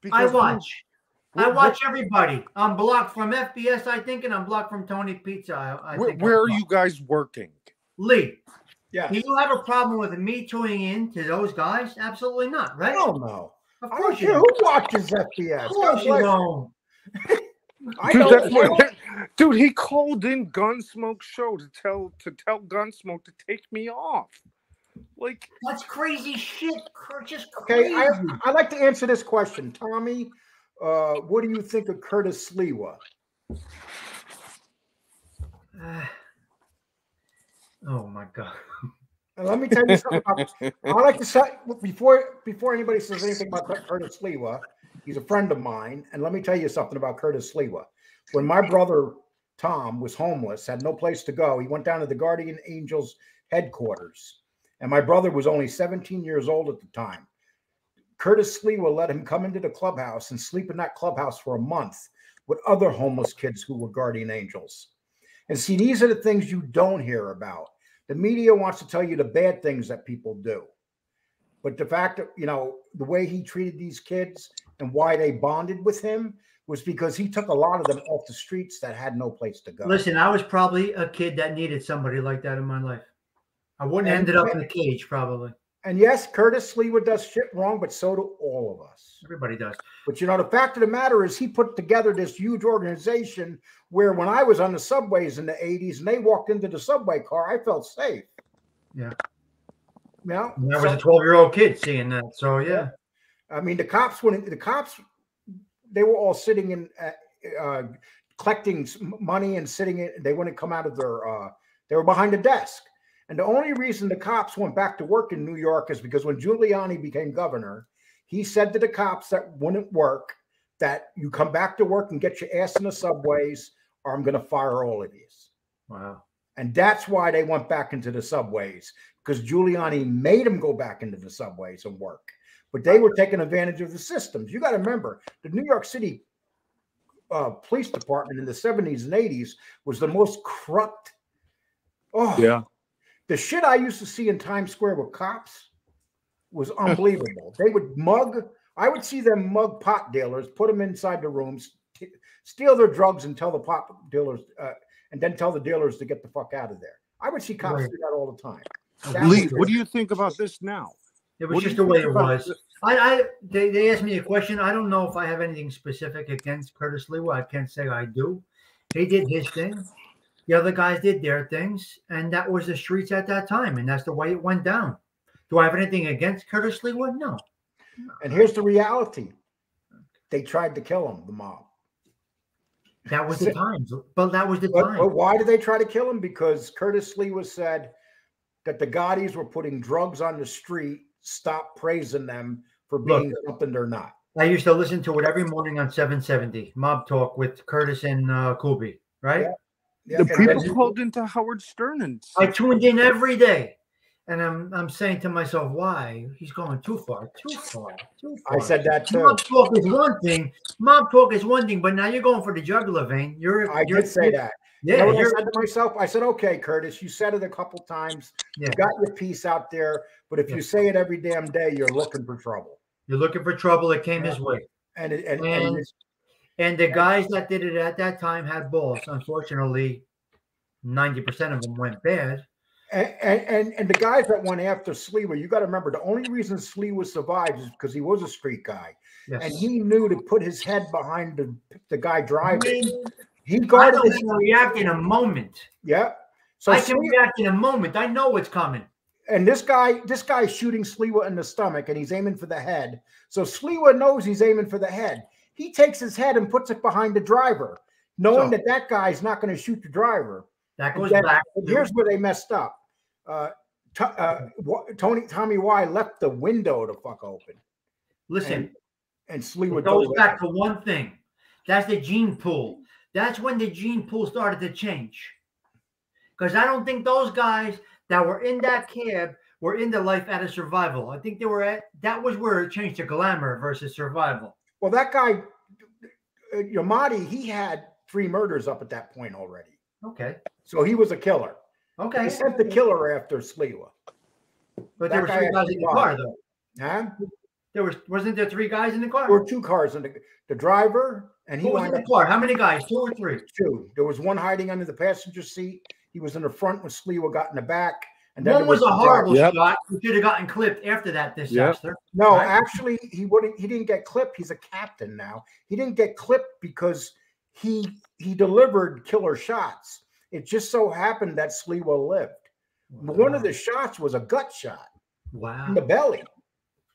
Because I watch everybody. I'm blocked from FBS, I think, and I'm blocked from Tony Pizza. Where are you guys working? Lee, yeah. Do you have a problem with me tuning in to those guys? Absolutely not, right? Hell no. Of course you don't. Who watches FBS? Of course you don't. Dude, he called in Gunsmoke's show to tell Gunsmoke to take me off. Like, that's crazy shit, Curtis. Okay, I'd like to answer this question, Tommy. What do you think of Curtis Sliwa? Oh my God! Let me tell you something. I like to say before anybody says anything about Curtis Sliwa, he's a friend of mine, and let me tell you something about Curtis Sliwa. When my brother Tom was homeless, had no place to go, he went down to the Guardian Angels headquarters. And my brother was only 17 years old at the time. Curtis Sliwa let him come into the clubhouse and sleep in that clubhouse for a month with other homeless kids who were Guardian Angels. And see, these are the things you don't hear about. The media wants to tell you the bad things that people do. But the fact that, you know, the way he treated these kids and why they bonded with him was because he took a lot of them off the streets that had no place to go. Listen, I was probably a kid that needed somebody like that in my life. I wouldn't have ended up in a cage, probably. And yes, Curtis Sliwa does shit wrong, but so do all of us. Everybody does. But, you know, the fact of the matter is he put together this huge organization where when I was on the subways in the 80s and they walked into the subway car, I felt safe. Yeah. Yeah. You know, I was a 12-year-old kid seeing that, so, yeah. I mean, the cops, they were all sitting in, collecting money and sitting in, they wouldn't come out of their, they were behind a desk. And the only reason the cops went back to work in New York is because when Giuliani became governor, he said to the cops that wouldn't work, that you come back to work and get your ass in the subways or I'm going to fire all of these. Wow. And that's why they went back into the subways, because Giuliani made them go back into the subways and work. But they were taking advantage of the systems. You got to remember, the New York City Police Department in the 70s and 80s was the most corrupt. Oh, yeah. The shit I used to see in Times Square with cops was unbelievable. They would mug. I would see them mug pot dealers, put them inside the rooms, steal their drugs, and tell the pot dealers, and then tell the dealers to get the fuck out of there. I would see cops do that all the time. That Lee, what do you think about this now? It was just the way it was. They asked me a question. I don't know if I have anything specific against Curtis Sliwa. I can't say I do. He did his thing. The other guys did their things, and that was the streets at that time, and that's the way it went down. Do I have anything against Curtis Sliwa? No. And here's the reality. They tried to kill him, the mob. That was the times. But that was the time. But why did they try to kill him? Because Curtis Sliwa said that the Gottis were putting drugs on the street, stop praising them for being something they're not. I used to listen to it every morning on 770, Mob Talk with Curtis and Kubi, right? Yeah. Yeah, the people called into Howard Stern, and I tuned in every day, and I'm saying to myself, "Why he's going too far?" I said that too. Mob talk is one thing. Mob talk is one thing, but now you're going for the jugular vein. I did say that. Yeah, you know, I said to myself, I said, "Okay, Curtis, you said it a couple times. Yeah. You got your piece out there, but if you say it every damn day, you're looking for trouble. You're looking for trouble. It came his way, and the guys that did it at that time had balls. Unfortunately, 90% of them went bad. And the guys that went after Sliwa, you got to remember, the only reason Sliwa survived is because he was a street guy. Yes. And he knew to put his head behind the guy driving. He guarded it. I can react in a moment. Yeah. So I can react in a moment. I know what's coming. And this guy's shooting Sliwa in the stomach, and he's aiming for the head. So Sliwa knows he's aiming for the head. He takes his head and puts it behind the driver, knowing that guy's not going to shoot the driver. That goes back. Here's where they messed up. Tommy Y left the window to fuck open. Listen, and Sliwa goes back to one thing. That's the gene pool. That's when the gene pool started to change. Because I don't think those guys that were in that cab were in the life out of survival. I think they were that was where it changed to glamour versus survival. Well, that guy, Yamati, he had 3 murders up at that point already. Okay. So he was a killer. Okay. He sent the killer after Sliwa. But there were 3 guys in the car, though. Huh? Wasn't there 3 guys in the car? There were 2 cars. In the driver, and he was in the car. How many guys? 2 or 3? 2. There was one hiding under the passenger seat. He was in the front when Sliwa got in the back. And one was a horrible shot. He should have gotten clipped after that disaster. Yep. No, actually, he didn't get clipped. He's a captain now. He didn't get clipped because he delivered killer shots. It just so happened that Sliwa lived. Wow. One of the shots was a gut shot. Wow. In the belly.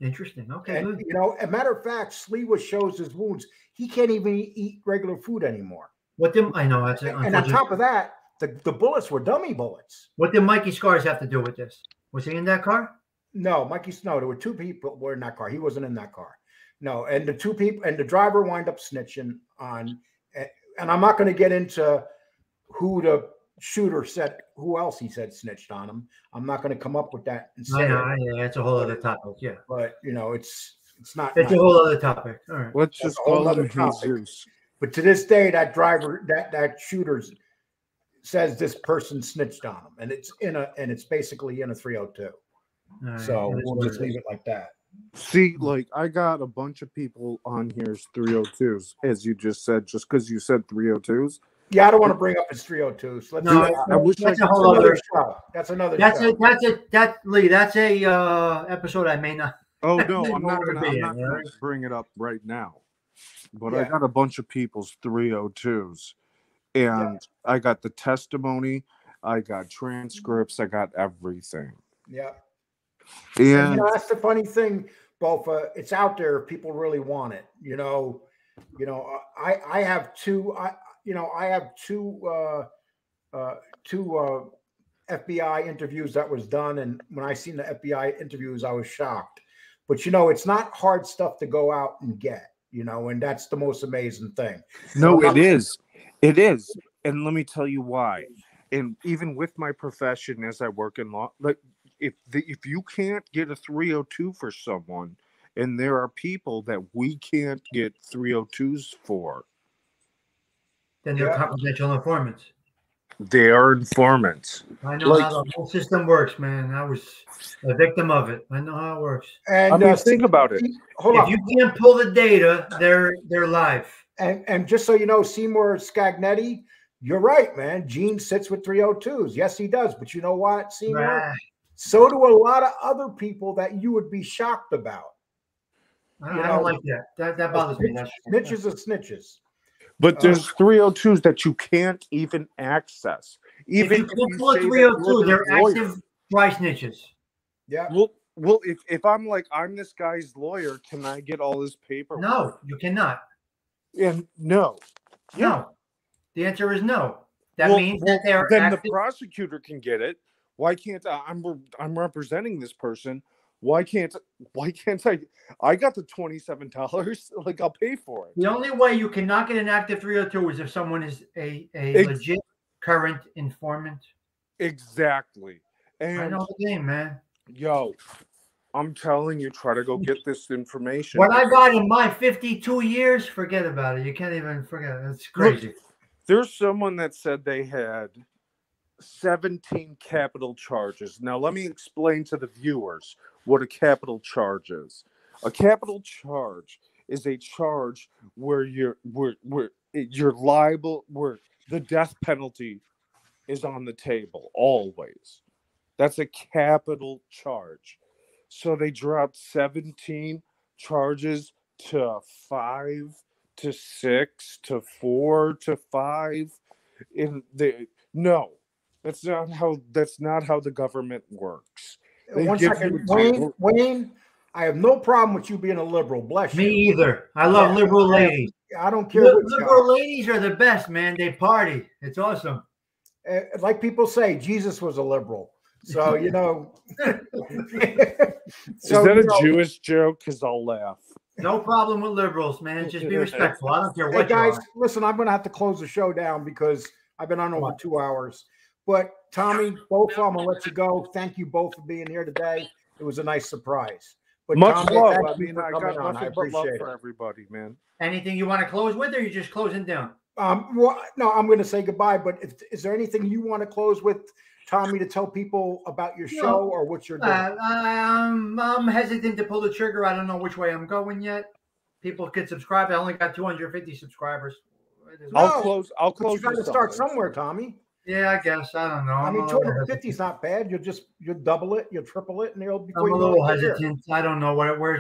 Interesting. Okay. And, you know, a matter of fact, Sliwa shows his wounds. He can't even eat regular food anymore. What did I know? And on top of that, the bullets were dummy bullets. What did Mikey Scars have to do with this? Was he in that car? No, Mikey. No, there were two people were in that car. He wasn't in that car. No, and the two people and the driver wind up snitching on. And I'm not going to get into who the shooter said, who else he said snitched on him. I'm not going to come up with that. Yeah, that's a whole other topic. Yeah, but you know, it's not a whole other topic. All right, let's just call it Jesus. But to this day, that driver, that shooter says this person snitched on him, and it's basically in a 302. Right, so we'll just leave it like that. See, like, I got a bunch of people on here's 302s, as you just said, just because you said 302s. Yeah, I don't want to bring up his 302s. Let's that's a whole other show. That's a episode I may not. Oh no, I'm not gonna bring it up right now. But yeah. I got a bunch of people's 302s, and yeah. I got the testimony, I got transcripts, I got everything. Yeah. And you know, that's the funny thing, Bofa. It's out there if people really want it. You know, I have two FBI interviews that was done, and when I seen the FBI interviews, I was shocked. But you know, it's not hard stuff to go out and get. You know, and that's the most amazing thing. No, it is. It is, and let me tell you why. And even with my profession, as I work in law, like. If you can't get a 302 for someone, and there are people that we can't get 302s for, then they're confidential informants. They are informants. I know how the whole system works, man. I was a victim of it. I know how it works. And I mean, think about it. Hold on. If you can't pull the data, they're live. And just so you know, Seymour Scagnetti, you're right, man. Gene sits with 302s. Yes, he does. But you know what, Seymour? Right. So do a lot of other people that you would be shocked about. I don't like that. That bothers me. Snitches are snitches. But there's 302s that you can't even access. Even if you pull a 302, they're active dry snitches. Yeah. Well, if I'm like, I'm this guy's lawyer, can I get all his paperwork? No, you cannot. And no. Yeah. No. The answer is no. That means that they're active. Then the prosecutor can get it. Why can't I'm representing this person? Why can't I? I got the $27. Like, I'll pay for it. The only way you cannot get an active 302 is if someone is a legit current informant. Exactly. And I know the game, man. Yo, I'm telling you, try to go get this information. What I got in my 52 years, forget about it. You can't even forget it. It's crazy. Look, there's someone that said they had 17 capital charges. Now, let me explain to the viewers what a capital charge is. A capital charge is a charge where you're liable, where the death penalty is on the table always. That's a capital charge. So they dropped 17 charges to 5 to 6 to 4 to 5. No. That's not how the government works. One second, Wayne, I have no problem with you being a liberal. Bless you. Me either. I love liberal ladies. I don't care. Liberal ladies are the best, man. They party. It's awesome. Like people say, Jesus was a liberal. So, you know. Is that a Jewish joke? Because I'll laugh. No problem with liberals, man. Just be respectful. I don't care what you are. Hey, guys, listen, I'm going to have to close the show down because I've been on over 2 hours. But Tommy, both I'm gonna let you go. Thank you both for being here today. It was a nice surprise. But much Tommy, love. I mean, I got nothing but love for everybody, man. Anything you want to close with, or you're just closing down? Well, no, I'm going to say goodbye. But is there anything you want to close with, Tommy, to tell people about your show or what you're doing? I'm hesitant to pull the trigger. I don't know which way I'm going yet. People could subscribe. I only got 250 subscribers. I'll close. You got to start somewhere, Tommy. Yeah, I guess. I don't know. I mean, 250 is not bad. You'll double it, you'll triple it, and it'll be. I'm a little hesitant. I don't know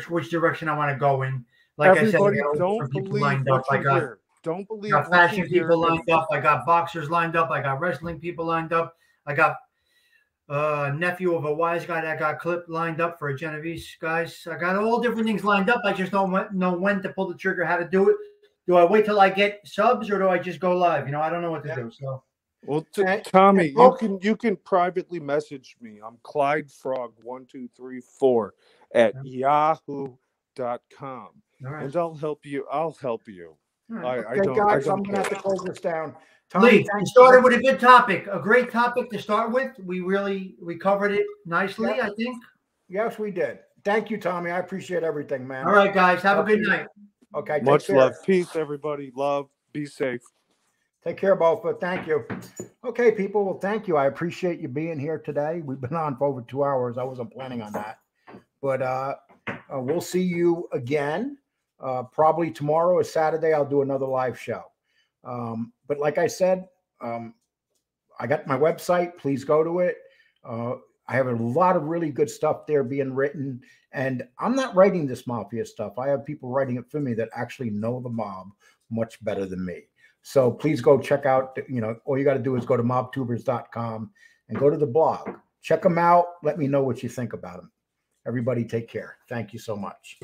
which direction I want to go in. Like everybody, I said, don't believe what you hear. don't believe. I got fashion people lined up. I got boxers lined up. I got wrestling people lined up. I got nephew of a wise guy that got clipped lined up for a Genovese, guys. I got all different things lined up. I just don't know when to pull the trigger, how to do it. Do I wait till I get subs or do I just go live? You know, I don't know what to do. So, well, Tommy, you can privately message me. I'm Clyde Frog 1234 at yahoo.com. Right. And I'll help you. Right. Okay, guys, I'm going to have to close this down. Tommy, we started with a good topic, a great topic to start with. We covered it nicely, I think. Yes, we did. Thank you, Tommy. I appreciate everything, man. All right, guys. Have a good night. Okay. Much love. Peace, everybody. Love. Be safe. Take care, both. But thank you. Okay, people. Well, thank you. I appreciate you being here today. We've been on for over 2 hours. I wasn't planning on that. But we'll see you again. Probably tomorrow or Saturday, I'll do another live show. But like I said, I got my website. Please go to it. I have a lot of really good stuff there being written. And I'm not writing this mafia stuff. I have people writing it for me that actually know the mob much better than me. So please go check out, you know, all you got to do is go to mobtubers.com and go to the blog. Check them out. Let me know what you think about them. Everybody take care. Thank you so much.